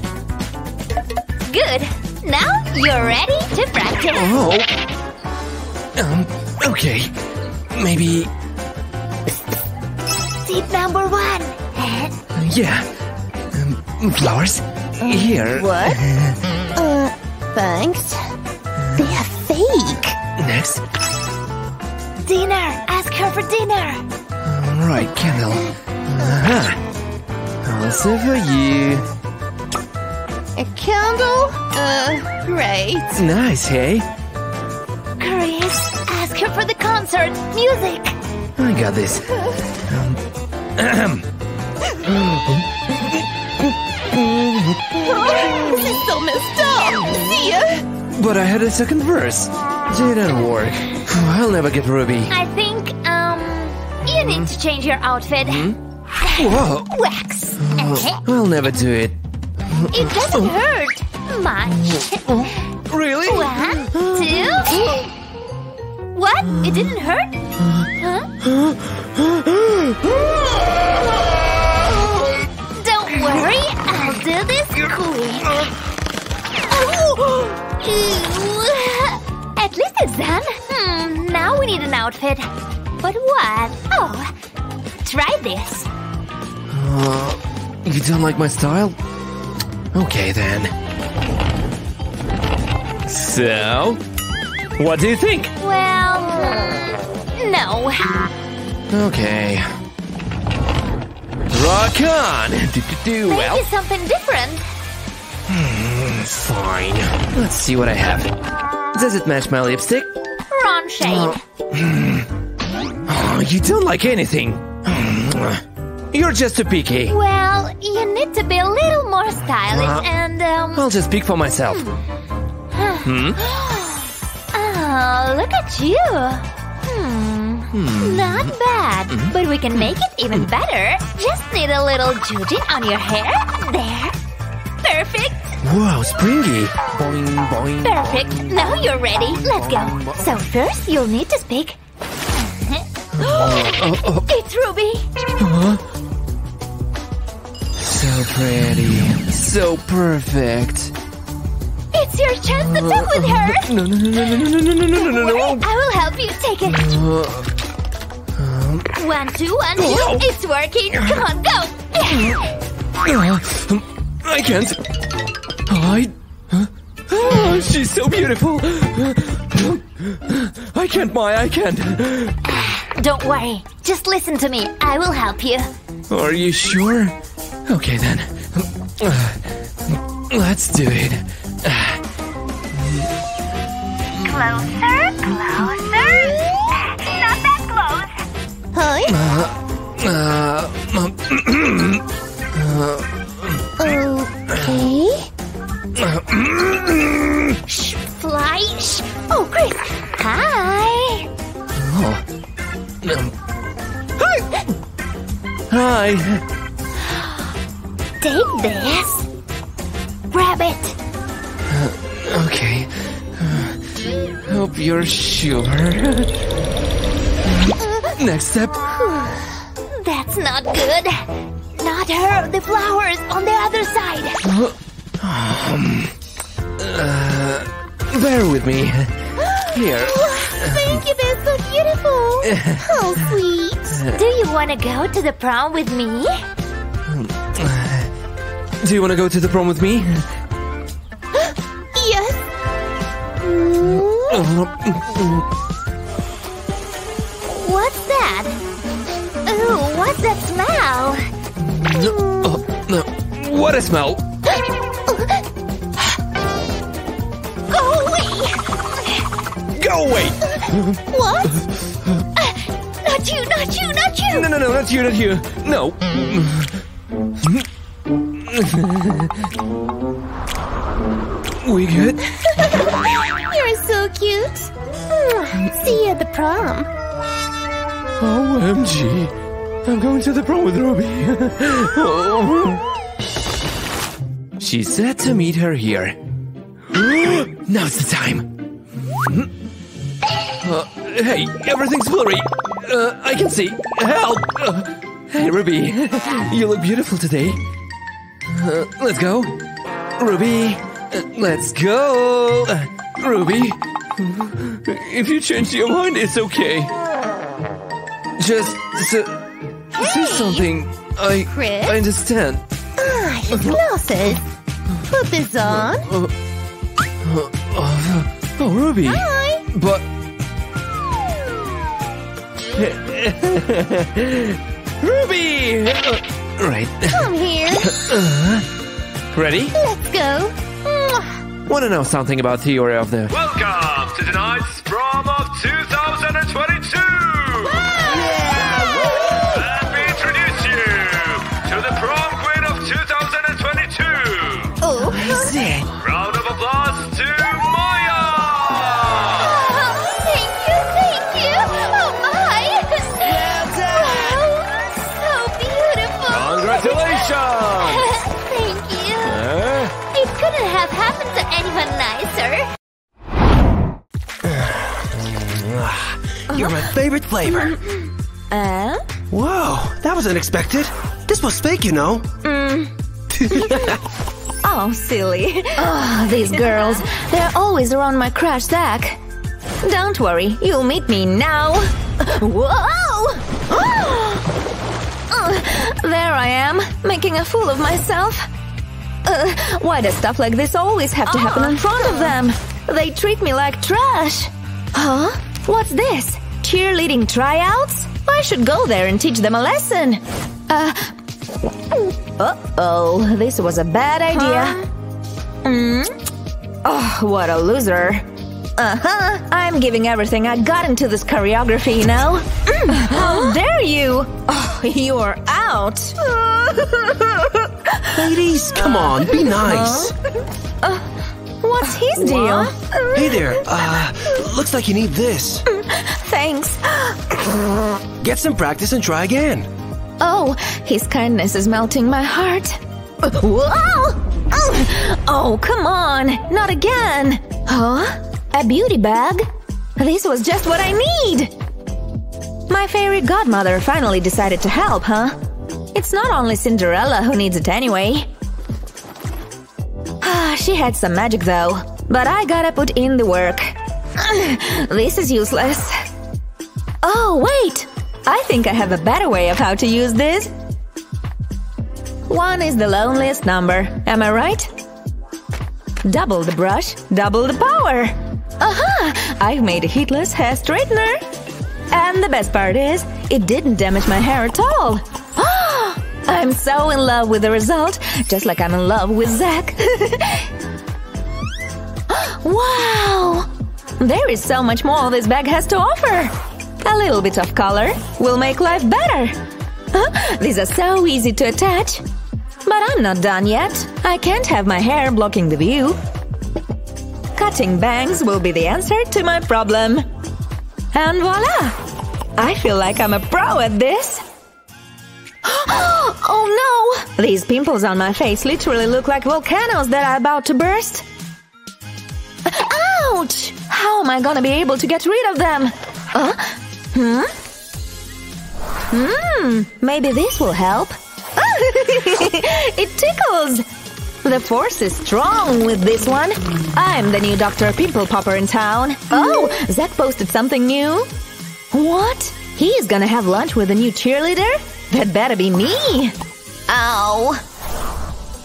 Good. Now you're ready to practice. Okay. Maybe... tip number one. Yeah. Flowers? Here. What? Thanks. They are fake. Next. Dinner. Ask her for dinner. All right, candle. Also for you. A candle? Great. Nice, hey? Chris, ask her for the concert. Music. I got this. Oh, this is so messed up! See ya! But I had a second verse. Didn't work. I'll never get Ruby. I think, you need to change your outfit. Whoa! Wax! I'll never do it. It doesn't hurt much. Really? 1, 2... What? It didn't hurt? Huh? Don't worry, I'll do this quick. Oh. At least it's done. Now we need an outfit. But what? Oh, try this. You don't like my style? Okay then. So, what do you think? Well, no. Okay. Rock on! Well. Maybe something different. Fine. Let's see what I have. Does it match my lipstick? Wrong shade. Oh, you don't like anything. You're just too picky. Well, you need to be a little more stylish and, I'll just pick for myself. Oh, look at you! Not bad, but we can make it even better. Just need a little juju on your hair. There. Perfect! Wow, springy! Boing, boing, perfect! Boing, now you're ready. Let's go. So first, you'll need to speak. It's Ruby! So pretty. So perfect. It's your chance to talk with her! No, I will help you take it! 1, 2, 1, 2! Oh. It's working! Come on, go! I can't! Oh, she's so beautiful! I can't, Maya, I can't! Don't worry, just listen to me, I will help you! Are you sure? Okay then. Let's do it! Closer, closer. Not that close. Hi. Okay. Shh, fly. Shh. Oh, Chris. Hi. Oh. Hi. Take this. Grab it. Okay. Hope you're sure. Next step. That's not good. Not her. The flowers on the other side. Bear with me. Here. Thank you. That's so beautiful. Oh, sweet. Do you want to go to the prom with me? Do you want to go to the prom with me? What's that? Oh, what's that smell? What a smell! Go away! Go away! What? Not you! Not you! Not you! No! Not you! Not you! No! We good? You're so cute. See you at the prom. OMG. I'm going to the prom with Ruby. She's set to meet her here. Now's the time. Hey, everything's blurry. I can see. Help! Hey, Ruby. You look beautiful today. Let's go. Ruby. Let's go! Ruby, if you change your mind, it's okay. Just say something. I understand. His glasses. Put this on. Oh, Ruby. Hi. But... Ruby! Right. Come here. Ready? Let's go. Want to know something about theory of the... Welcome to tonight's prom of 2022! Let me introduce you to the prom queen of 2022! even nicer. You're my favorite flavor. Whoa, that was unexpected. This was fake, you know. Oh, silly. Oh, these girls. They're always around my crush, Zach. Don't worry, you'll meet me now. Whoa! There I am, making a fool of myself. Why does stuff like this always have to happen in front of them? They treat me like trash. Huh? What's this? Cheerleading tryouts? I should go there and teach them a lesson. Uh-oh, this was a bad idea. Oh, what a loser. I'm giving everything I got into this choreography, you know? How dare you? Oh, you're out. Ladies, come on, be nice. What's his deal? Hey there, looks like you need this. Thanks. Get some practice and try again. Oh, his kindness is melting my heart. Whoa! Oh, come on! Not again! Huh? A beauty bag? This was just what I need! My fairy godmother finally decided to help, huh? It's not only Cinderella who needs it anyway. She had some magic though. But I gotta put in the work. This is useless. Oh, wait! I think I have a better way of how to use this. 1 is the loneliest number, am I right? Double the brush, double the power! Aha! I've made a heatless hair straightener! And the best part is, it didn't damage my hair at all! I'm so in love with the result, just like I'm in love with Zach! Wow! There is so much more this bag has to offer! A little bit of color will make life better! These are so easy to attach! But I'm not done yet. I can't have my hair blocking the view. Cutting bangs will be the answer to my problem. And voila! I feel like I'm a pro at this! Oh no! These pimples on my face literally look like volcanoes that are about to burst. Ouch! How am I gonna be able to get rid of them? Maybe this will help. It tickles! The force is strong with this one. I'm the new Dr. Pimple Popper in town. Oh, Zach posted something new. What? He's gonna have lunch with a new cheerleader? That better be me. Ow.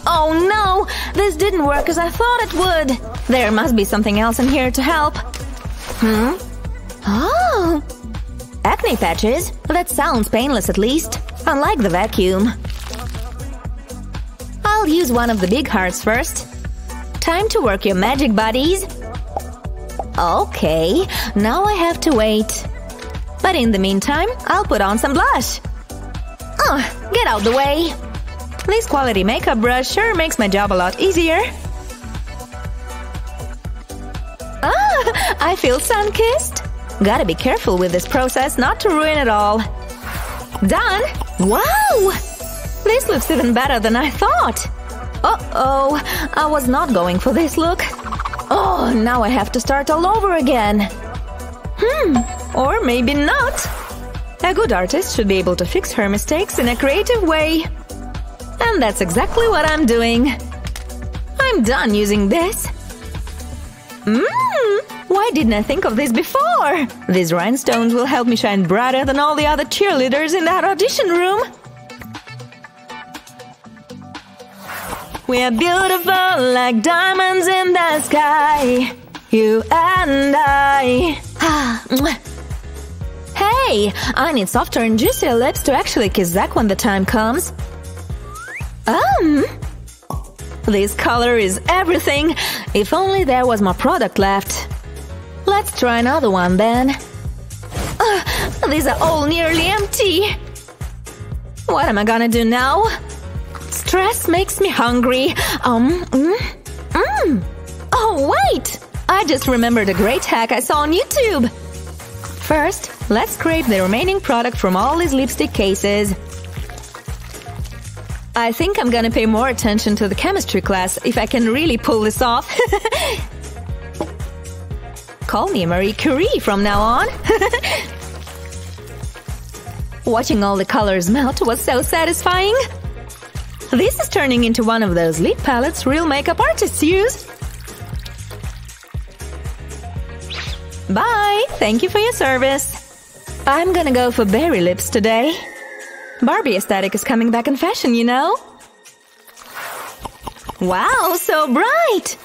Oh no, this didn't work as I thought it would. There must be something else in here to help. Oh. Acne patches? That sounds painless at least. Unlike the vacuum. I'll use one of the big hearts first. Time to work your magic, buddies! Okay, now I have to wait. But in the meantime, I'll put on some blush. Oh, get out the way! This quality makeup brush sure makes my job a lot easier. Ah, I feel sun-kissed! Gotta be careful with this process not to ruin it all. Done! Wow! This looks even better than I thought! Uh-oh, I was not going for this look. Oh, now I have to start all over again. Or maybe not. A good artist should be able to fix her mistakes in a creative way. And that's exactly what I'm doing. I'm done using this. Why didn't I think of this before? These rhinestones will help me shine brighter than all the other cheerleaders in that audition room. We're beautiful like diamonds in the sky. You and I. Hey, I need softer and juicier lips to actually kiss Zach when the time comes. This color is everything. If only there was more product left. Let's try another one, then. These are all nearly empty. What am I gonna do now? Stress makes me hungry. Oh, wait! I just remembered a great hack I saw on YouTube. First, let's scrape the remaining product from all these lipstick cases. I think I'm gonna pay more attention to the chemistry class if I can really pull this off. Call me Marie Curie from now on. Watching all the colors melt was so satisfying. This is turning into one of those lip palettes real makeup artists use. Bye! Thank you for your service. I'm gonna go for berry lips today. Barbie aesthetic is coming back in fashion, you know? Wow, so bright!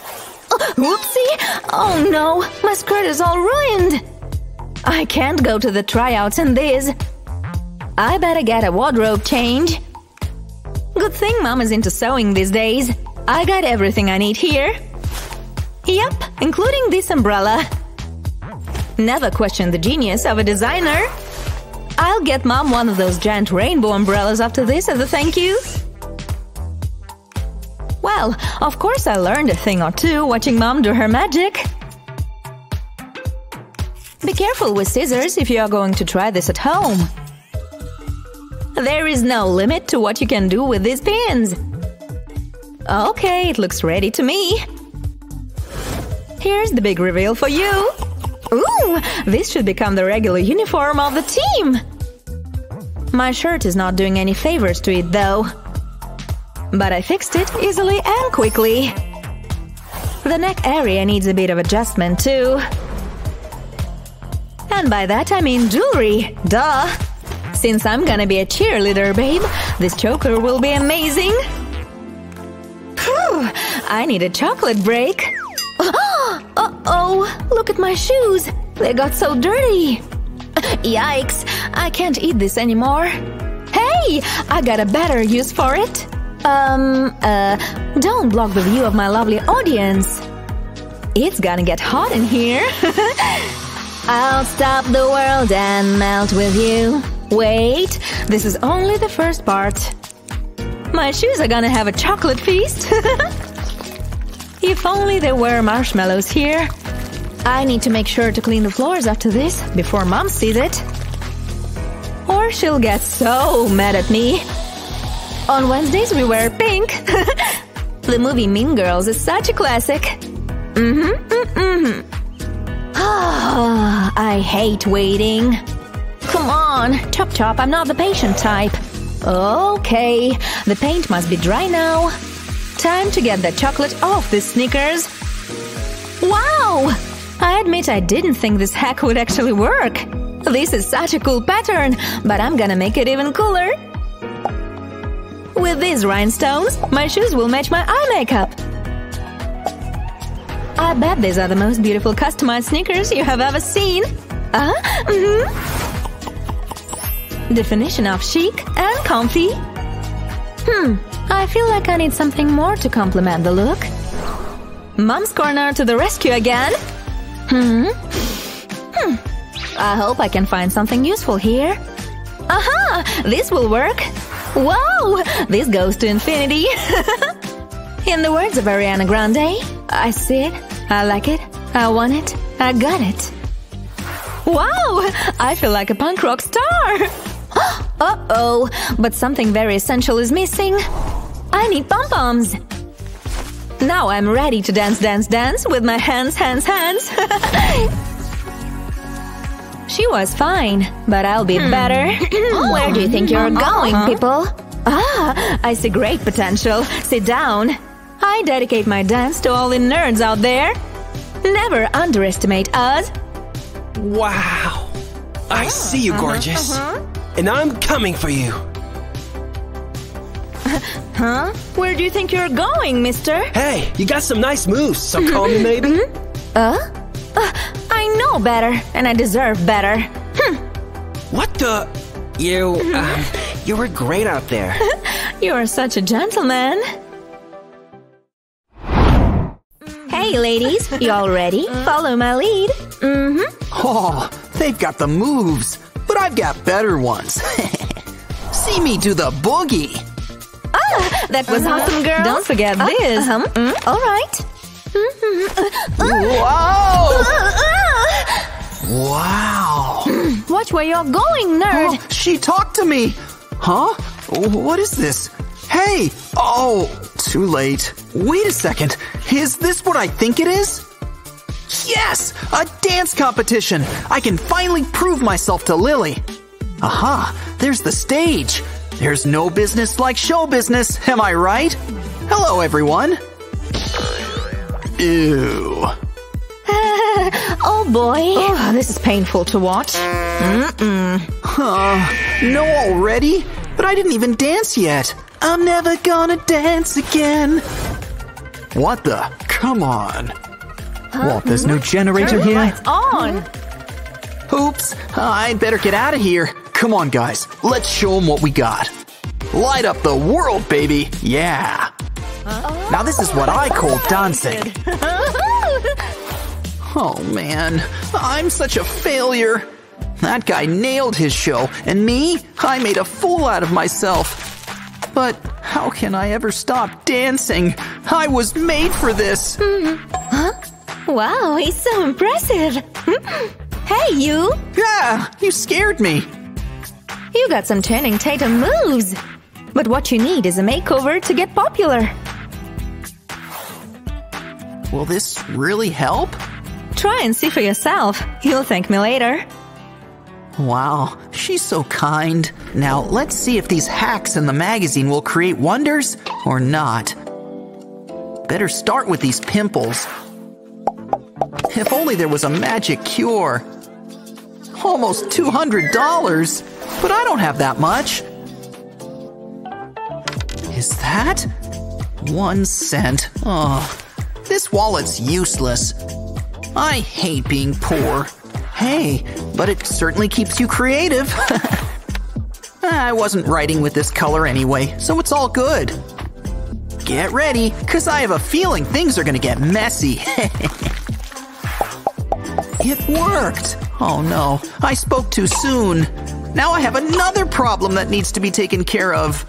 Oh, whoopsie! Oh no, my skirt is all ruined! I can't go to the tryouts in this. I better get a wardrobe change. Good thing Mom is into sewing these days. I got everything I need here. Yep, including this umbrella. Never question the genius of a designer. I'll get Mom one of those giant rainbow umbrellas after this as a thank you. Well, of course I learned a thing or two watching Mom do her magic. Be careful with scissors if you are going to try this at home. There is no limit to what you can do with these pins. Okay, it looks ready to me. Here's the big reveal for you. Ooh, this should become the regular uniform of the team! My shirt is not doing any favors to it, though. But I fixed it easily and quickly. The neck area needs a bit of adjustment, too. And by that I mean jewelry, duh! Since I'm gonna be a cheerleader, babe, this choker will be amazing! Phew! I need a chocolate break! Uh-oh! Look at my shoes! They got so dirty! Yikes! I can't eat this anymore! Hey! I got a better use for it! Don't block the view of my lovely audience! It's gonna get hot in here! I'll stop the world and melt with you! Wait! This is only the first part! My shoes are gonna have a chocolate feast! If only there were marshmallows here. I need to make sure to clean the floors after this, before Mom sees it. Or she'll get so mad at me. On Wednesdays we wear pink. The movie Mean Girls is such a classic. Oh, I hate waiting. Come on, chop chop, I'm not the patient type. Okay, the paint must be dry now. Time to get the chocolate off the Snickers! Wow! I admit I didn't think this hack would actually work! This is such a cool pattern, but I'm gonna make it even cooler! With these rhinestones, my shoes will match my eye makeup! I bet these are the most beautiful customized Snickers you have ever seen! Definition of chic and comfy! I feel like I need something more to complement the look. Mom's corner to the rescue again! I hope I can find something useful here. Aha! This will work! Wow! This goes to infinity! In the words of Ariana Grande, I see it, I like it, I want it, I got it. Wow! I feel like a punk rock star! Uh-oh! But something very essential is missing! I need pom-poms! Now I'm ready to dance, dance, dance with my hands, hands, hands! She was fine, but I'll be better! Where do you think you're going, people? Ah! I see great potential! Sit down! I dedicate my dance to all the nerds out there! Never underestimate us! Wow! I see you, gorgeous! And I'm coming for you! Huh? Where do you think you're going, mister? Hey, you got some nice moves, so call me maybe? I know better, and I deserve better. What the… You were great out there. You are such a gentleman. Hey, ladies, you all ready? Follow my lead. Oh, they've got the moves. But I've got better ones. See me do the boogie! Ah! That was awesome, girl! Don't forget this! Alright! Wow! Wow! Watch where you're going, nerd! Oh, she talked to me! Huh? What is this? Hey! Oh, too late. Wait a second. Is this what I think it is? Yes! A dance competition! I can finally prove myself to Lily. Aha! There's the stage. There's no business like show business, am I right? Hello, everyone. Ew. Oh, boy. Oh, this is painful to watch. No already? But I didn't even dance yet. I'm never gonna dance again. What the? Come on. What, there's no generator here? Turn the lights on. Oops, I'd better get out of here. Come on, guys. Let's show them what we got. Light up the world, baby. Yeah. Now this is what I call dancing. Oh, man. I'm such a failure. That guy nailed his show, and me? I made a fool out of myself. But how can I ever stop dancing? I was made for this. Huh? Wow, he's so impressive. Hey, you. Yeah, you scared me. You got some Channing Tatum moves. But what you need is a makeover to get popular. Will this really help? Try and see for yourself. You'll thank me later. Wow, she's so kind. Now let's see if these hacks in the magazine will create wonders or not. Better start with these pimples. If only there was a magic cure. Almost $200, but I don't have that much. Is that? 1 cent. Oh, this wallet's useless. I hate being poor. Hey, but it certainly keeps you creative. I wasn't writing with this color anyway, so it's all good. Get ready, because I have a feeling things are going to get messy. It worked. Oh no, I spoke too soon. Now I have another problem that needs to be taken care of.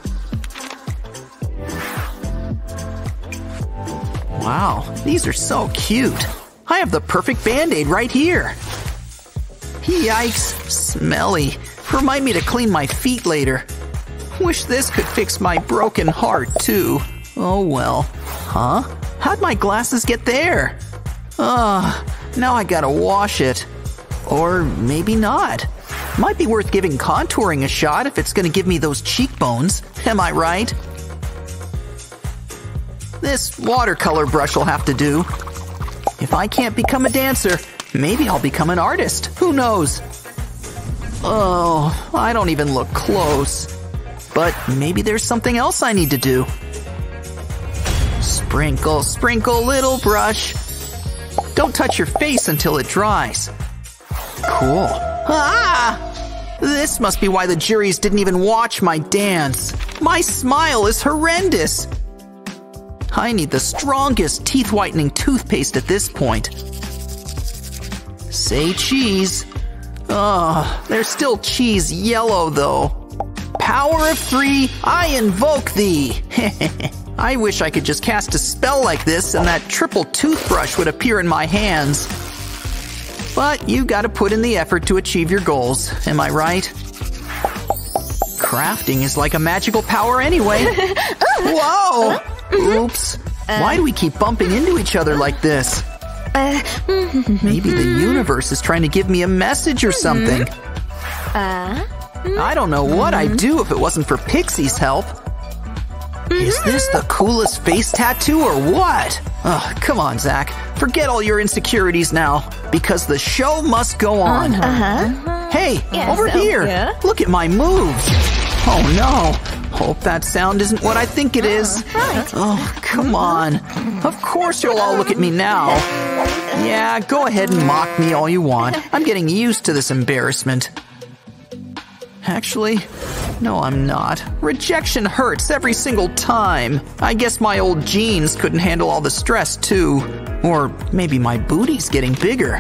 Wow, these are so cute. I have the perfect Band-Aid right here. Yikes, smelly. Remind me to clean my feet later. Wish this could fix my broken heart, too. Oh well. Huh? How'd my glasses get there? Now I gotta wash it. Or maybe not. Might be worth giving contouring a shot if it's gonna give me those cheekbones. Am I right? This watercolor brush will have to do. If I can't become a dancer, maybe I'll become an artist. Who knows? Oh, I don't even look close. But maybe there's something else I need to do. Sprinkle, sprinkle, little brush. Don't touch your face until it dries. Cool. Ah! This must be why the juries didn't even watch my dance. My smile is horrendous. I need the strongest teeth whitening toothpaste at this point. Say cheese. Ugh, there's still cheese yellow, though. Power of three, I invoke thee. I wish I could just cast a spell like this and that triple toothbrush would appear in my hands. But you gotta put in the effort to achieve your goals, am I right? Crafting is like a magical power anyway. Whoa! Oops. Why do we keep bumping into each other like this? Maybe the universe is trying to give me a message or something. I don't know what I'd do if it wasn't for Pixie's help. Is this the coolest face tattoo or what? Oh, come on, Zach. Forget all your insecurities now, because the show must go on. Hey, over here. Yeah. Look at my moves. Oh, no. Hope that sound isn't what I think it is. Oh, come on. Of course you'll all look at me now. Yeah, go ahead and mock me all you want. I'm getting used to this embarrassment. Actually, no, I'm not. Rejection hurts every single time. I guess my old jeans couldn't handle all the stress, too. Or maybe my booty's getting bigger.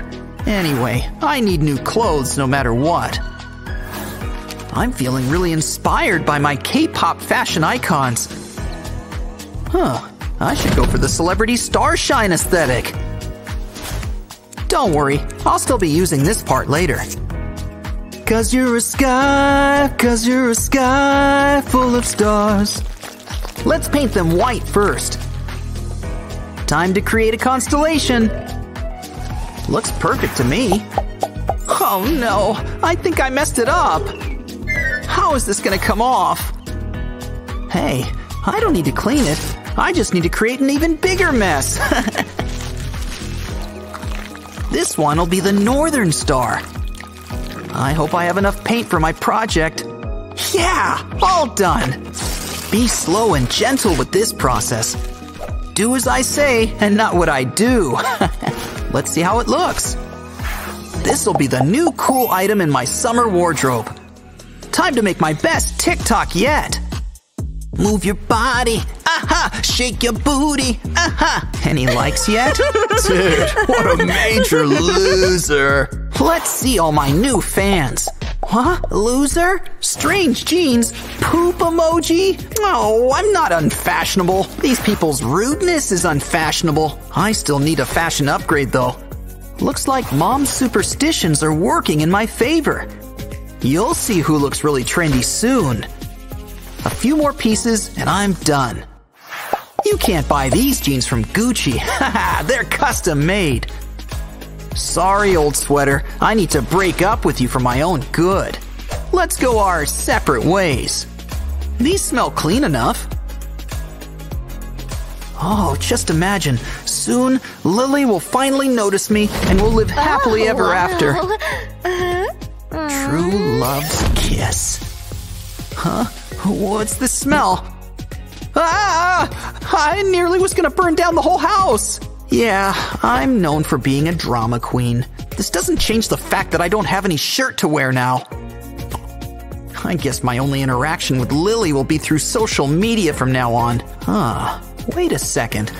Anyway, I need new clothes no matter what. I'm feeling really inspired by my K-pop fashion icons. Huh, I should go for the celebrity starshine aesthetic. Don't worry, I'll still be using this part later. 'Cause you're a sky full of stars. Let's paint them white first. Time to create a constellation. Looks perfect to me. Oh no, I think I messed it up. How is this gonna come off? Hey, I don't need to clean it. I just need to create an even bigger mess. This one'll be the Northern Star. I hope I have enough paint for my project. Yeah, all done. Be slow and gentle with this process. Do as I say and not what I do. Let's see how it looks. This'll be the new cool item in my summer wardrobe. Time to make my best TikTok yet. Move your body, aha! Shake your booty, aha! Any likes yet? Dude, what a major loser! Let's see all my new fans. Huh? Loser? Strange jeans? Poop emoji? Oh, I'm not unfashionable. These people's rudeness is unfashionable. I still need a fashion upgrade though. Looks like mom's superstitions are working in my favor. You'll see who looks really trendy soon. A few more pieces and I'm done. You can't buy these jeans from Gucci. Haha, they're custom made. Sorry, old sweater. I need to break up with you for my own good. Let's go our separate ways. These smell clean enough. Oh, just imagine. Soon, Lily will finally notice me and we'll live happily ever after. True love's kiss. Huh? What's this smell? Ah! I nearly was gonna burn down the whole house! Yeah, I'm known for being a drama queen. This doesn't change the fact that I don't have any shirt to wear now. I guess my only interaction with Lily will be through social media from now on. Huh, wait a second.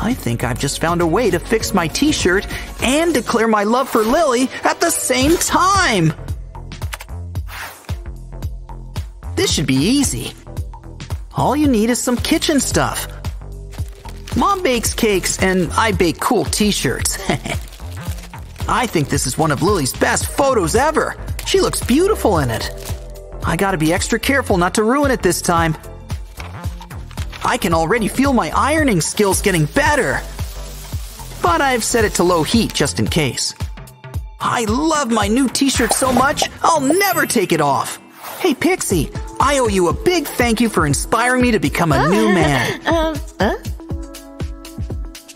I think I've just found a way to fix my t-shirt and declare my love for Lily at the same time! This should be easy. All you need is some kitchen stuff. Mom bakes cakes and I bake cool t-shirts. I think this is one of Lily's best photos ever. She looks beautiful in it. I gotta be extra careful not to ruin it this time. I can already feel my ironing skills getting better. But I've set it to low heat just in case. I love my new t-shirt so much, I'll never take it off. Hey Pixie, I owe you a big thank you for inspiring me to become a new man.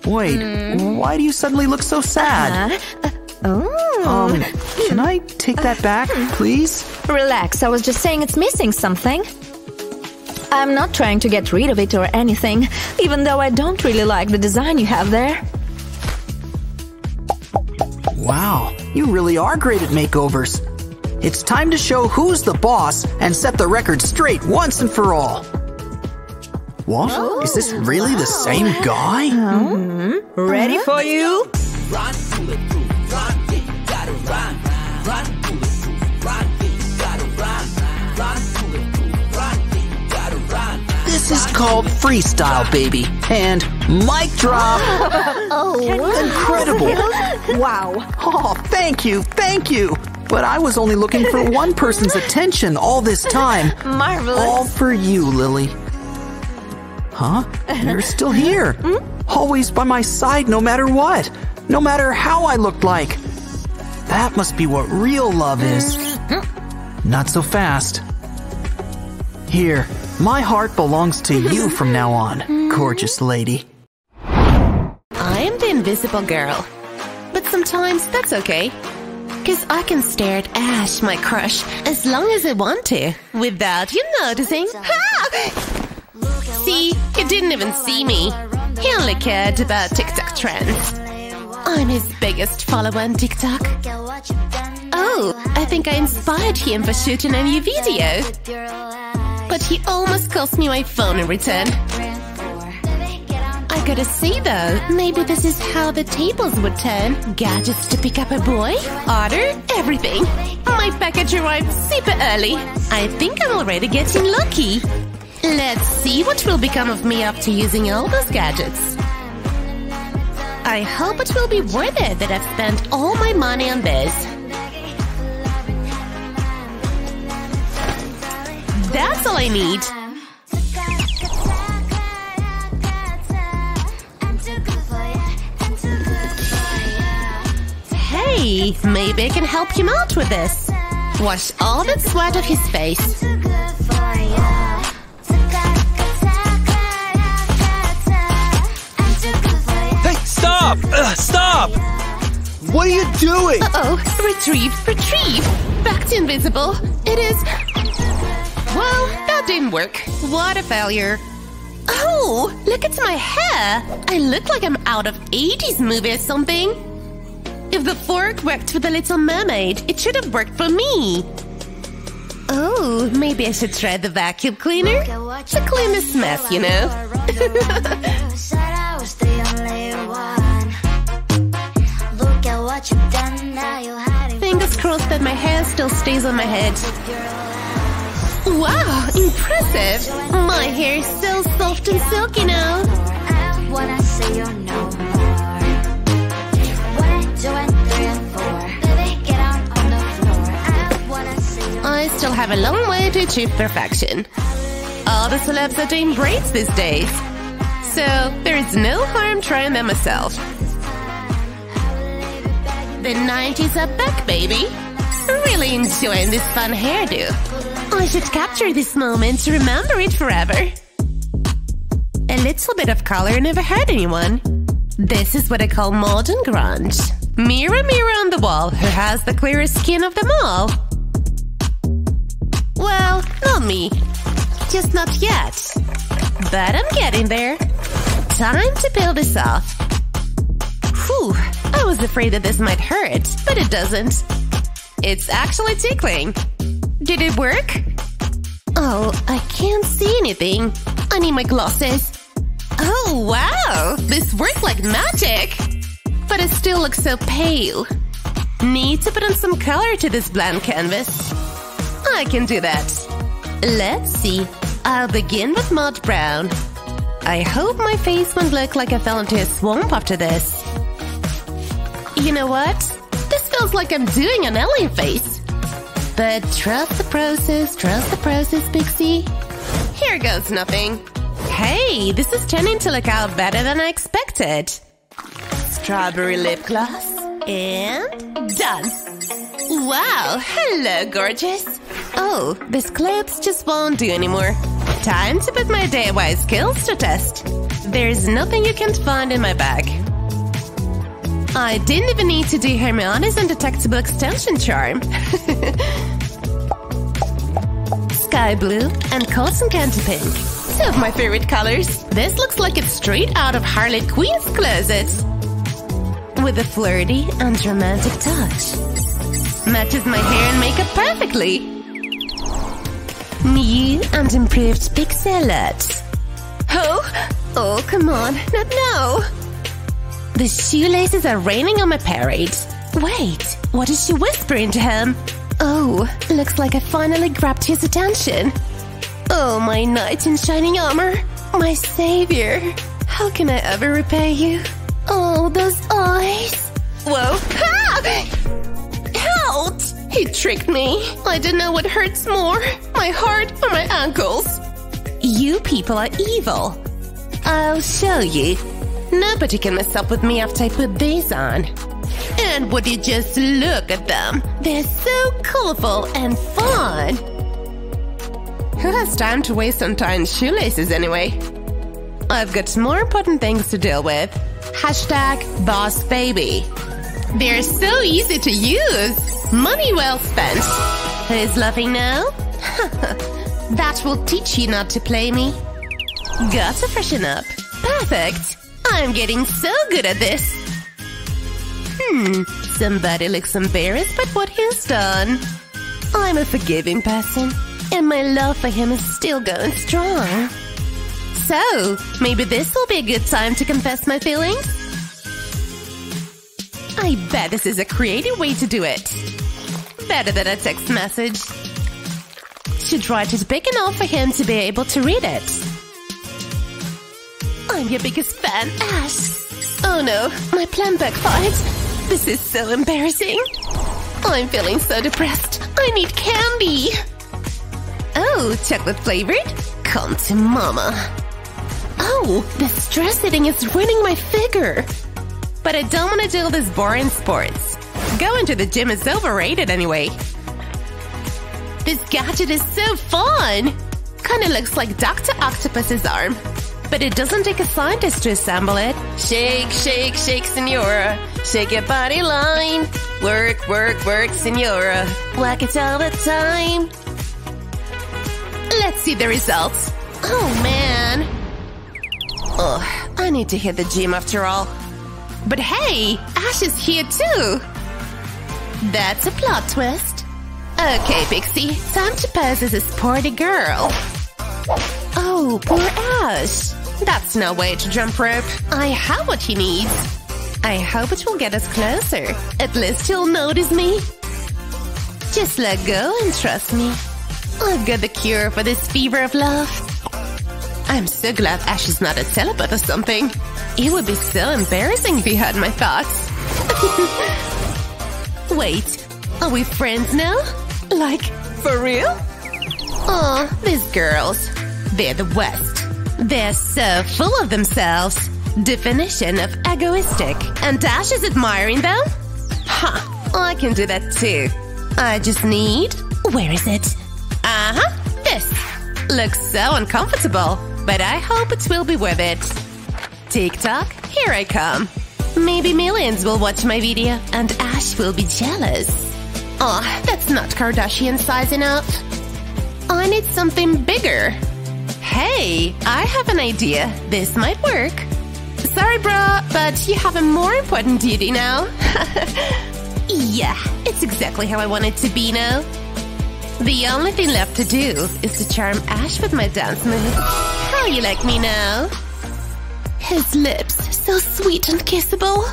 Wait, why do you suddenly look so sad? Can I take that back, please? Relax, I was just saying it's missing something. I'm not trying to get rid of it or anything, even though I don't really like the design you have there. Wow, you really are great at makeovers. It's time to show who's the boss and set the record straight once and for all. What? Oh, is this really the same guy? Ready for you? This is called freestyle, baby. And mic drop. Incredible. Wow. Oh, thank you. Thank you. But I was only looking for one person's attention all this time. Marvelous. All for you, Lily. Huh? You're still here. Always by my side no matter what. No matter how I looked like. That must be what real love is. Not so fast. Here, my heart belongs to you from now on, gorgeous lady. I'm the invisible girl. But sometimes that's okay. Because I can stare at Ash, my crush, as long as I want to, without you noticing. See, you didn't even see me. He only cared about TikTok trends. I'm his biggest follower on TikTok. Oh, I think I inspired him for shooting a new video. But he almost cost me my phone in return. I gotta see though, maybe this is how the tables would turn. Gadgets to pick up a boy, order, everything. My package arrived super early. I think I'm already getting lucky. Let's see what will become of me after using all those gadgets. I hope it will be worth it that I've spent all my money on this. That's all I need. see, maybe I can help him out with this. Wash all that sweat off his face. Hey, stop! Stop! What are you doing? Uh-oh, retrieve! Back to invisible. It is… Well, that didn't work. What a failure. Oh, look at my hair! I look like I'm out of '80s movie or something. If the fork worked for the Little Mermaid, it should have worked for me. Oh, maybe I should try the vacuum cleaner? It's a cleanest mess, you know. Fingers crossed that my hair still stays on my head. Wow, impressive! My hair is so soft and silky now. I wanna say you're no more. 1, 2, 3, and 4. Baby, get out on the floor. I wanna say you're. I still have a long way to achieve perfection. All the celebs are doing braids these days, so there is no harm trying them myself. The '90s are back, baby. Really enjoying this fun hairdo. I should capture this moment to remember it forever. A little bit of color never hurt anyone. This is what I call modern grunge. Mirror, mirror on the wall, who has the clearest skin of them all? Well, not me. Just not yet. But I'm getting there. Time to peel this off. Whew, I was afraid that this might hurt, but it doesn't. It's actually tickling. Did it work? Oh, I can't see anything. I need my glasses. Oh, wow! This worked like magic! But it still looks so pale. Need to put on some color to this blank canvas. I can do that. Let's see. I'll begin with mud brown. I hope my face won't look like I fell into a swamp after this. You know what? This feels like I'm doing an alien face. But trust the process, Pixie. Here goes nothing. Hey, this is turning to look out better than I expected. Strawberry lip gloss. And… done! Wow, hello, gorgeous. Oh, these clips just won't do anymore. Time to put my DIY skills to test. There's nothing you can't find in my bag. I didn't even need to do Hermione's undetectable extension charm. Sky blue and cotton candy pink. Two of my favorite colors. This looks like it's straight out of Harley Quinn's closet. With a flirty and romantic touch. Matches my hair and makeup perfectly. New and improved pixel art. Oh, come on, not now. The shoelaces are raining on my parade. Wait, what is she whispering to him? Oh, looks like I finally grabbed his attention. Oh, my knight in shining armor. My savior. How can I ever repay you? Oh, those eyes. Whoa. Ah! Out! He tricked me. I don't know what hurts more, my heart or my ankles. You people are evil. I'll show you. Nobody can mess up with me after I put these on. And would you just look at them? They're so colorful and fun! Who has time to waste on tying shoelaces anyway? I've got more important things to deal with. #BossBaby. They're so easy to use! Money well spent! Who's laughing now? That will teach you not to play me. Got to freshen up. Perfect! I'm getting so good at this! Somebody looks embarrassed by what he's done. I'm a forgiving person, and my love for him is still going strong. So, maybe this will be a good time to confess my feelings? I bet this is a creative way to do it. Better than a text message. Should write it big enough for him to be able to read it. I'm your biggest fan, Ash. Oh no, my plan backfired. This is so embarrassing. I'm feeling so depressed. I need candy. Oh, chocolate flavored? Come to mama. Oh, the stress eating is ruining my figure. But I don't want to do all this boring sports. Going to the gym is overrated anyway. This gadget is so fun! Kinda looks like Dr. Octopus's arm. But it doesn't take a scientist to assemble it. Shake, shake, shake, senora. Shake your body line. Work, work, work, senora. Work it all the time. Let's see the results. Oh, man. Ugh, I need to hit the gym after all. But hey, Ash is here too! That's a plot twist. Okay, Pixie, time to pose as a sporty girl. Oh, poor Ash. That's no way to jump rope. I have what he needs. I hope it will get us closer. At least he'll notice me. Just let go and trust me. I've got the cure for this fever of love. I'm so glad Ash is not a telepath or something. It would be so embarrassing if he heard my thoughts. Wait, are we friends now? Like, for real? Aw, these girls. They're the worst. They're so full of themselves. Definition of egoistic. And Ash is admiring them? Ha, I can do that too. I just need… Where is it? Uh-huh, this. Looks so uncomfortable, but I hope it will be worth it. TikTok, here I come. Maybe millions will watch my video, and Ash will be jealous. Aw, that's not Kardashian size enough. I need something bigger. Hey, I have an idea. This might work. Sorry, bro, but you have a more important duty now. Yeah, it's exactly how I want it to be now. The only thing left to do is to charm Ash with my dance move. How you like me now? His lips, so sweet and kissable.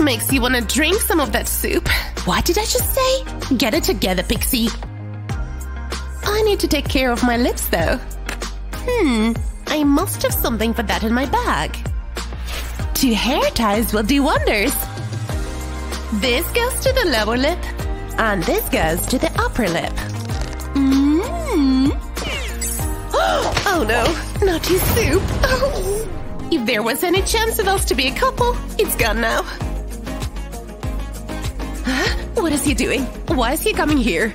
Makes you want to drink some of that soup. What did I just say? Get it together, Pixie. I need to take care of my lips, though. I must have something for that in my bag. 2 hair ties will do wonders. This goes to the lower lip, and this goes to the upper lip. Oh no, not his soup. Oh. If there was any chance of us to be a couple, it's gone now. Huh? What is he doing? Why is he coming here?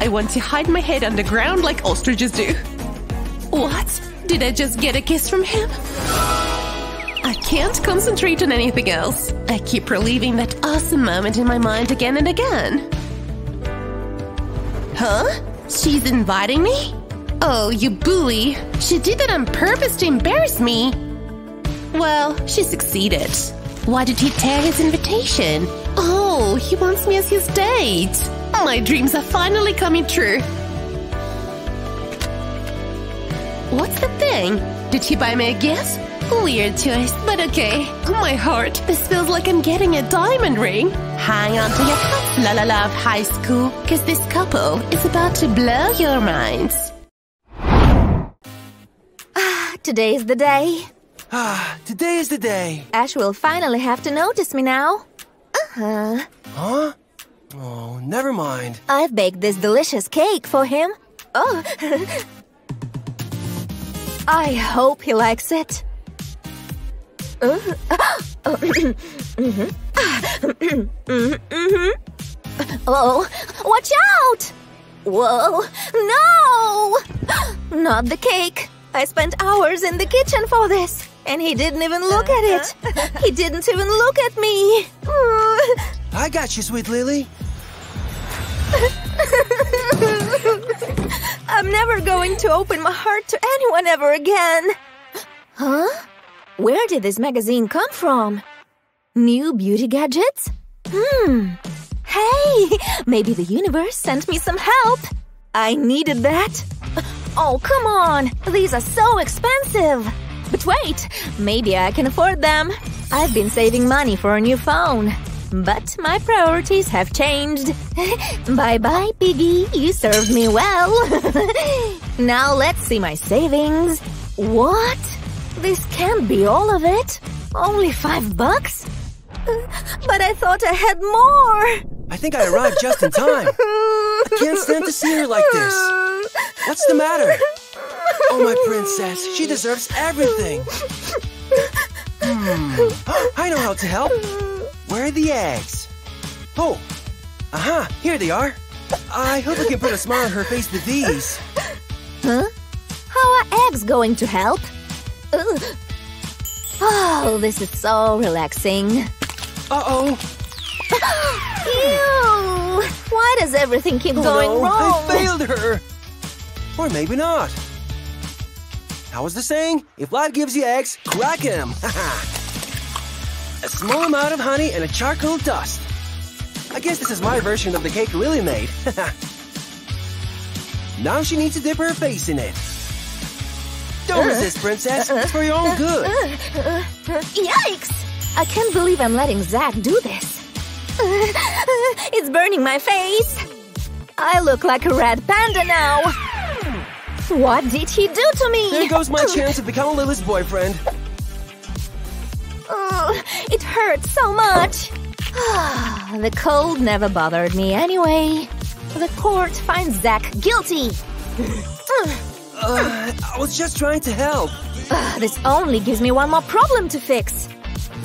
I want to hide my head underground like ostriches do. What? Did I just get a kiss from him? I can't concentrate on anything else. I keep reliving that awesome moment in my mind again and again. Huh? She's inviting me? Oh, you bully! She did that on purpose to embarrass me! Well, she succeeded. Why did he tear his invitation? Oh, he wants me as his date! My dreams are finally coming true! What's the thing? Did he buy me a gift? Weird choice, but okay. My heart, this feels like I'm getting a diamond ring. Hang on to your hats, la la la of high school, cause this couple is about to blow your minds. Today is the day. Today is the day. Ash will finally have to notice me now. Huh? Oh, never mind. I've baked this delicious cake for him. Oh. I hope he likes it. Oh, watch out! Whoa, no! Not the cake. I spent hours in the kitchen for this, and he didn't even look at it. He didn't even look at me. I got you, sweet Lily. I'm never going to open my heart to anyone ever again. Huh? Where did this magazine come from? New beauty gadgets? Hey, maybe the universe sent me some help. I needed that. Oh, come on! These are so expensive! But wait, maybe I can afford them. I've been saving money for a new phone. But my priorities have changed. Bye-bye, Piggy. You served me well. Now let's see my savings. What? This can't be all of it. Only $5? But I thought I had more. I think I arrived just in time. I can't stand to see her like this. What's the matter? Oh, my princess, she deserves everything. I know how to help. Where are the eggs? Oh, Aha! Here they are! I hope I can put a smile on her face with these! Huh? How are eggs going to help? Ugh. Oh, this is so relaxing! Uh-oh! Ew! Why does everything keep going wrong? I failed her! Or maybe not! How was the saying? If life gives you eggs, crack them! A small amount of honey and a charcoal dust! I guess this is my version of the cake Lily made. Now she needs to dip her face in it. Don't resist, princess. It's for your own good. Yikes! I can't believe I'm letting Zach do this. It's burning my face. I look like a red panda now. What did he do to me? There goes my chance to become Lily's boyfriend. It hurts so much. The cold never bothered me anyway. The court finds Zach guilty. I was just trying to help. This only gives me one more problem to fix.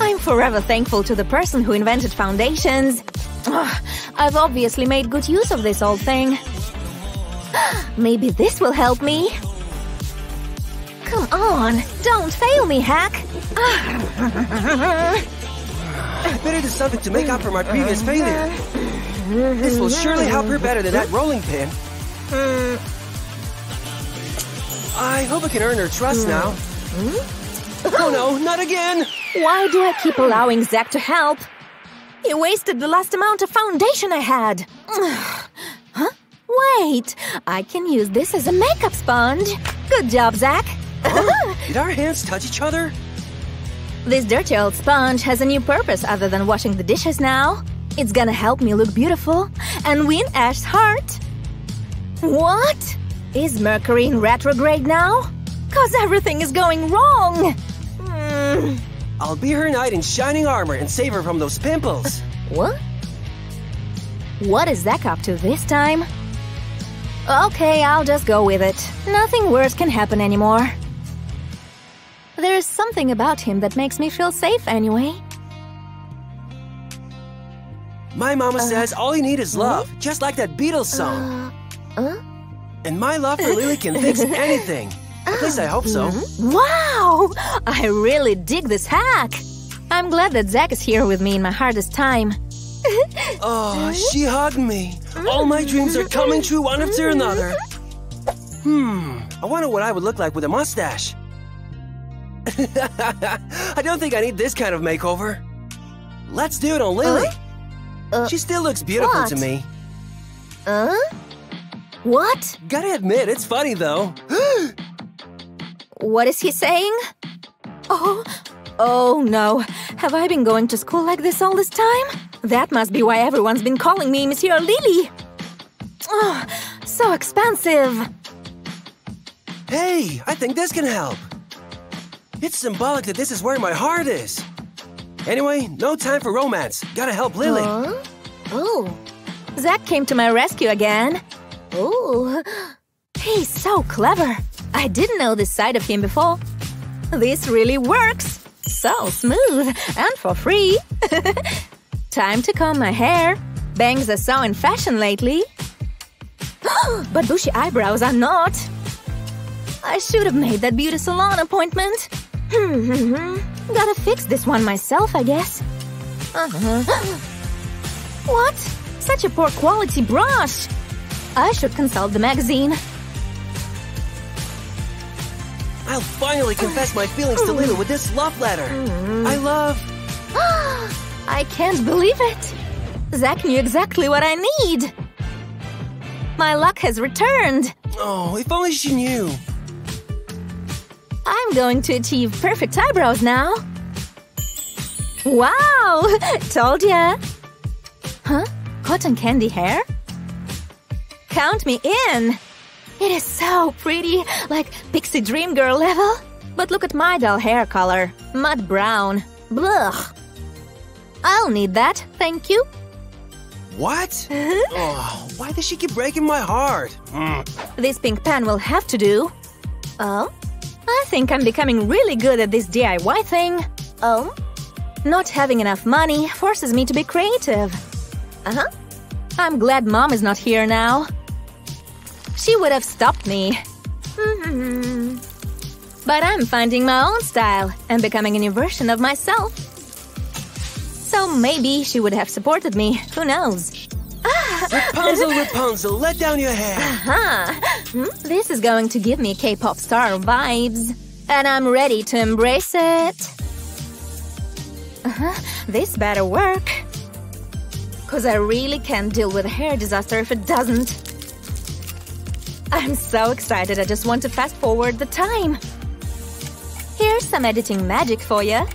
I'm forever thankful to the person who invented foundations. I've obviously made good use of this old thing. Maybe this will help me. Come on, don't fail me, hack. I bet it is something to make up for my previous failure. This will surely help her better than that rolling pin. I hope I can earn her trust now. Oh no, not again! Why do I keep allowing Zach to help? He wasted the last amount of foundation I had. Huh? Wait, I can use this as a makeup sponge. Good job, Zach. Did our hands touch each other? This dirty old sponge has a new purpose other than washing the dishes now. It's gonna help me look beautiful and win Ash's heart. What? Is Mercury in retrograde now? Cause everything is going wrong. I'll be her knight in shining armor and save her from those pimples. What? What is Zach up to this time? Okay, I'll just go with it. Nothing worse can happen anymore. There's something about him that makes me feel safe anyway. My mama says all you need is love, just like that Beatles song. And my love for Lily can fix anything. At least I hope so. Wow! I really dig this hack. I'm glad that Zach is here with me in my hardest time. Oh, she hugged me. All my dreams are coming true one after another. I wonder what I would look like with a mustache. I don't think I need this kind of makeover. Let's do it on Lily. She still looks beautiful to me. What? Gotta admit, it's funny though. What is he saying? Oh no. Have I been going to school like this all this time? That must be why everyone's been calling me Monsieur Lily. Oh, so expensive. Hey, I think this can help. It's symbolic that this is where my heart is. Anyway, no time for romance. Gotta help Lily. Oh. Zach came to my rescue again. Oh. He's so clever. I didn't know this side of him before. This really works. So smooth and for free. Time to comb my hair. Bangs are so in fashion lately. But bushy eyebrows are not. I should have made that beauty salon appointment. Gotta fix this one myself, I guess. What? Such a poor quality brush! I should consult the magazine. I'll finally confess my feelings to Lily with this love letter. I love… I can't believe it! Zach knew exactly what I need! My luck has returned! Oh, if only she knew! I'm going to achieve perfect eyebrows now! Wow! Told ya! Huh? Cotton candy hair? Count me in! It is so pretty, like pixie dream girl level! But look at my dull hair color, mud brown. Blech! I'll need that, thank you! What? Oh, why does she keep breaking my heart? This pink pen will have to do. Oh? I think I'm becoming really good at this DIY thing. Oh? Not having enough money forces me to be creative. I'm glad Mom is not here now. She would have stopped me. But I'm finding my own style and becoming a new version of myself. So maybe she would have supported me. Who knows? Rapunzel, Rapunzel, let down your hair. This is going to give me K-pop star vibes. And I'm ready to embrace it. This better work. Because I really can't deal with a hair disaster if it doesn't. I'm so excited, I just want to fast forward the time. Here's some editing magic for you.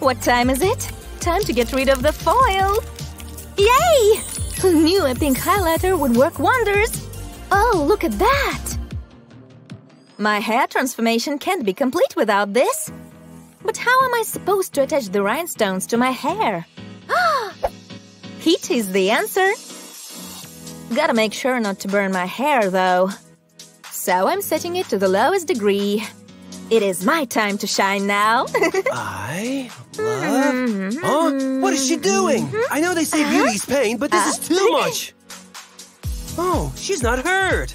What time is it? Time to get rid of the foil. Yay! Who knew a pink highlighter would work wonders? Oh, look at that! My hair transformation can't be complete without this. But how am I supposed to attach the rhinestones to my hair? Heat is the answer. Gotta make sure not to burn my hair, though. So I'm setting it to the lowest degree. It is my time to shine now. I love... Huh? What is she doing? I know they say beauty's pain, but this is too much. Oh, she's not hurt.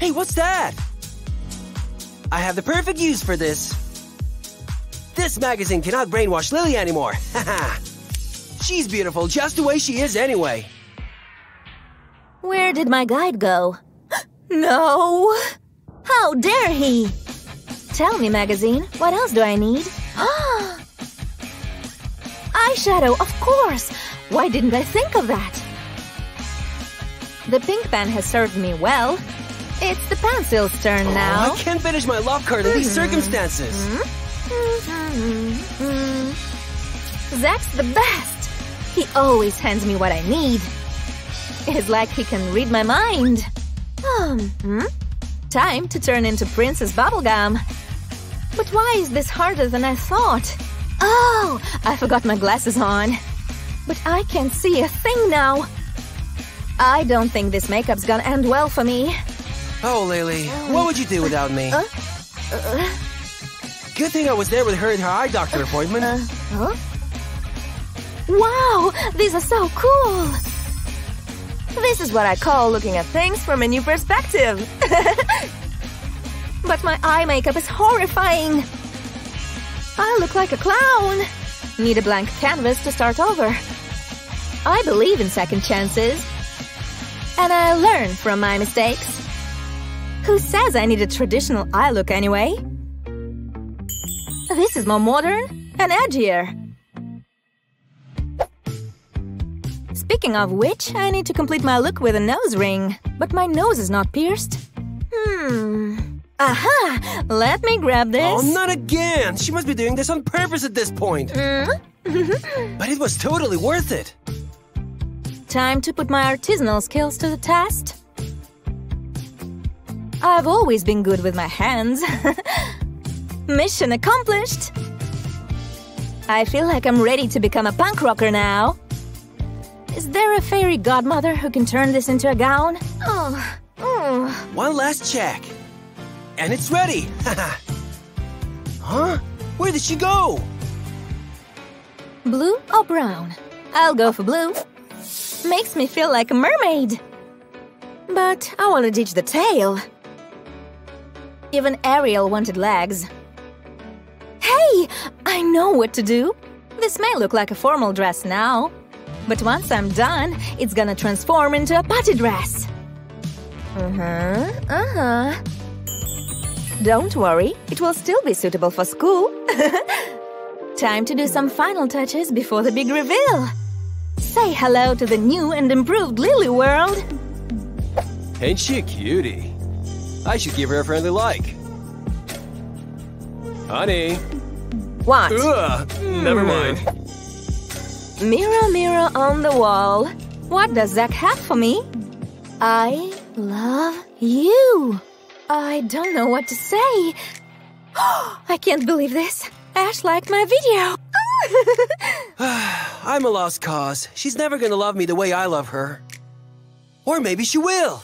Hey, what's that? I have the perfect use for this. This magazine cannot brainwash Lily anymore. She's beautiful just the way she is anyway. Where did my guide go? No! How dare he! Tell me, magazine, what else do I need? Eyeshadow, of course! Why didn't I think of that? The pink pen has served me well. It's the pencil's turn now. I can't finish my love card in these circumstances. Zach's the best! He always hands me what I need. It's like he can read my mind. Time to turn into Princess Bubblegum. But why is this harder than I thought? Oh, I forgot my glasses on. But I can't see a thing now. I don't think this makeup's gonna end well for me. Oh, Lily, what would you do without me? Good thing I was there with her in her eye doctor appointment. Wow, these are so cool! This is what I call looking at things from a new perspective. But my eye makeup is horrifying. I look like a clown. Need a blank canvas to start over. I believe in second chances. And I learn from my mistakes. Who says I need a traditional eye look anyway? This is more modern and edgier. Speaking of which, I need to complete my look with a nose ring. But my nose is not pierced. Aha! Let me grab this. Oh, not again! She must be doing this on purpose at this point. But it was totally worth it. Time to put my artisanal skills to the test. I've always been good with my hands. Mission accomplished! I feel like I'm ready to become a punk rocker now. Is there a fairy godmother who can turn this into a gown? One last check. And it's ready! Huh? Where did she go? Blue or brown? I'll go for blue. Makes me feel like a mermaid. But I want to ditch the tail. Even Ariel wanted legs. Hey! I know what to do. This may look like a formal dress now. But once I'm done, it's gonna transform into a party dress. Don't worry, it will still be suitable for school. Time to do some final touches before the big reveal. Say hello to the new and improved Lily world. Ain't she a cutie? I should give her a friendly like. Honey. What? Never mind. Mirror, mirror on the wall. What does Zach have for me? I love you. I don't know what to say. I can't believe this. Ash liked my video. I'm a lost cause. She's never gonna love me the way I love her. Or maybe she will.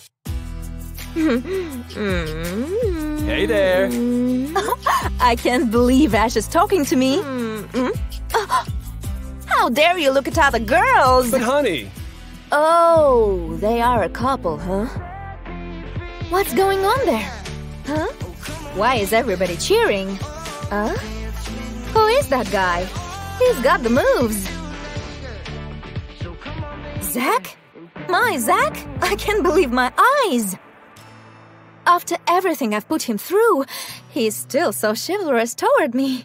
Hey there. I can't believe Ash is talking to me. How dare you look at other girls? But honey! Oh, they are a couple, huh? What's going on there? Huh? Why is everybody cheering? Huh? Who is that guy? He's got the moves! Zach? My Zach? I can't believe my eyes! After everything I've put him through, he's still so chivalrous toward me.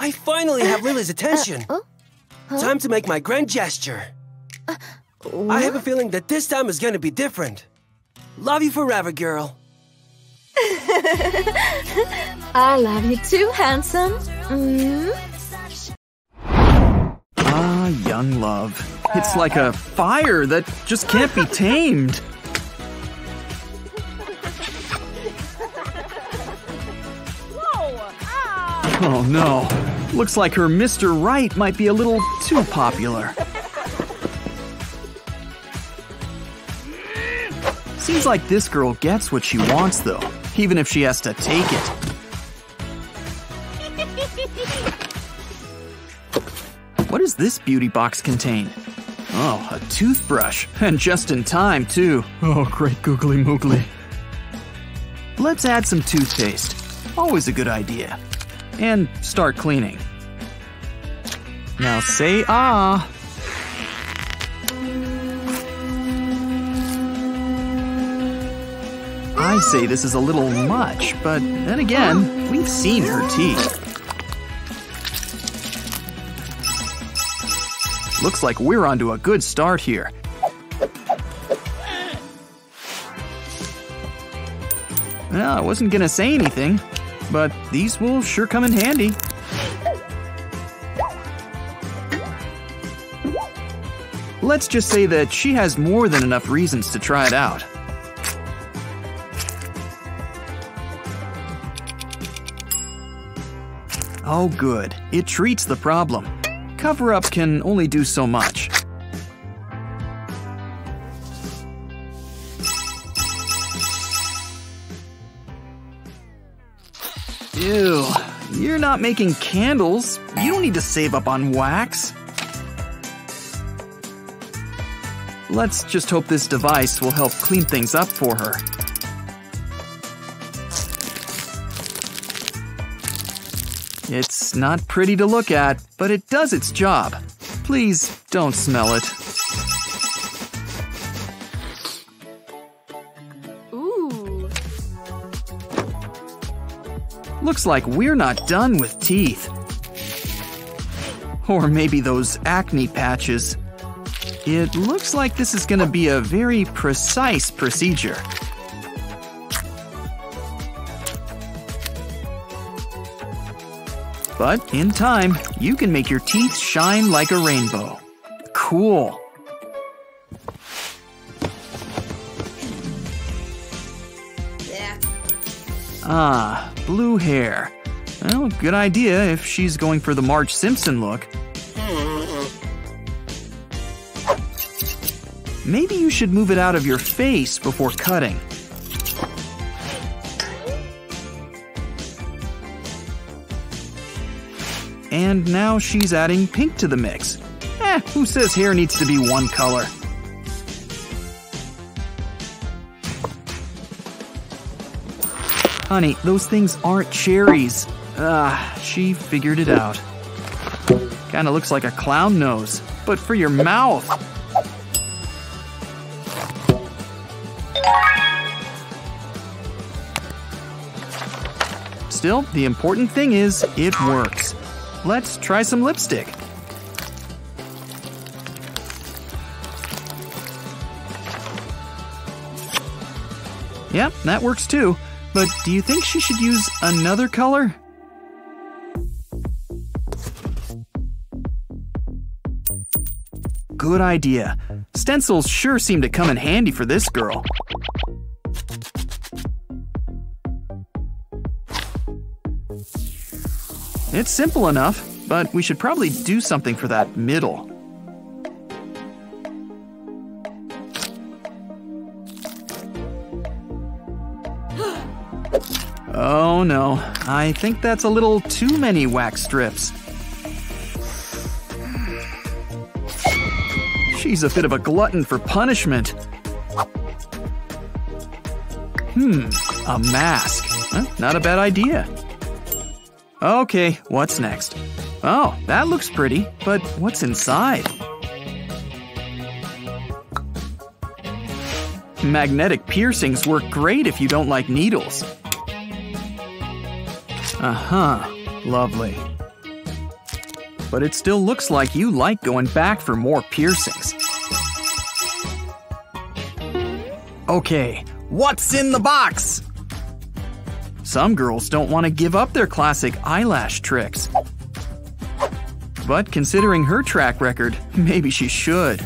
I finally have Lily's attention. Time to make my grand gesture. I have a feeling that this time is gonna be different. Love you forever, girl. I love you too, handsome. Ah, young love. It's like a fire that just can't be tamed. Oh no, looks like her Mr. Right might be a little too popular. Seems like this girl gets what she wants though, even if she has to take it. What does this beauty box contain? Oh, a toothbrush, and just in time too. Oh, great googly moogly. Let's add some toothpaste, always a good idea. And start cleaning. Now say ah! I say this is a little much, but then again, we've seen her teeth. Looks like we're onto a good start here. Well, I wasn't gonna say anything. But these will sure come in handy. Let's just say that she has more than enough reasons to try it out. Oh good, it treats the problem. Cover-up can only do so much. Ew, you're not making candles. You don't need to save up on wax. Let's just hope this device will help clean things up for her. It's not pretty to look at, but it does its job. Please don't smell it. Looks like we're not done with teeth. Or maybe those acne patches. It looks like this is gonna be a very precise procedure. But in time, you can make your teeth shine like a rainbow. Cool. Ah, blue hair. Well, good idea if she's going for the Marge Simpson look. Maybe you should move it out of your face before cutting. And now she's adding pink to the mix. Who says hair needs to be one color? Honey, those things aren't cherries. She figured it out. Kinda looks like a clown nose, but for your mouth. Still, the important thing is it works. Let's try some lipstick. Yep, that works too. But do you think she should use another color? Good idea. Stencils sure seem to come in handy for this girl. It's simple enough, but we should probably do something for that middle. Oh no, I think that's a little too many wax strips. She's a bit of a glutton for punishment. A mask. Huh? Not a bad idea. Okay, what's next? Oh, that looks pretty, but what's inside? Magnetic piercings work great if you don't like needles. Uh-huh, lovely. But it still looks like you like going back for more piercings. Okay, what's in the box? Some girls don't want to give up their classic eyelash tricks. But considering her track record, maybe she should.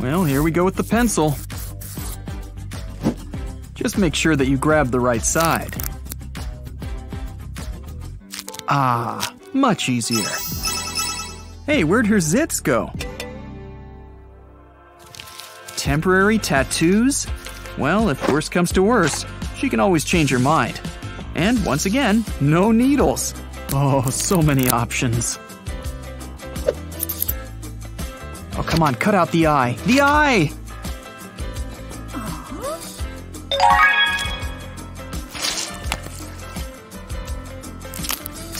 Well, here we go with the pencil. Just make sure that you grab the right side. Ah, much easier. Hey, where'd her zits go? Temporary tattoos? Well, if worse comes to worse, she can always change her mind. And once again, no needles. Oh, so many options. Oh, come on, cut out the eye. The eye!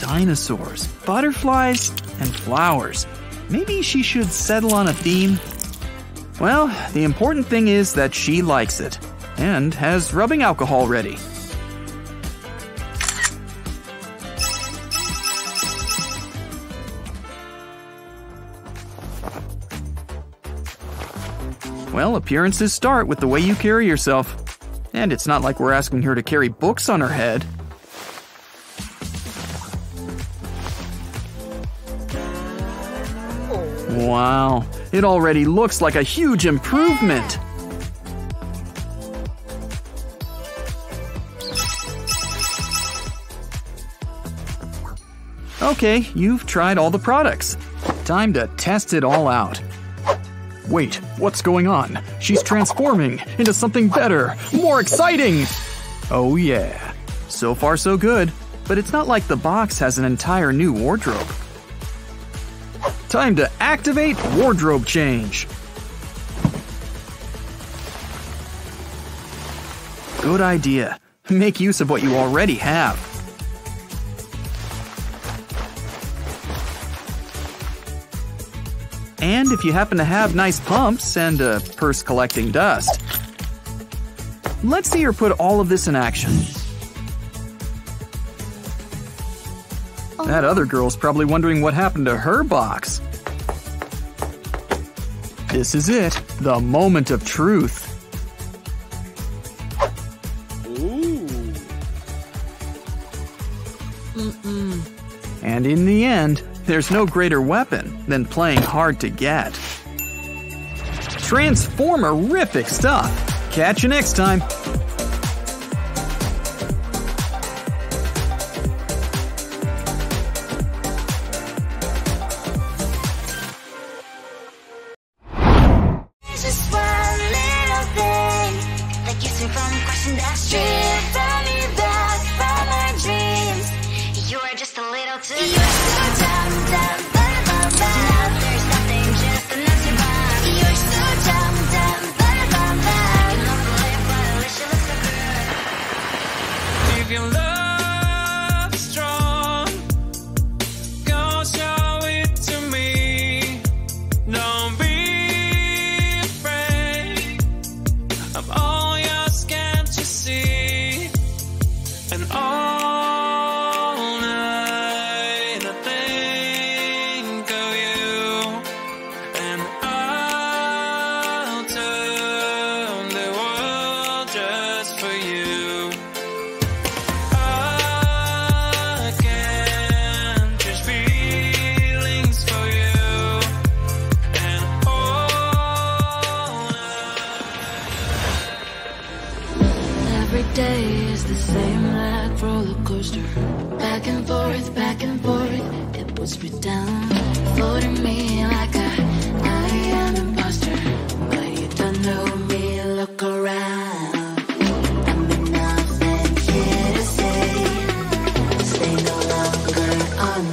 Dinosaurs, butterflies, and flowers. Maybe she should settle on a theme. Well, the important thing is that she likes it and has rubbing alcohol ready. Well, appearances start with the way you carry yourself. And it's not like we're asking her to carry books on her head. Wow, it already looks like a huge improvement. Okay, you've tried all the products. Time to test it all out. Wait, what's going on? She's transforming into something better, more exciting! Oh yeah, so far so good, but it's not like the box has an entire new wardrobe. Time to activate wardrobe change! Good idea. Make use of what you already have. And if you happen to have nice pumps and a purse collecting dust. Let's see her put all of this in action. That other girl's probably wondering what happened to her box. This is it, the moment of truth. Ooh. And in the end, there's no greater weapon than playing hard to get. Transformerific stuff! Catch you next time! Just one little thing that keeps me from crossing that street. Find me back by my dreams. You are just a little too dumb, dumb, dumb. I'm on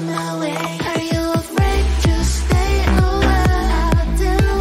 my way. Are you afraid to stay alive?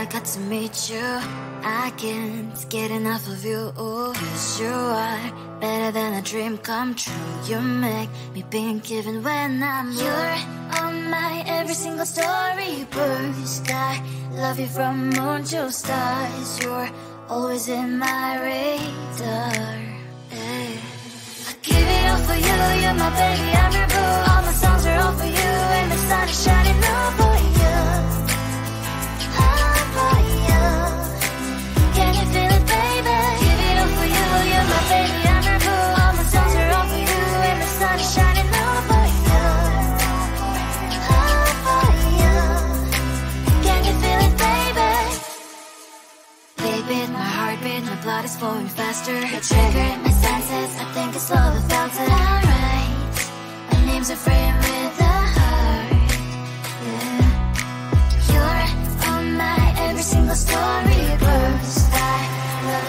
I got to meet you. I can't get enough of you. Cause you are better than a dream come true. You make me pink even when I'm blue. You're on my every single storybook. Sky, love you from moon to stars. You're always in my radar. Hey. I give it all for you. You're my baby, I'm your boo. All my songs are all for you, and the sun is shining all for you. My blood is flowing faster. You're triggering my senses. I think it's slow but bounces. Alright, my name's a frame with a heart. Yeah. You're on my every single story. Burst, I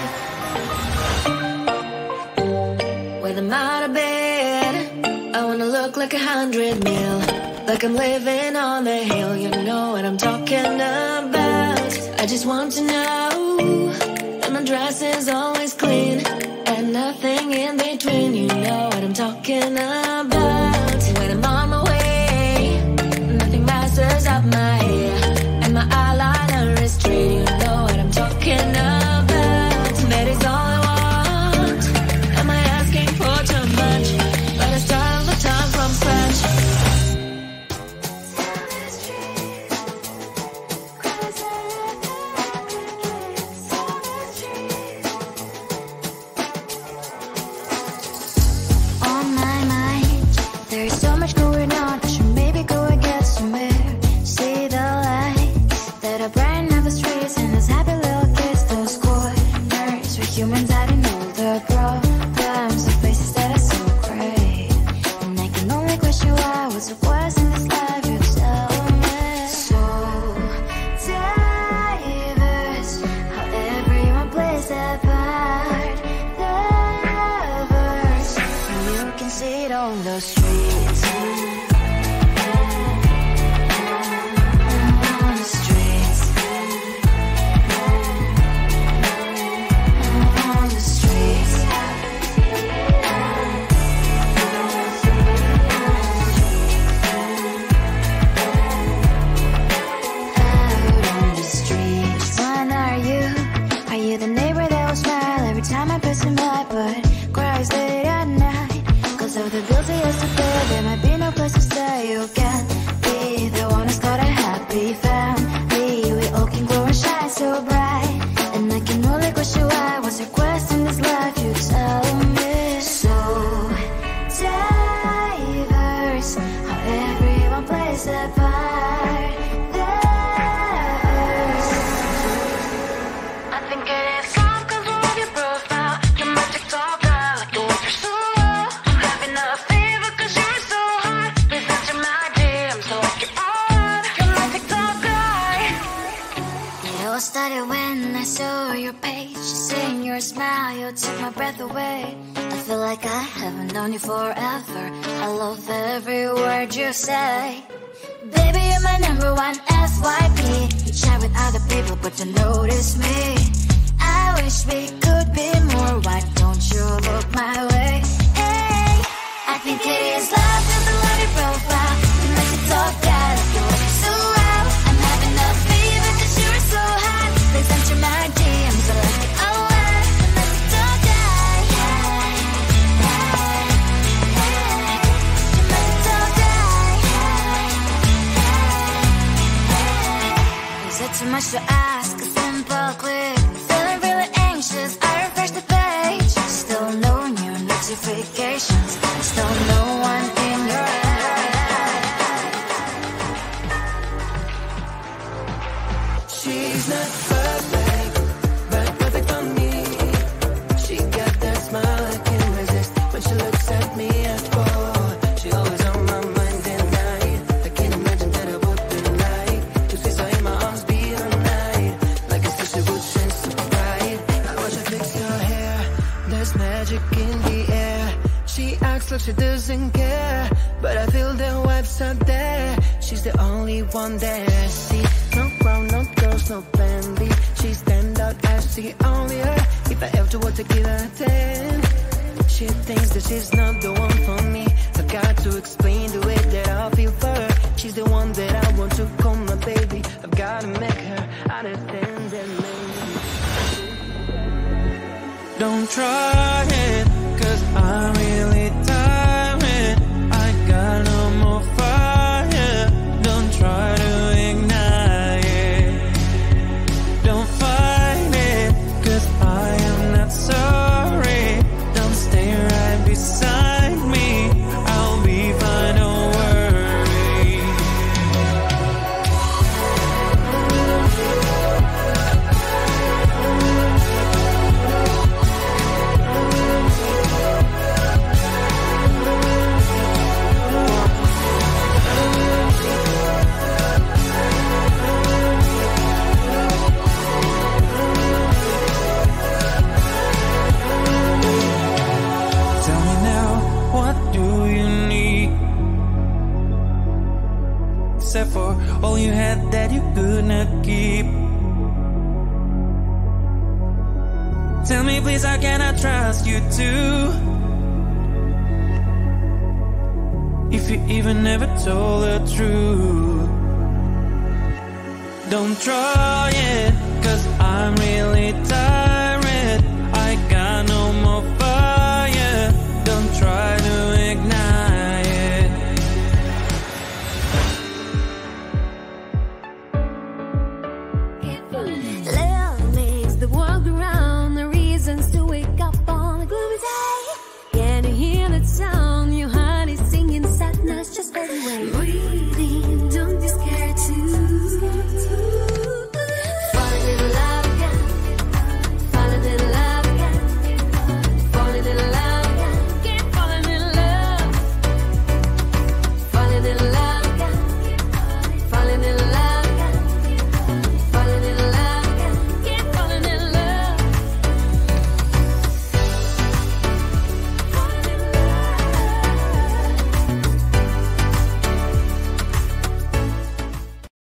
love you. When I'm out of bed, I wanna look like 100 mil, like I'm living on the hill. You know what I'm talking about. I just want to know. My dress is always clean and nothing in between. You know what I'm talking about. When I'm on my way, nothing messes up my hair, and my eyeliner is straight. You know what I'm talking about. That is all I want. Am I asking for too much? But I start the time from scratch. No crown, no girls, no band. see only her. If I ever were to give her 10, she thinks that she's not the one for me. I got to explain the way that I feel for her. She's the one that I want to call my baby. I've got to make her understand that maybe. Don't try it, cause I'm really tired. I got no more fire. Don't try to ignite it. Don't fight it, cause I am not sorry. Don't stay right beside me. I'll be fine, don't worry. Except for all you had that you could not keep. Tell me please, how can I trust you too, if you even never told the truth? Don't try it, cause I'm really tired.